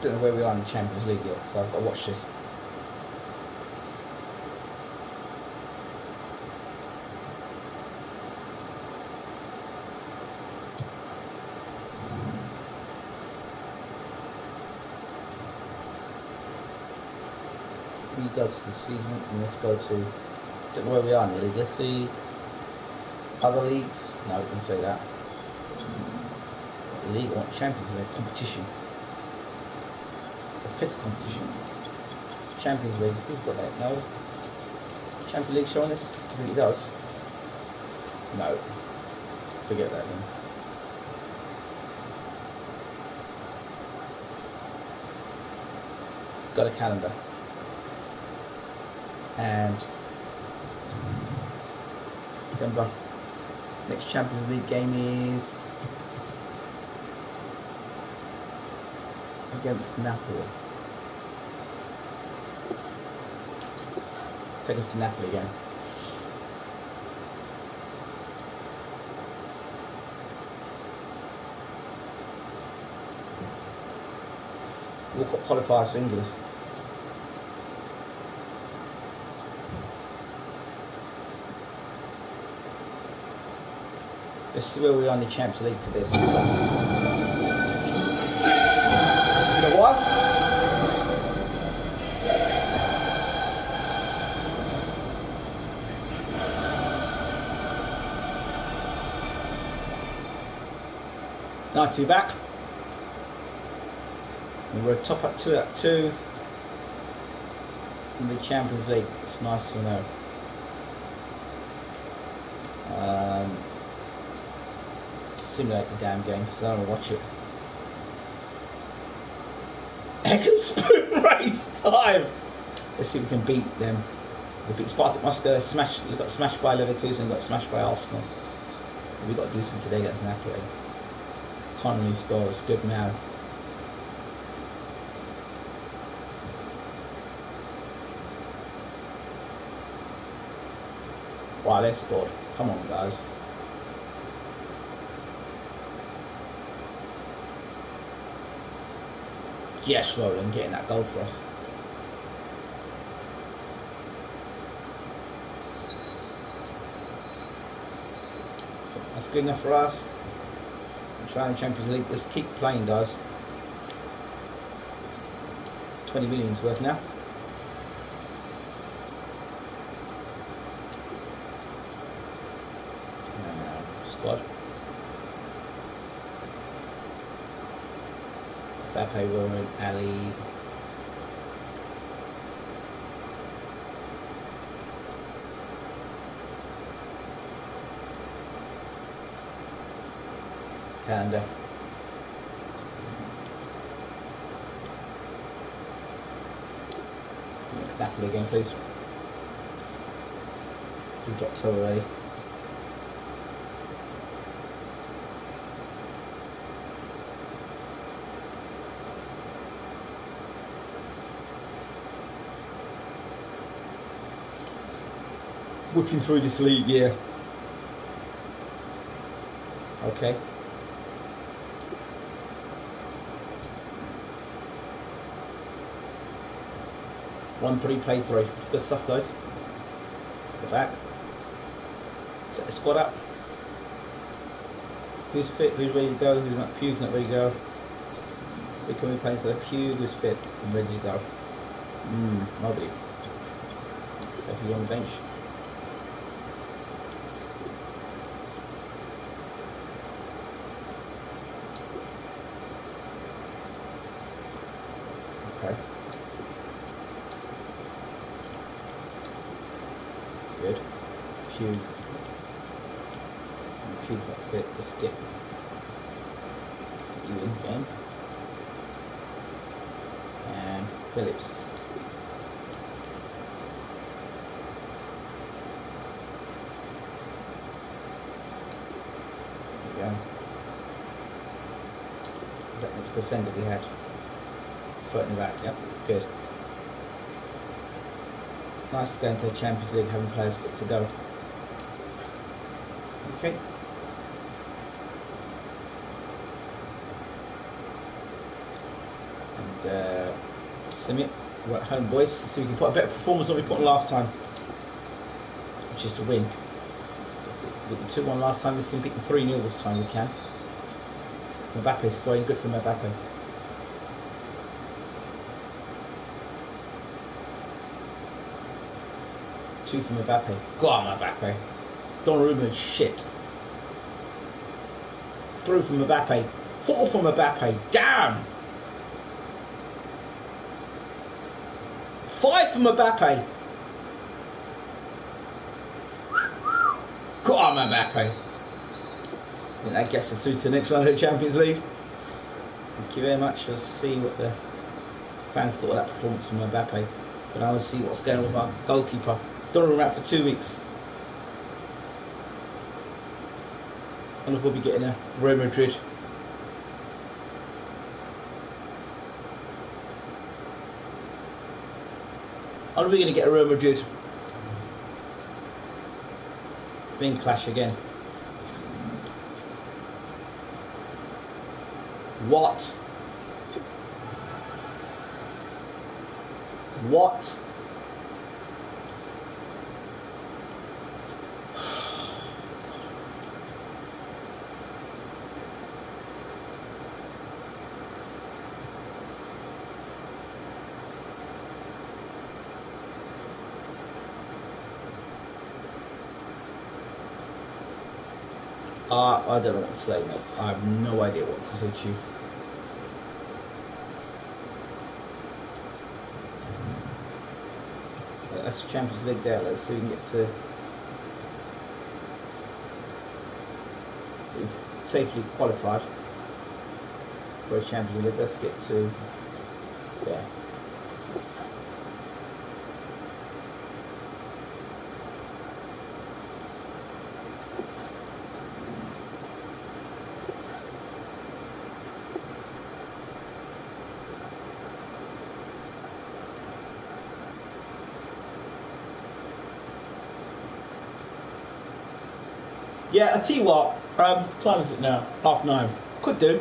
Don't know where we are in the Champions League yet, so I've got to watch this. We go to the season and let's go to, don't know where we are in the league, let's see other leagues. No, we can say that. League or Champions League competition. Pick a competition. Champions League, who's got that? No. Champions League showing this? I think it does. No. Forget that then. Got a calendar. And December. Next Champions League game is against Napoli. Take us to Napoli again. will qualify us for England. This is where we are in the Champions League for this. This is the what? Nice to be back. And we're top up two at two in the Champions League. It's nice to know. Um, Simulate the damn game because I don't want to watch it. Egg and spoon race time! Let's see if we can beat them. We beat Spartak Moscow, smash, we got smashed by Leverkusen and got smashed by Arsenal. We got to do something today against Napoli. Connolly scores, good man. Wow, they scored. Come on, guys. Yes, Roland, getting that goal for us. So that's good enough for us. We're trying the Champions League. Just keep playing, guys. twenty million's worth now. Uh, squad. Mbappe, Roland, Ali. Calendar. Next Napoli again, please. Two drops already. Whipping through this league, yeah. Okay. One three, play three. Good stuff, guys. Go back. Set the squad up. Who's fit? Who's ready to go? Who's not? Pew's not ready to go. Who can we play? So Pew, who's fit and ready to go? Hmm, nobody. On the bench. Okay. Good. Hugh. Hugh's not fit. Let's get you in again. And Phillips. The defender we had floating back, yep, good. Nice to go into the Champions League having players fit to go. Okay. And uh, Simit, we're at home, boys, so we can put a better performance than we put on last time, which is to win. We did two one last time, we seem to beat three nil this time, we can. Mbappe scoring, good for Mbappe. Two for Mbappe. Go on, Mbappe. Donnarumma shit. Through for Mbappe. Four for Mbappe. Damn! Five for Mbappe. Go on, Mbappe. And that gets us through to the next round of the Champions League. Thank you very much. Let's see what the fans thought of that performance from Mbappe. But I want to see what's going on with our goalkeeper. Donnarumma out for two weeks. And look, we'll be getting a Real Madrid. Are we going to get a Real Madrid? Being clash again. What? What? Uh, I don't know what to say, mate. I have no idea what to say to you. That's the Champions League there. Let's see if we can get to... We've safely qualified for a Champions League. Let's get to... Yeah. Yeah, I tell you what, um, what time is it now? Half nine. Could do.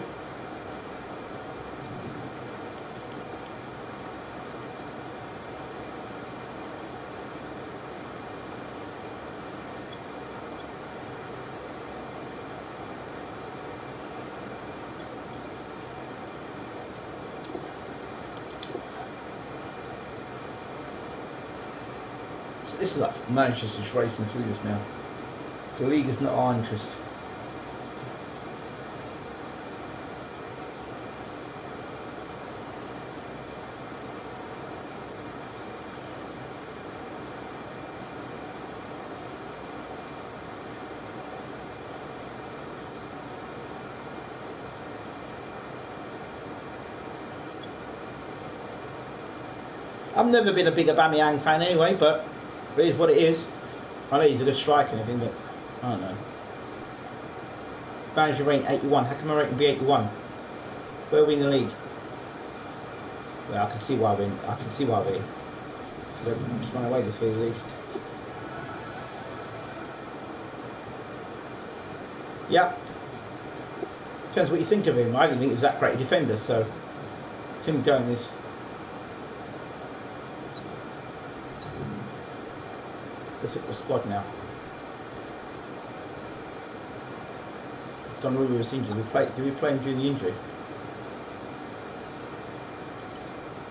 So this is like Manchester's just racing through this now. The league is not our interest. I've never been a big Aubameyang fan anyway, but it is what it is. I know he's a good striker and everything, but I don't know. Manager rating eighty-one. How can my rating be eighty-one? Where are we in the league? Well, I can see why we're in. I can see why we're in. We're just running away this league. Yeah. Depends what you think of him. I didn't think he was that great a defender, so him going this. Let's hit the squad now. On Ruby was injured. We play, do we play him during the injury?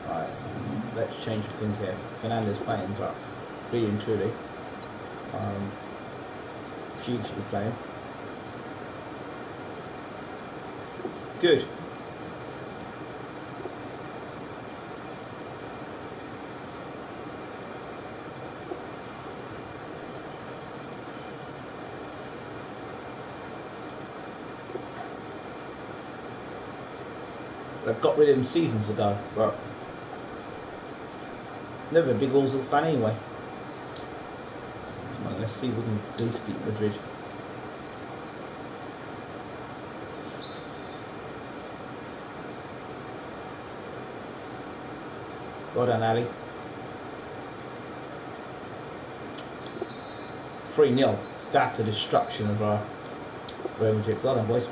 Alright, let's change things here. Fernandez playing, but really and truly. Um, G should be playing. Good. Got rid of him seasons ago, but never a big Arsenal fan anyway. Come on, let's see if we can at least beat Madrid. Well done, Ali. three nil. That's a destruction of our Real Madrid. Well done, boys.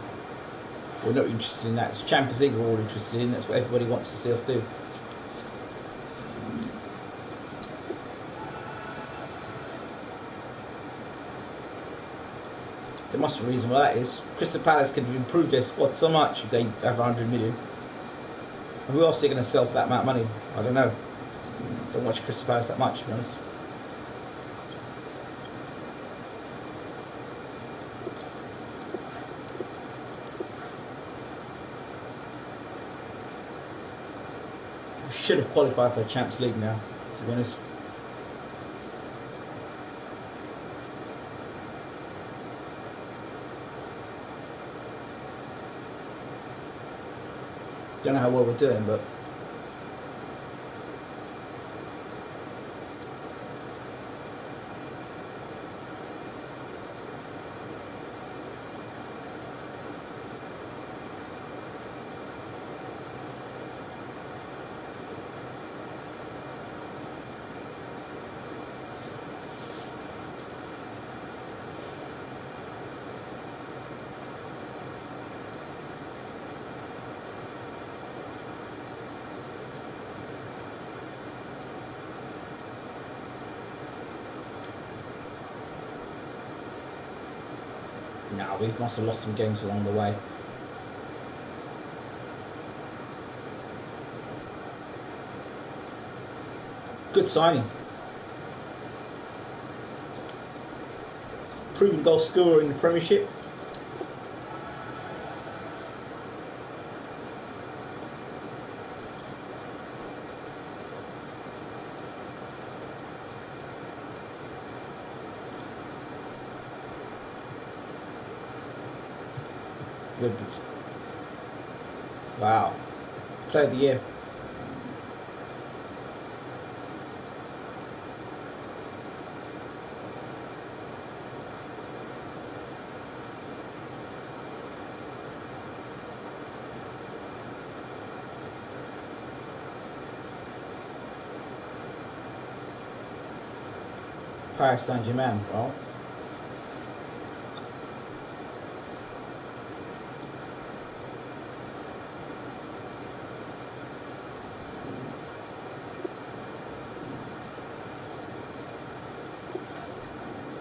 We're not interested in that. It's Champions League we're all interested in. That's what everybody wants to see us do. There must be a reason why that is. Crystal Palace could have improved their squad so much if they have one hundred million. And who else are they going to sell for that amount of money? I don't know. I don't watch Crystal Palace that much, to be honest. Should have qualified for the Champions League now, to be honest. Don't know how well we're doing, but we must have lost some games along the way. Good signing. Proven goal scorer in the Premiership. Good. Wow. Player of the year. Paris Saint-Germain, well.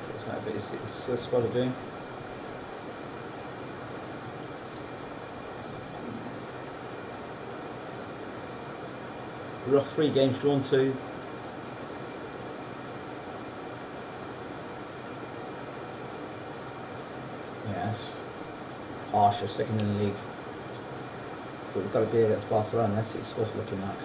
That's right, but it's, it's, that's what I'm doing. We lost three games, drawn two. Second in the league, but we've got to be against Barcelona. That's what it's supposed to look like.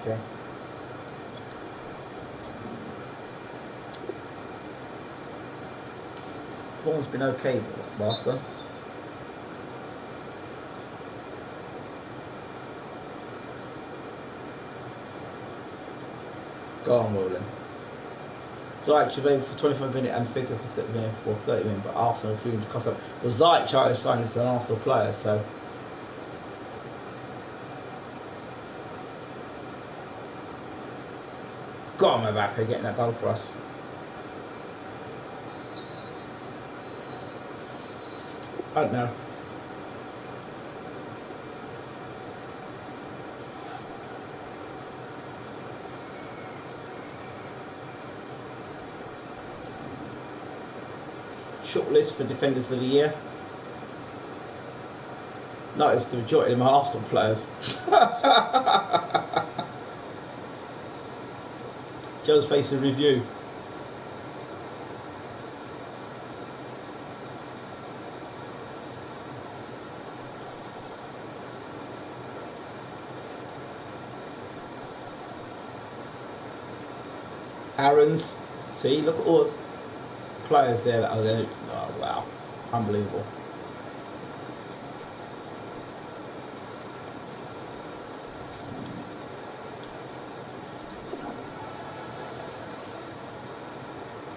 Okay. Form's been okay, Barca. Go on, Roland. Zajac available for twenty-five minutes and Fika for thirty minutes, but Arsenal refusing to cost up. Well, Zajac is signed as an Arsenal player, so. Go on, Mbappe, getting that goal for us. I don't know. Shortlist for Defenders of the Year. Notice the majority of my Arsenal players. Joe's facing review. Aaron's. See, look at all players there that are there. Oh, wow, unbelievable.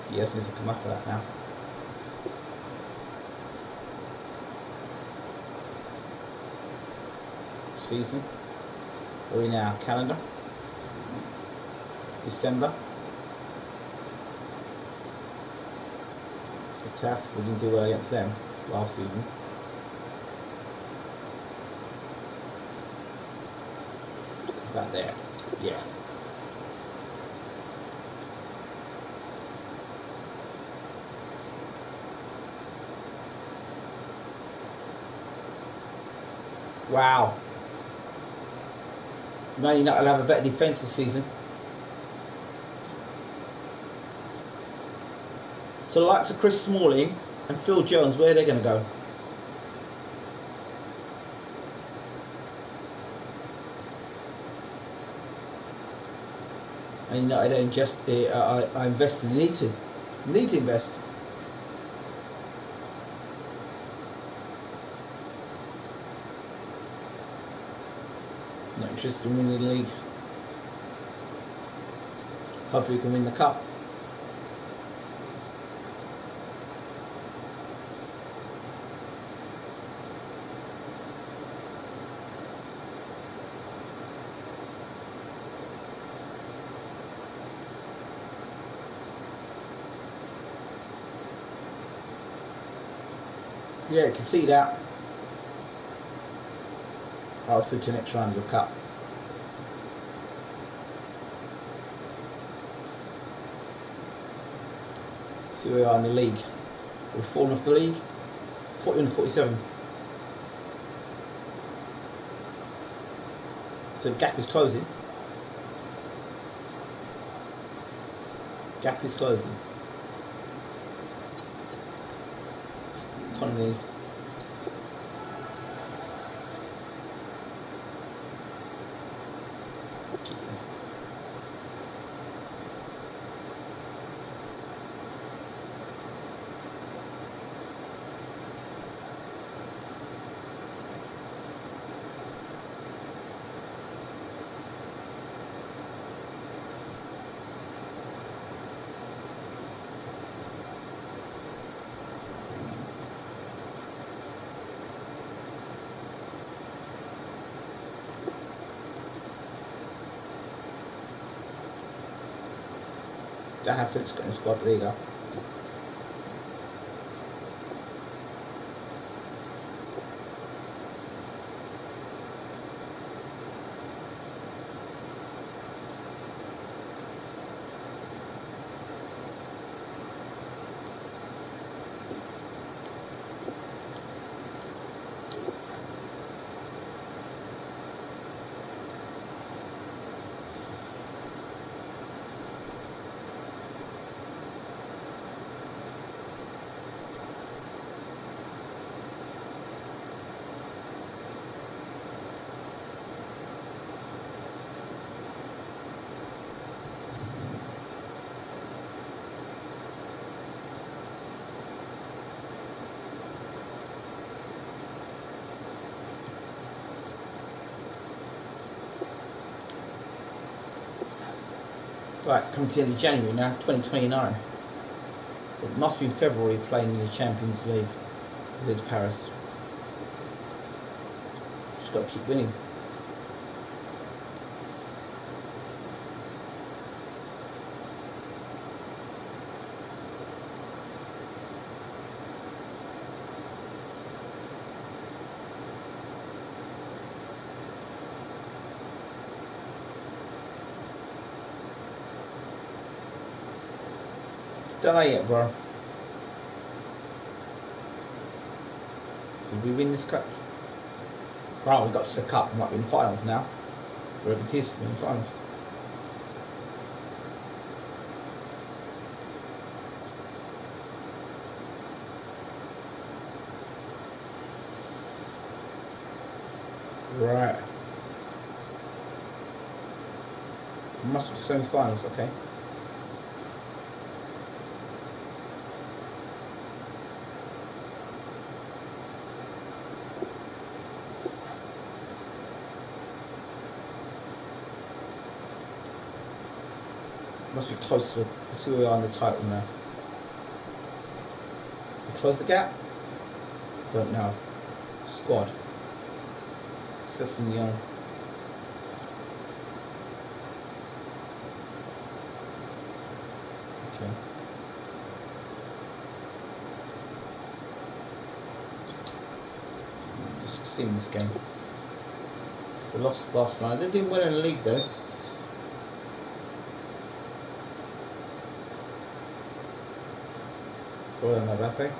Diaz needs to come up for that now. Season. Are we now? Calendar. December. Tough. We didn't do well against them last season. About there, yeah. Wow. Man United will have a better defence this season. So the likes of Chris Smalling and Phil Jones, where are they going to go? And United don't just, uh, I, I invest in need to. Need to invest. Not interested in winning the league. Hopefully we can win the cup. Yeah, you can see that. I'll switch the next round of the cup. See where we are in the league. We've fallen off the league. forty-one to forty-seven. So the gap is closing. Gap is closing. Connolly. Don't have Phillips got in the squad, but there you go. Right, coming to the end of January now, twenty twenty-nine. It must be in February playing in the Champions League with Paris. Just got to keep winning. Don't know yet, bro. Did we win this cup? Right, we got to the cup. We might be in finals now. Wherever it is, we're in finals. Right. We must be semi-finals, okay. Must be close to who we are in the title now. We close the gap? Don't know. Squad. Cecily Young. Okay. Just seeing this game. We lost the Barcelona. They're doing well in the league though. Roland Mbappe.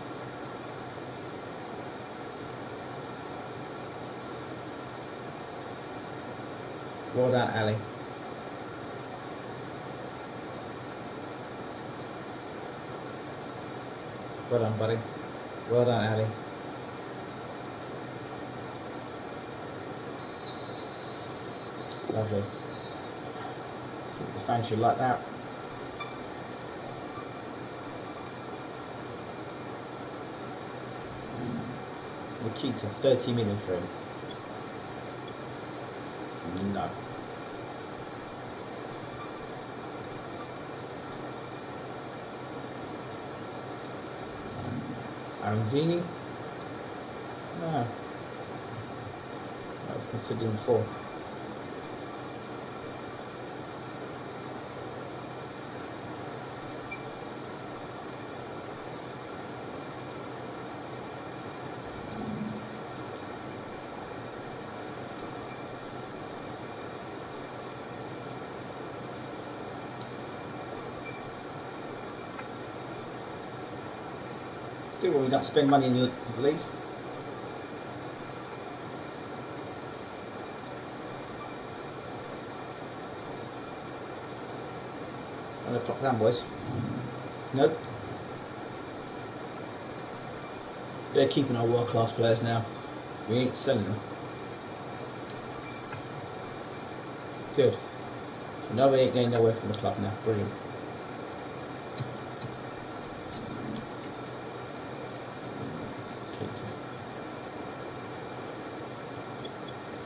Roland Alli. Well done, buddy. Well done, Alli. Lovely. I think the fans should like that. Nikita, thirty million for him. No. Aranzini? No. I was considering four. do when we don't spend money in the league. And the clock down, boys. Nope. They're keeping our world class players now. We ain't selling them. Good. So now we ain't getting nowhere from the club now. Brilliant.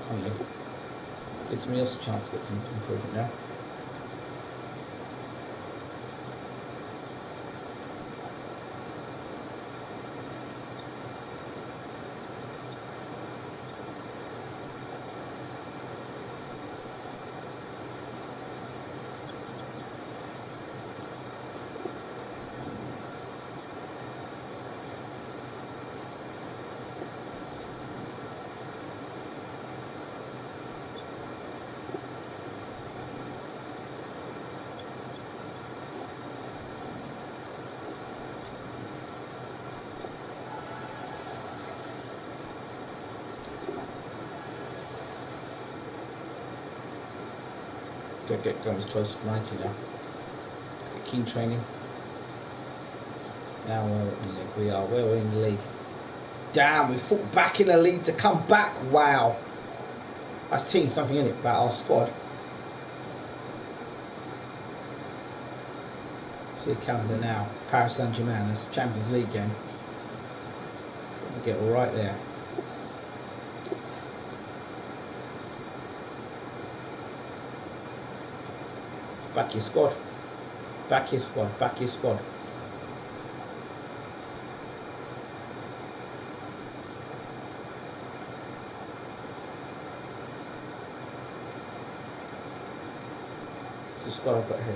Connolly. Gives somebody else a chance to get some improvement now. Don't get Gomez close to ninety now. Get Keane training. Now we're in the league. We are. We're in the league. Damn, we fought back in the league to come back. Wow. That's team something in it about our squad. See the calendar now. Paris Saint-Germain. That's a Champions League game. Trying to get all right there. Back your squad, back your squad, back your squad. It's the squad I've got here.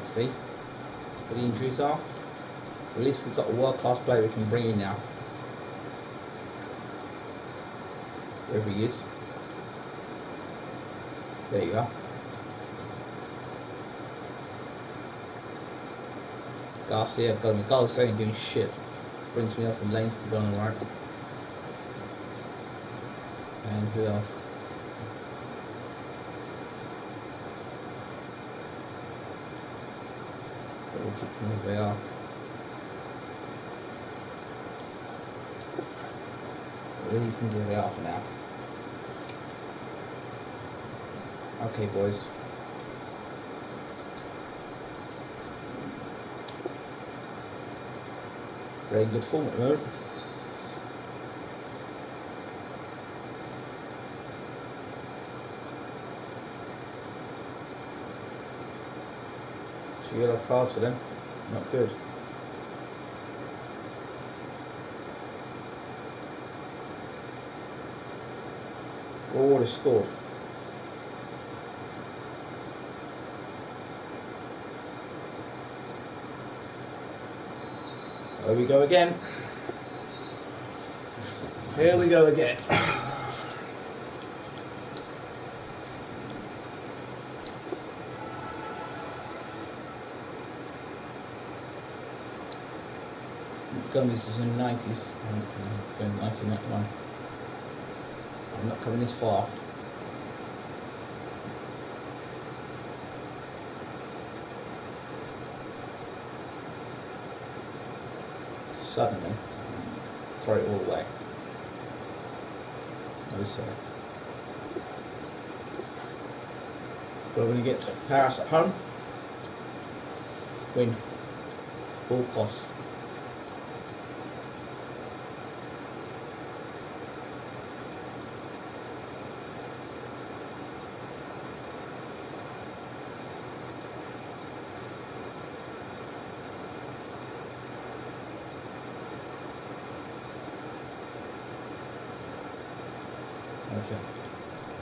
Let's see what the injuries are. At least we've got a world-class player we can bring in now. Wherever he is. There you are. Garcia, got me. Garcia ain't doing shit. Brings me up some lanes for going alright. And who else? But we'll keep them as they are. We'll leave them as they are for now. Okay, boys. Very good form at the moment. Two yellow cards for them. Not good. All is scored. Here we go again. Here we go again. Gomez is in the nineties. I'm going nineteen ninety-one. I'm not coming this far. Suddenly, throw it all away. No, sir. Well, when you get to Paris at home, win. All costs.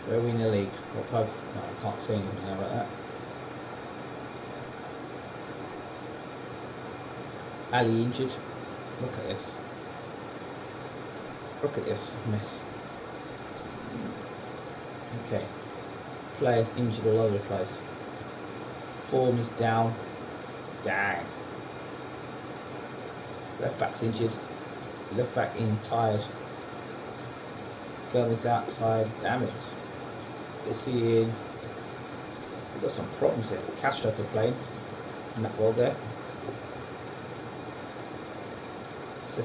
Where are we in the league? What pub? No, I can't see anything now about that. Ali injured. Look at this. Look at this mess. Okay. Players injured all over the place. Form is down. Dang. Left back's injured. Left back in tired. Gomez out tired. Damn it. Let's see in. We've got some problems here. Castro could play in that world there.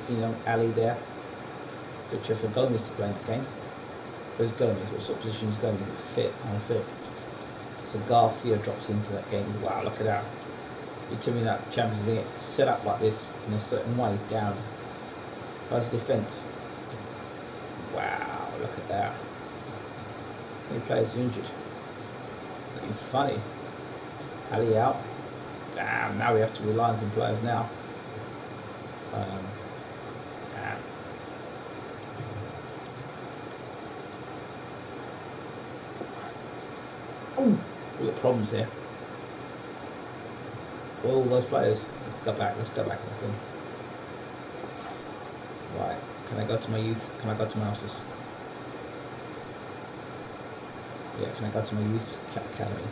Young Alli there. Good choice for Gomez to play in the game. Where's Gomez? What sort of position is Gomez? Fit on the field. So Garcia drops into that game. Wow, look at that. You're telling me that Champions League set up like this in a certain way down. Nice defence. Wow, look at that. New players injured. Looking funny. Alli out. Damn, now we have to rely on some players now. Um, All the problems here. All those players. Let's go back. Let's go back to the thing. Right. Can I go to my youth? Can I go to my office? Yeah. Can I go to my youth academy?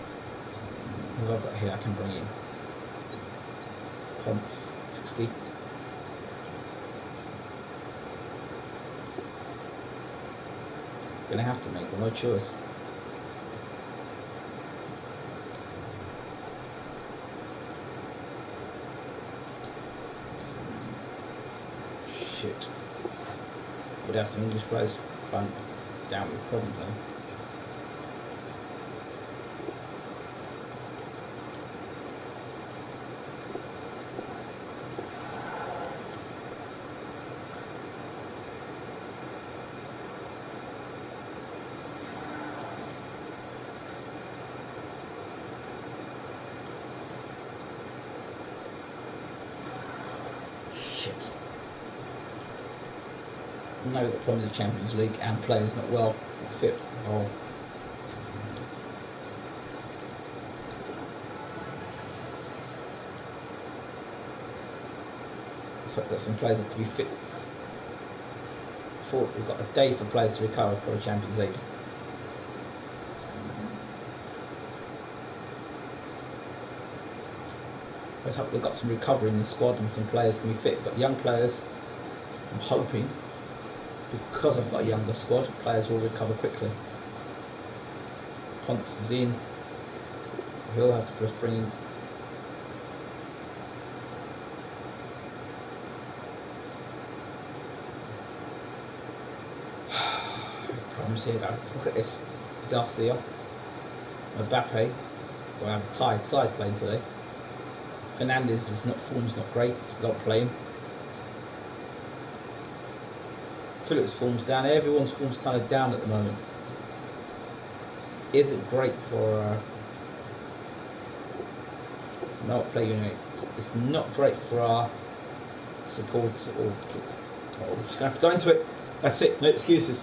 What I've got here, I can bring in. Points sixty. Gonna have to make them, no choice. Shit. We'd have some English players run down with problems though. No, the problems of Champions League and players not well fit at all. So there's some players that could be fit. For, we've got a day for players to recover for a Champions League. Let's hope we've got some recovery in the squad and some players can be fit. But young players, I'm hoping. Because I've got a younger squad, players will recover quickly. Ponce is in. He'll have to just bring in. Problems here though. Look at this. Garcia. Mbappe. Well, I have a tired side playing today. Fernandez is not form's not great, so don't play him. Phillips' form's down, everyone's form's kind of down at the moment. Isn't great for uh, not play unit. It's not great for our supports at all. Oh, we're just gonna have to go into it. That's it, no excuses.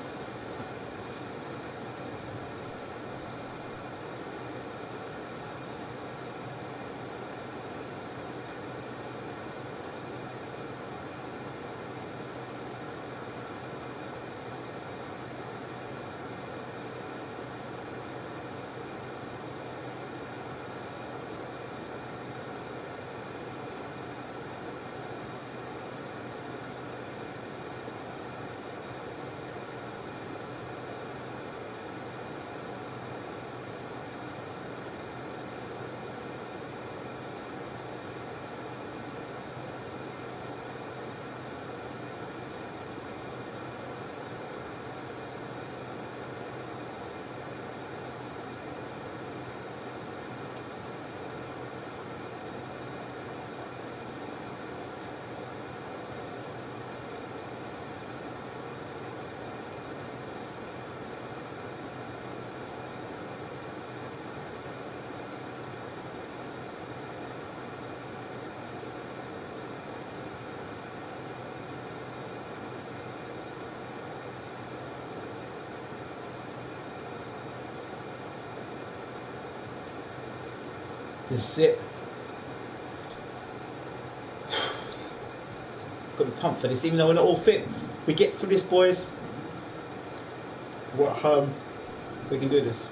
This is it. Got to be pumped for this, even though we're not all fit. We get through this, boys. We're at home. We can do this.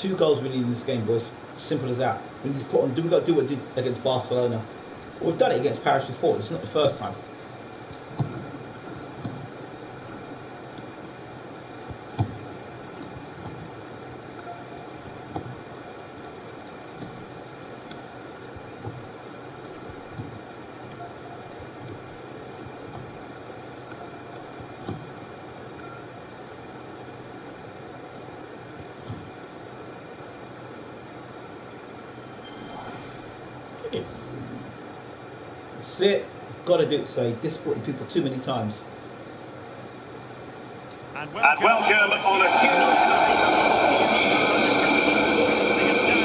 Two goals we need in this game, boys. Simple as that. We need to put on. Do we got to do what we did against Barcelona? Well, we've done it against Paris before. It's not the first time. It gotta do it, so disappointing people too many times. And welcome, and welcome on a few My name is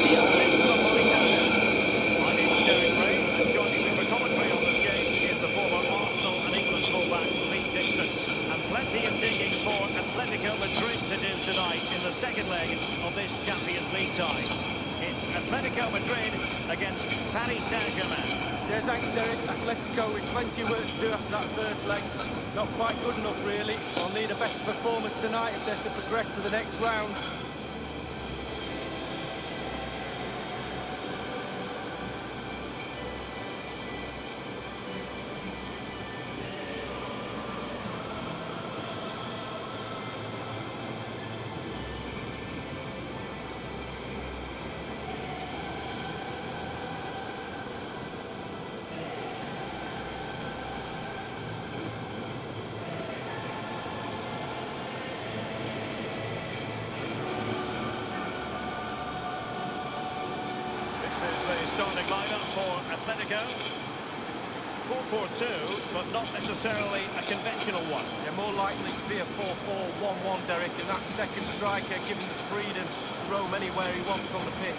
Derek Ray, and joining me for commentary on this game is the former Arsenal and England fullback Lee Dixon. And plenty of digging for Atletico Madrid to do tonight in the second leg of this Champions League tie. It's Atletico Madrid against Paris Saint-Germain. Yeah, thanks, Derek. Atletico with plenty of work to do after that first leg. Not quite good enough, really. They'll need a better performance tonight if they're to progress to the next round. Starting lineup for Atletico, four four two, but not necessarily a conventional one. They're more likely to be a four four one one, Derek, and that second striker giving the freedom to roam anywhere he wants on the pitch.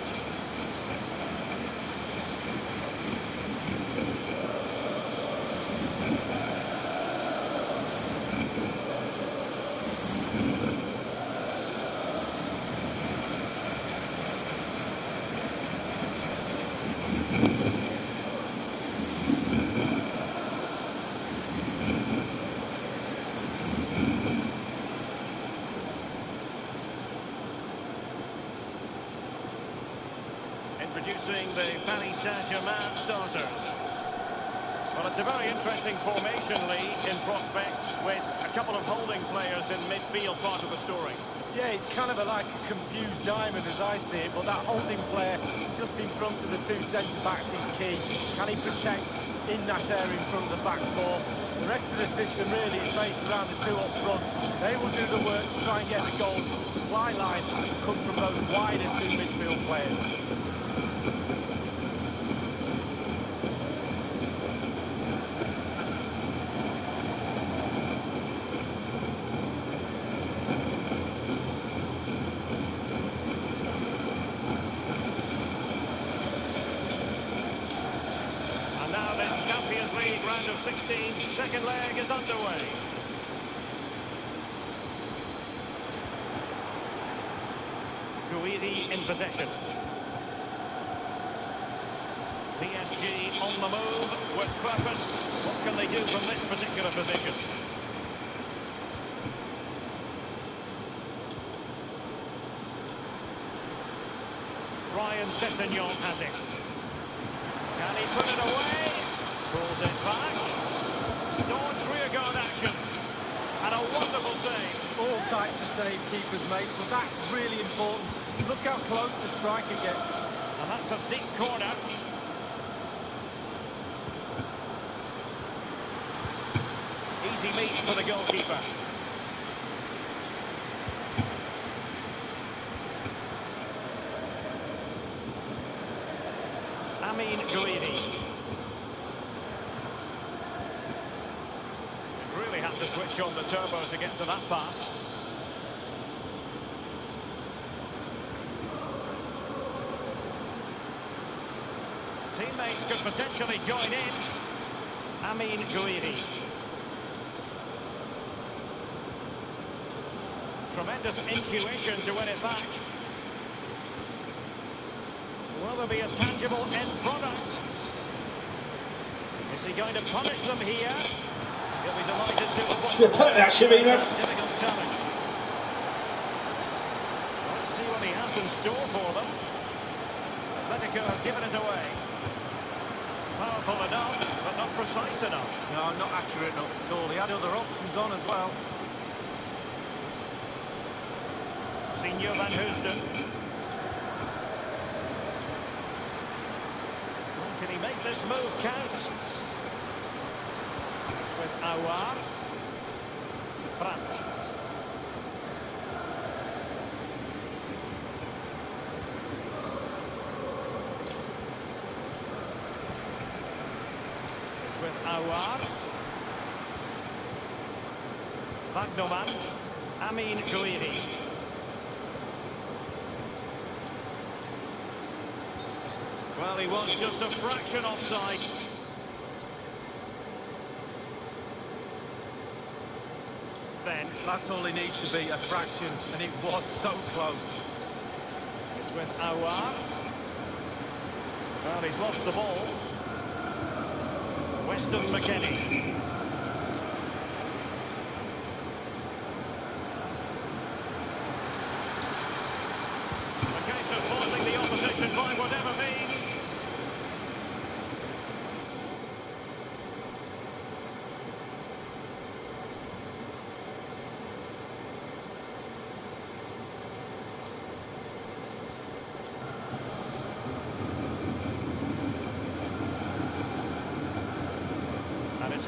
Introducing the Paris Saint-Germain starters. Well, it's a very interesting formation, Lee, in prospect, with a couple of holding players in midfield part of the story. Yeah, it's kind of a, like a confused diamond as I see it, but that holding player just in front of the two centre-backs is key. Can he protect in that area in front of the back four? The rest of the system really is based around the two up front. They will do the work to try and get the goals, but the supply line will come from those wider two midfield players. sixteen, second leg is underway. Guiri in possession. P S G on the move with purpose. What can they do from this particular position? Ryan Sessegnon has it. Can he put it away? Pulls it back. All types of save keepers make, but that's really important. Look how close the striker gets. And that's a deep corner. Easy meet for the goalkeeper. Amin Guiri. Have to switch on the turbo to get to that pass. Teammates could potentially join in. Amin Guiri. Tremendous intuition to win it back. Will there be a tangible end product? Is he going to punish them here? He'll be delighted to have won. That should be enough. Difficult challenge. Let's see what he has what's in store for them. Atletico have given it away. Powerful enough, but not precise enough. No, not accurate enough at all. He had other options on as well. Senior Van Housden. Well, can he make this move count? It's with Awar. Brandt. With Awar, Magdoman, Amin Guiri. Well, he was just a fraction offside. Then that's all he needs to be, a fraction, and it was so close. It's with Awar. Well, he's lost the ball. Weston McKennie. A case of holding the opposition by whatever means.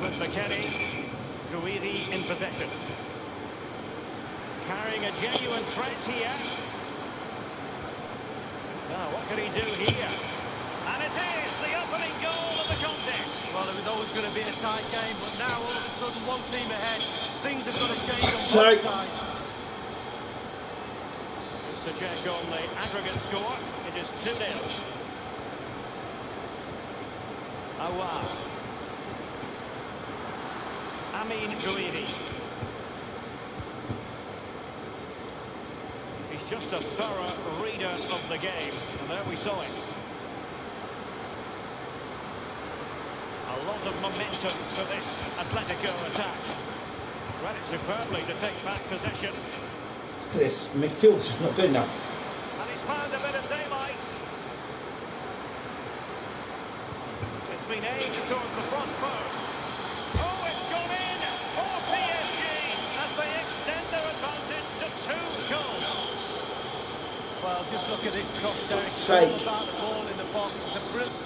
With McKennie, Guiri in possession. Carrying a genuine threat here. Now, what can he do here? And it is the opening goal of the contest. Well, it was always going to be a tight game, but now all of a sudden one team ahead. Things have got to change on Sorry. both sides. Just to check on the aggregate score, it is two nil. Awar. Amin Guiri. He's just a thorough reader of the game, and there we saw it. A lot of momentum for this Atletico attack. Read it superbly to take back possession. Look at this, midfield's just not good enough. And he's found a bit of daylight. It's been aimed towards the front post. Well, just look at this cross down. It's all about the ball in the box. It's a brilliant.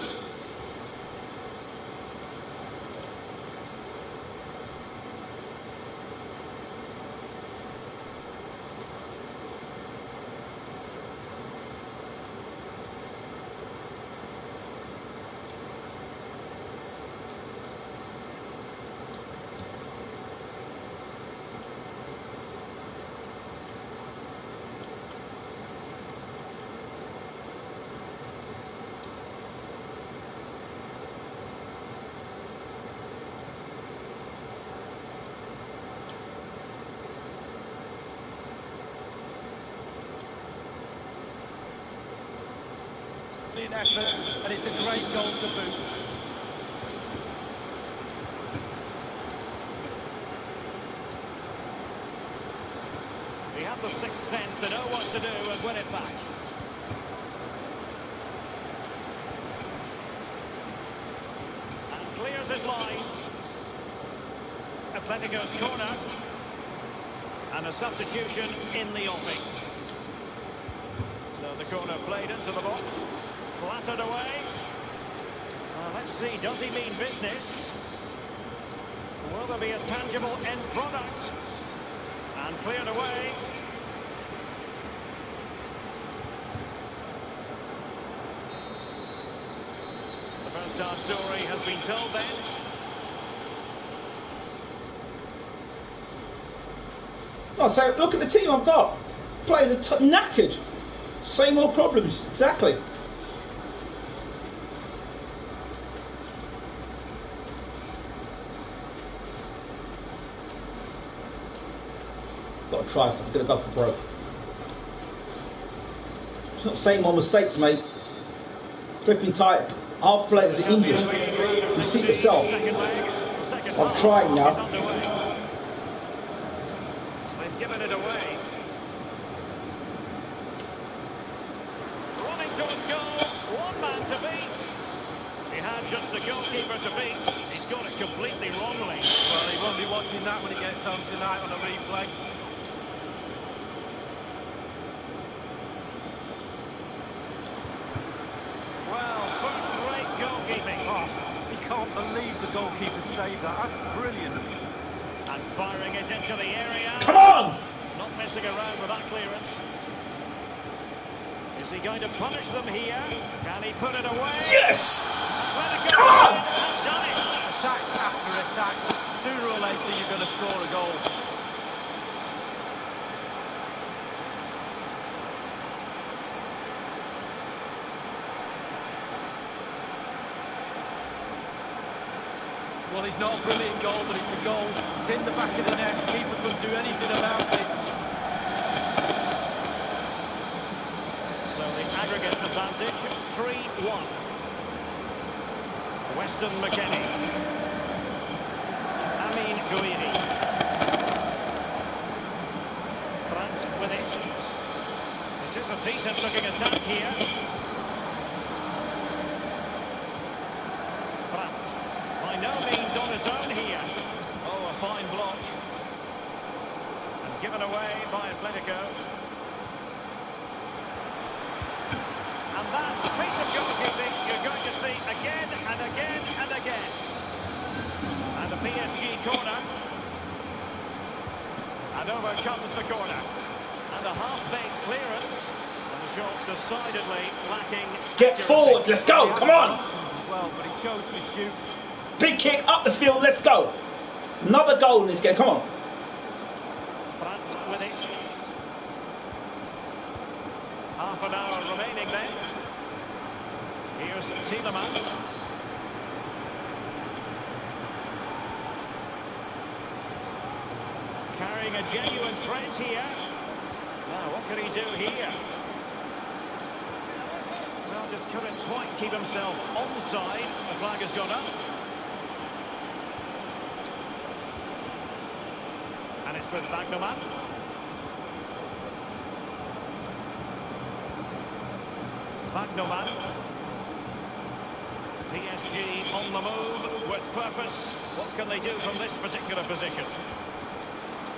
An effort, and it's a great goal to boot. He had the sixth sense to know what to do and win it back. And clears his lines. Atletico's corner. And a substitution in the offing. So the corner played into the box. Flattered away. Well, let's see, does he mean business? Will there be a tangible end product? And cleared away. The first half story has been told then. Oh, so look at the team I've got. Players are t knackered. Same old problems, exactly. Try something, gonna go for broke. It's not the same old mistakes, mate. Flipping tight, half players are injured. You see it yourself. I'm trying now. They've given it away. had just the goalkeeper to beat. He's got it completely wrongly. Well, he won't be watching that when he gets home tonight on a replay. Well, first-rate goalkeeping. Oh, he can't believe the goalkeeper saved that. That's brilliant. And firing it into the area. Come on! Not messing around with that clearance. Is he going to punish them here? Can he put it away? Yes! Come on! Done it. Attacks after attacks. Sooner or later, you're going to score a goal. Well, he's not a brilliant goal, but it's a goal. It's in the back of the net. Keeper couldn't do anything about it. Aggregate advantage, three one. Weston McKennie. Amin Gouiri. Brandt with it. It is a decent-looking attack here. Brandt, by no means on his own here. Oh, a fine block. And given away by Atletico. And that piece of goalkeeping you're going to see again and again and again. And a P S G corner. And over comes the corner. And a half-baked clearance. And the shot decidedly lacking. Get forward, let's go, come on! Well, but he chose to shoot. Big kick up the field, let's go. Another goal in this game, come on. Brandt with it. Half an hour remaining then. Here's Tielemans. Carrying a genuine threat here. Now, what could he do here? Well, just couldn't quite keep himself onside. The flag has gone up. And it's with Bagnaman. Magnoman. P S G on the move with purpose. What can they do from this particular position?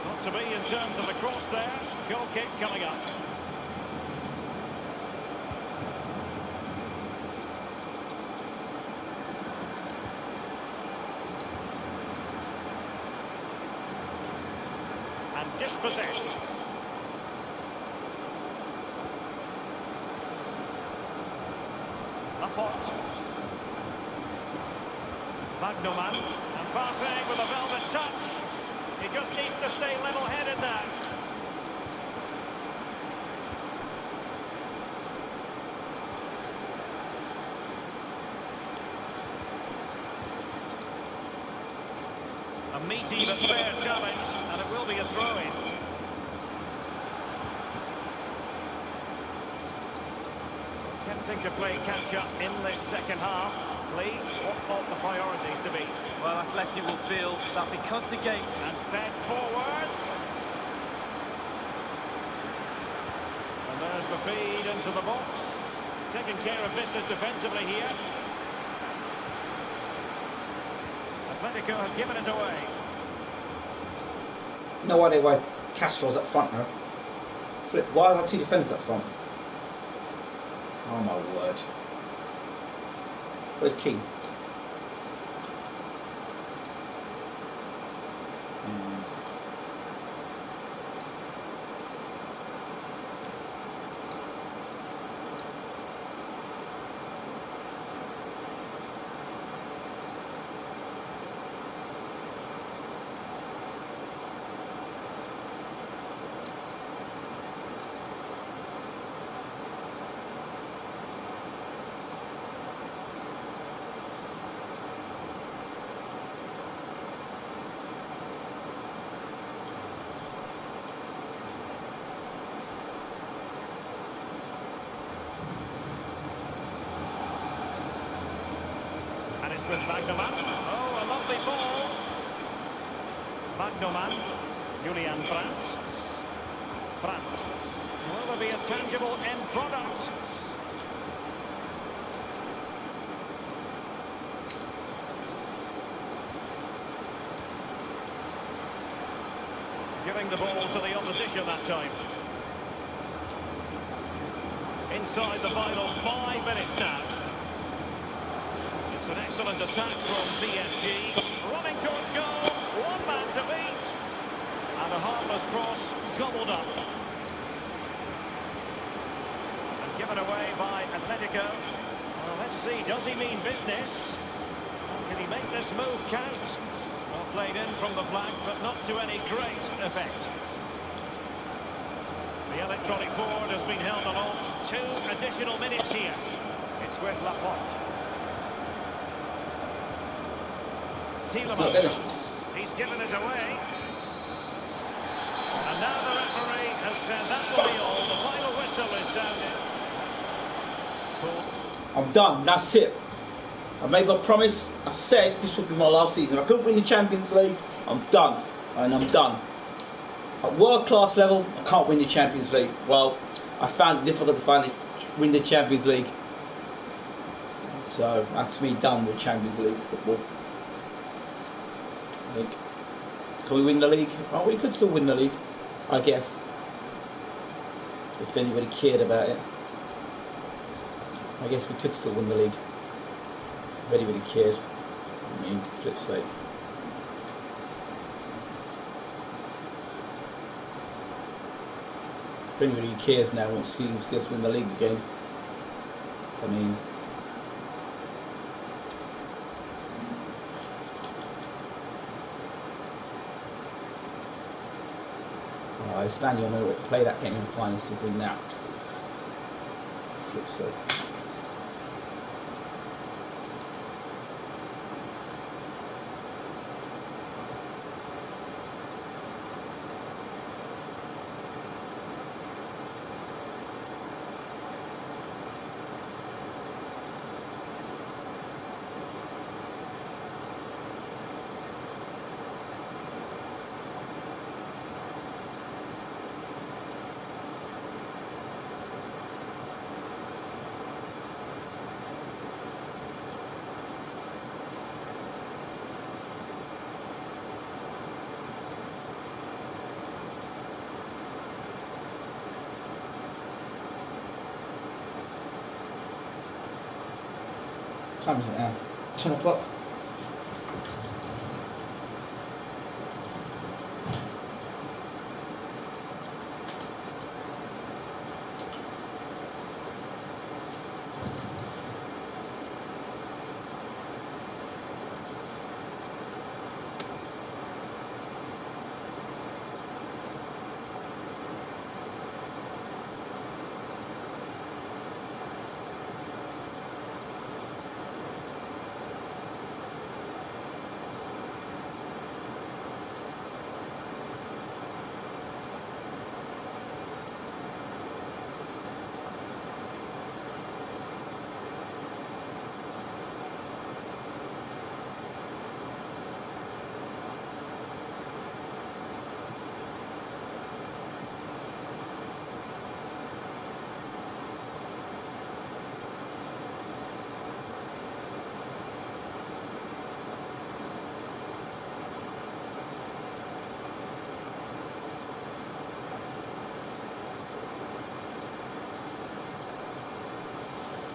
Not to be in terms of the cross there. Goal kick coming up. And dispossessed. Magnoman, and passing with a velvet touch. He just needs to stay level-headed now. A meaty but fair challenge, and it will be a throw-in. Tempting to play catch-up in this second half. Lee, what ought the priorities to be? Well, Atleti will feel that because the game... And fed forwards. And there's the feed into the box. Taking care of business defensively here. Atletico have given it away. No idea why Castro's up front now. Flip, why are two defenders up front? Oh my word. Where's Keane? And with Magnoman. Oh, a lovely ball. Magnoman. Julian Brandt. Brandt. Will there be a tangible end product? delivering the ball to the opposition that time. Inside the final five minutes now. It's an excellent attack from P S G. Running towards goal, one man to beat. And a harmless cross gobbled up. And given away by Atletico. Well, let's see, does he mean business? Can he make this move count? Well, played in from the flank, but not to any great effect. The electronic board has been held aloft. Two additional minutes here. It's with Laporte. Tielemans. He's given it away. And now the referee has said that will be all. The final whistle is sounded. Cool. I'm done. That's it. I made my promise. I said this would be my last season. If I couldn't win the Champions League, I'm done. And I'm done. At world-class level, I can't win the Champions League. Well, I found it difficult to find it, win the Champions League. So, that's me done with Champions League football. League. Can we win the league? Oh, we could still win the league, I guess. If anybody cared about it. I guess we could still win the league. If anybody cared. I mean, flip's sake. If anybody who cares now wants to see us win the league again. I mean, oh, Espanyol know where to play that game in the finals to win now. Flip sake. What time is it now? ten o'clock.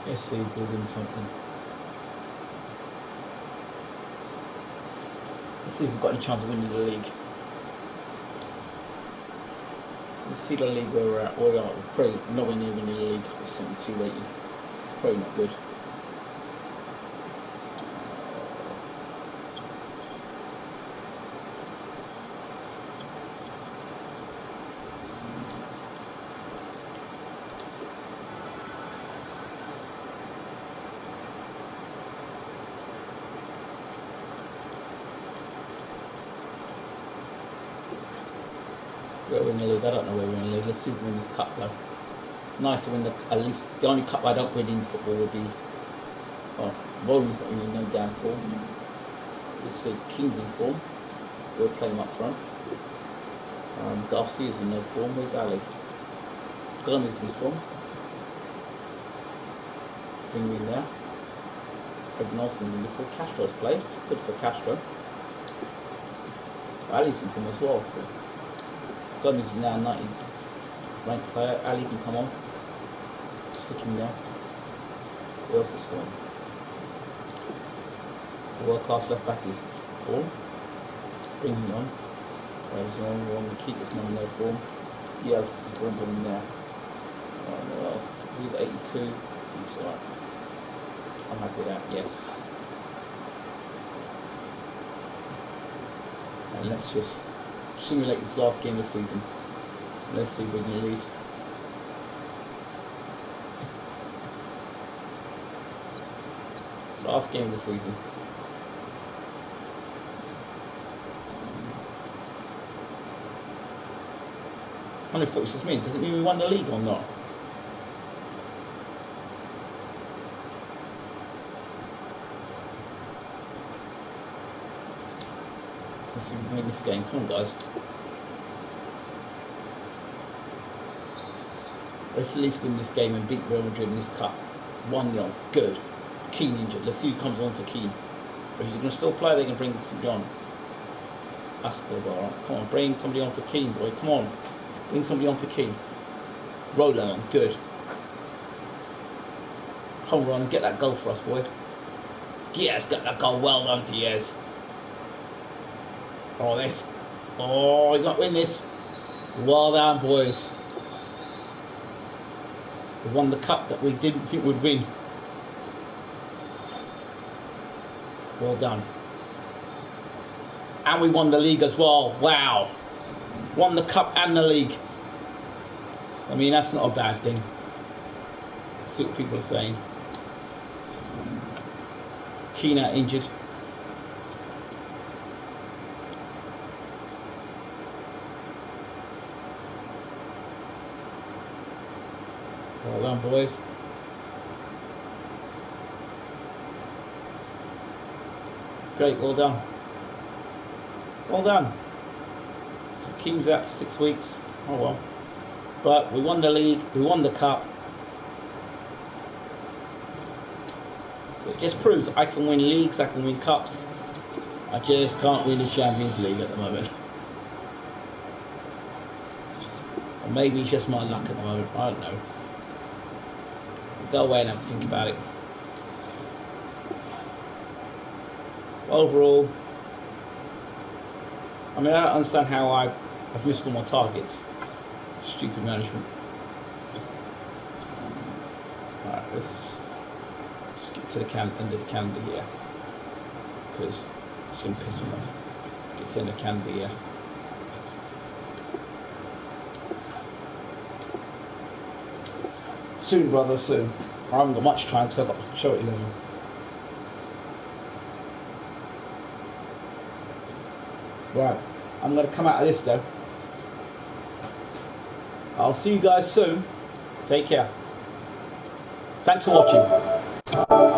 Let's see, building something. Let's see if we've got any chance of winning the league. Let's see the league where we're at. We're probably not winning the league. It's something too rated. Probably not good. I don't know where we're in the league. Let's see if we win this cup though. Nice to win the at least the only cup I don't win in football would be oh Roland's not really no down form. Let's see, Keane's in form. We'll play him up front. Um, Garcia's in no form, where's Ali? Gomez in form. Bring me in there. Fred Nelson's in for Castro's played. Good for Castro. Ali's in form as well, so. Gomez is now ninety rank player. Ali can come on. Stick him there. Who else is going? The world class left back is Paul. Bring him on. There's the only one. Nikita is not in no form. Diaz is grumbling there. Alright, who else? He's eighty-two. He's alright. I'm happy with that, yes. And let's just simulate this last game of the season. Let's see if we can lose. Last game of the season. one hundred forty-six minutes, does it mean we won the league or not? Let's see if we can win this game, come on guys. Let's at least win this game and beat Real Madrid in this cup. one nil, good. Keane injured, let's see who comes on for Keane. If he's going to still play, they can bring somebody on. Escobar, come on, bring somebody on for Keane boy, come on. Bring somebody on for Keane. Roland, good. Come on, Roland, get that goal for us, boy. Diaz got that goal. Well done, Diaz. Oh, this. Oh, you got to win this. Well done, boys. We won the cup that we didn't think we'd win. Well done. And we won the league as well. Wow. Won the cup and the league. I mean, that's not a bad thing. See what people are saying. Keane injured. Well done, boys. Great, well done. Well done. So Keane's out for six weeks. Oh well. But we won the league. We won the cup. So it just proves I can win leagues. I can win cups. I just can't win the Champions League at the moment. Or maybe it's just my luck at the moment. I don't know. Go away and have a think about it. Overall, I mean, I don't understand how I, I've missed all my targets. Stupid management. Alright, let's just get to the can end of the calendar here. Because it's going to piss me off. Get to the end of the calendar here. Soon, brother, soon. I haven't got much time because I've got to show it eleven. Right, I'm going to come out of this though. I'll see you guys soon. Take care. Thanks for watching.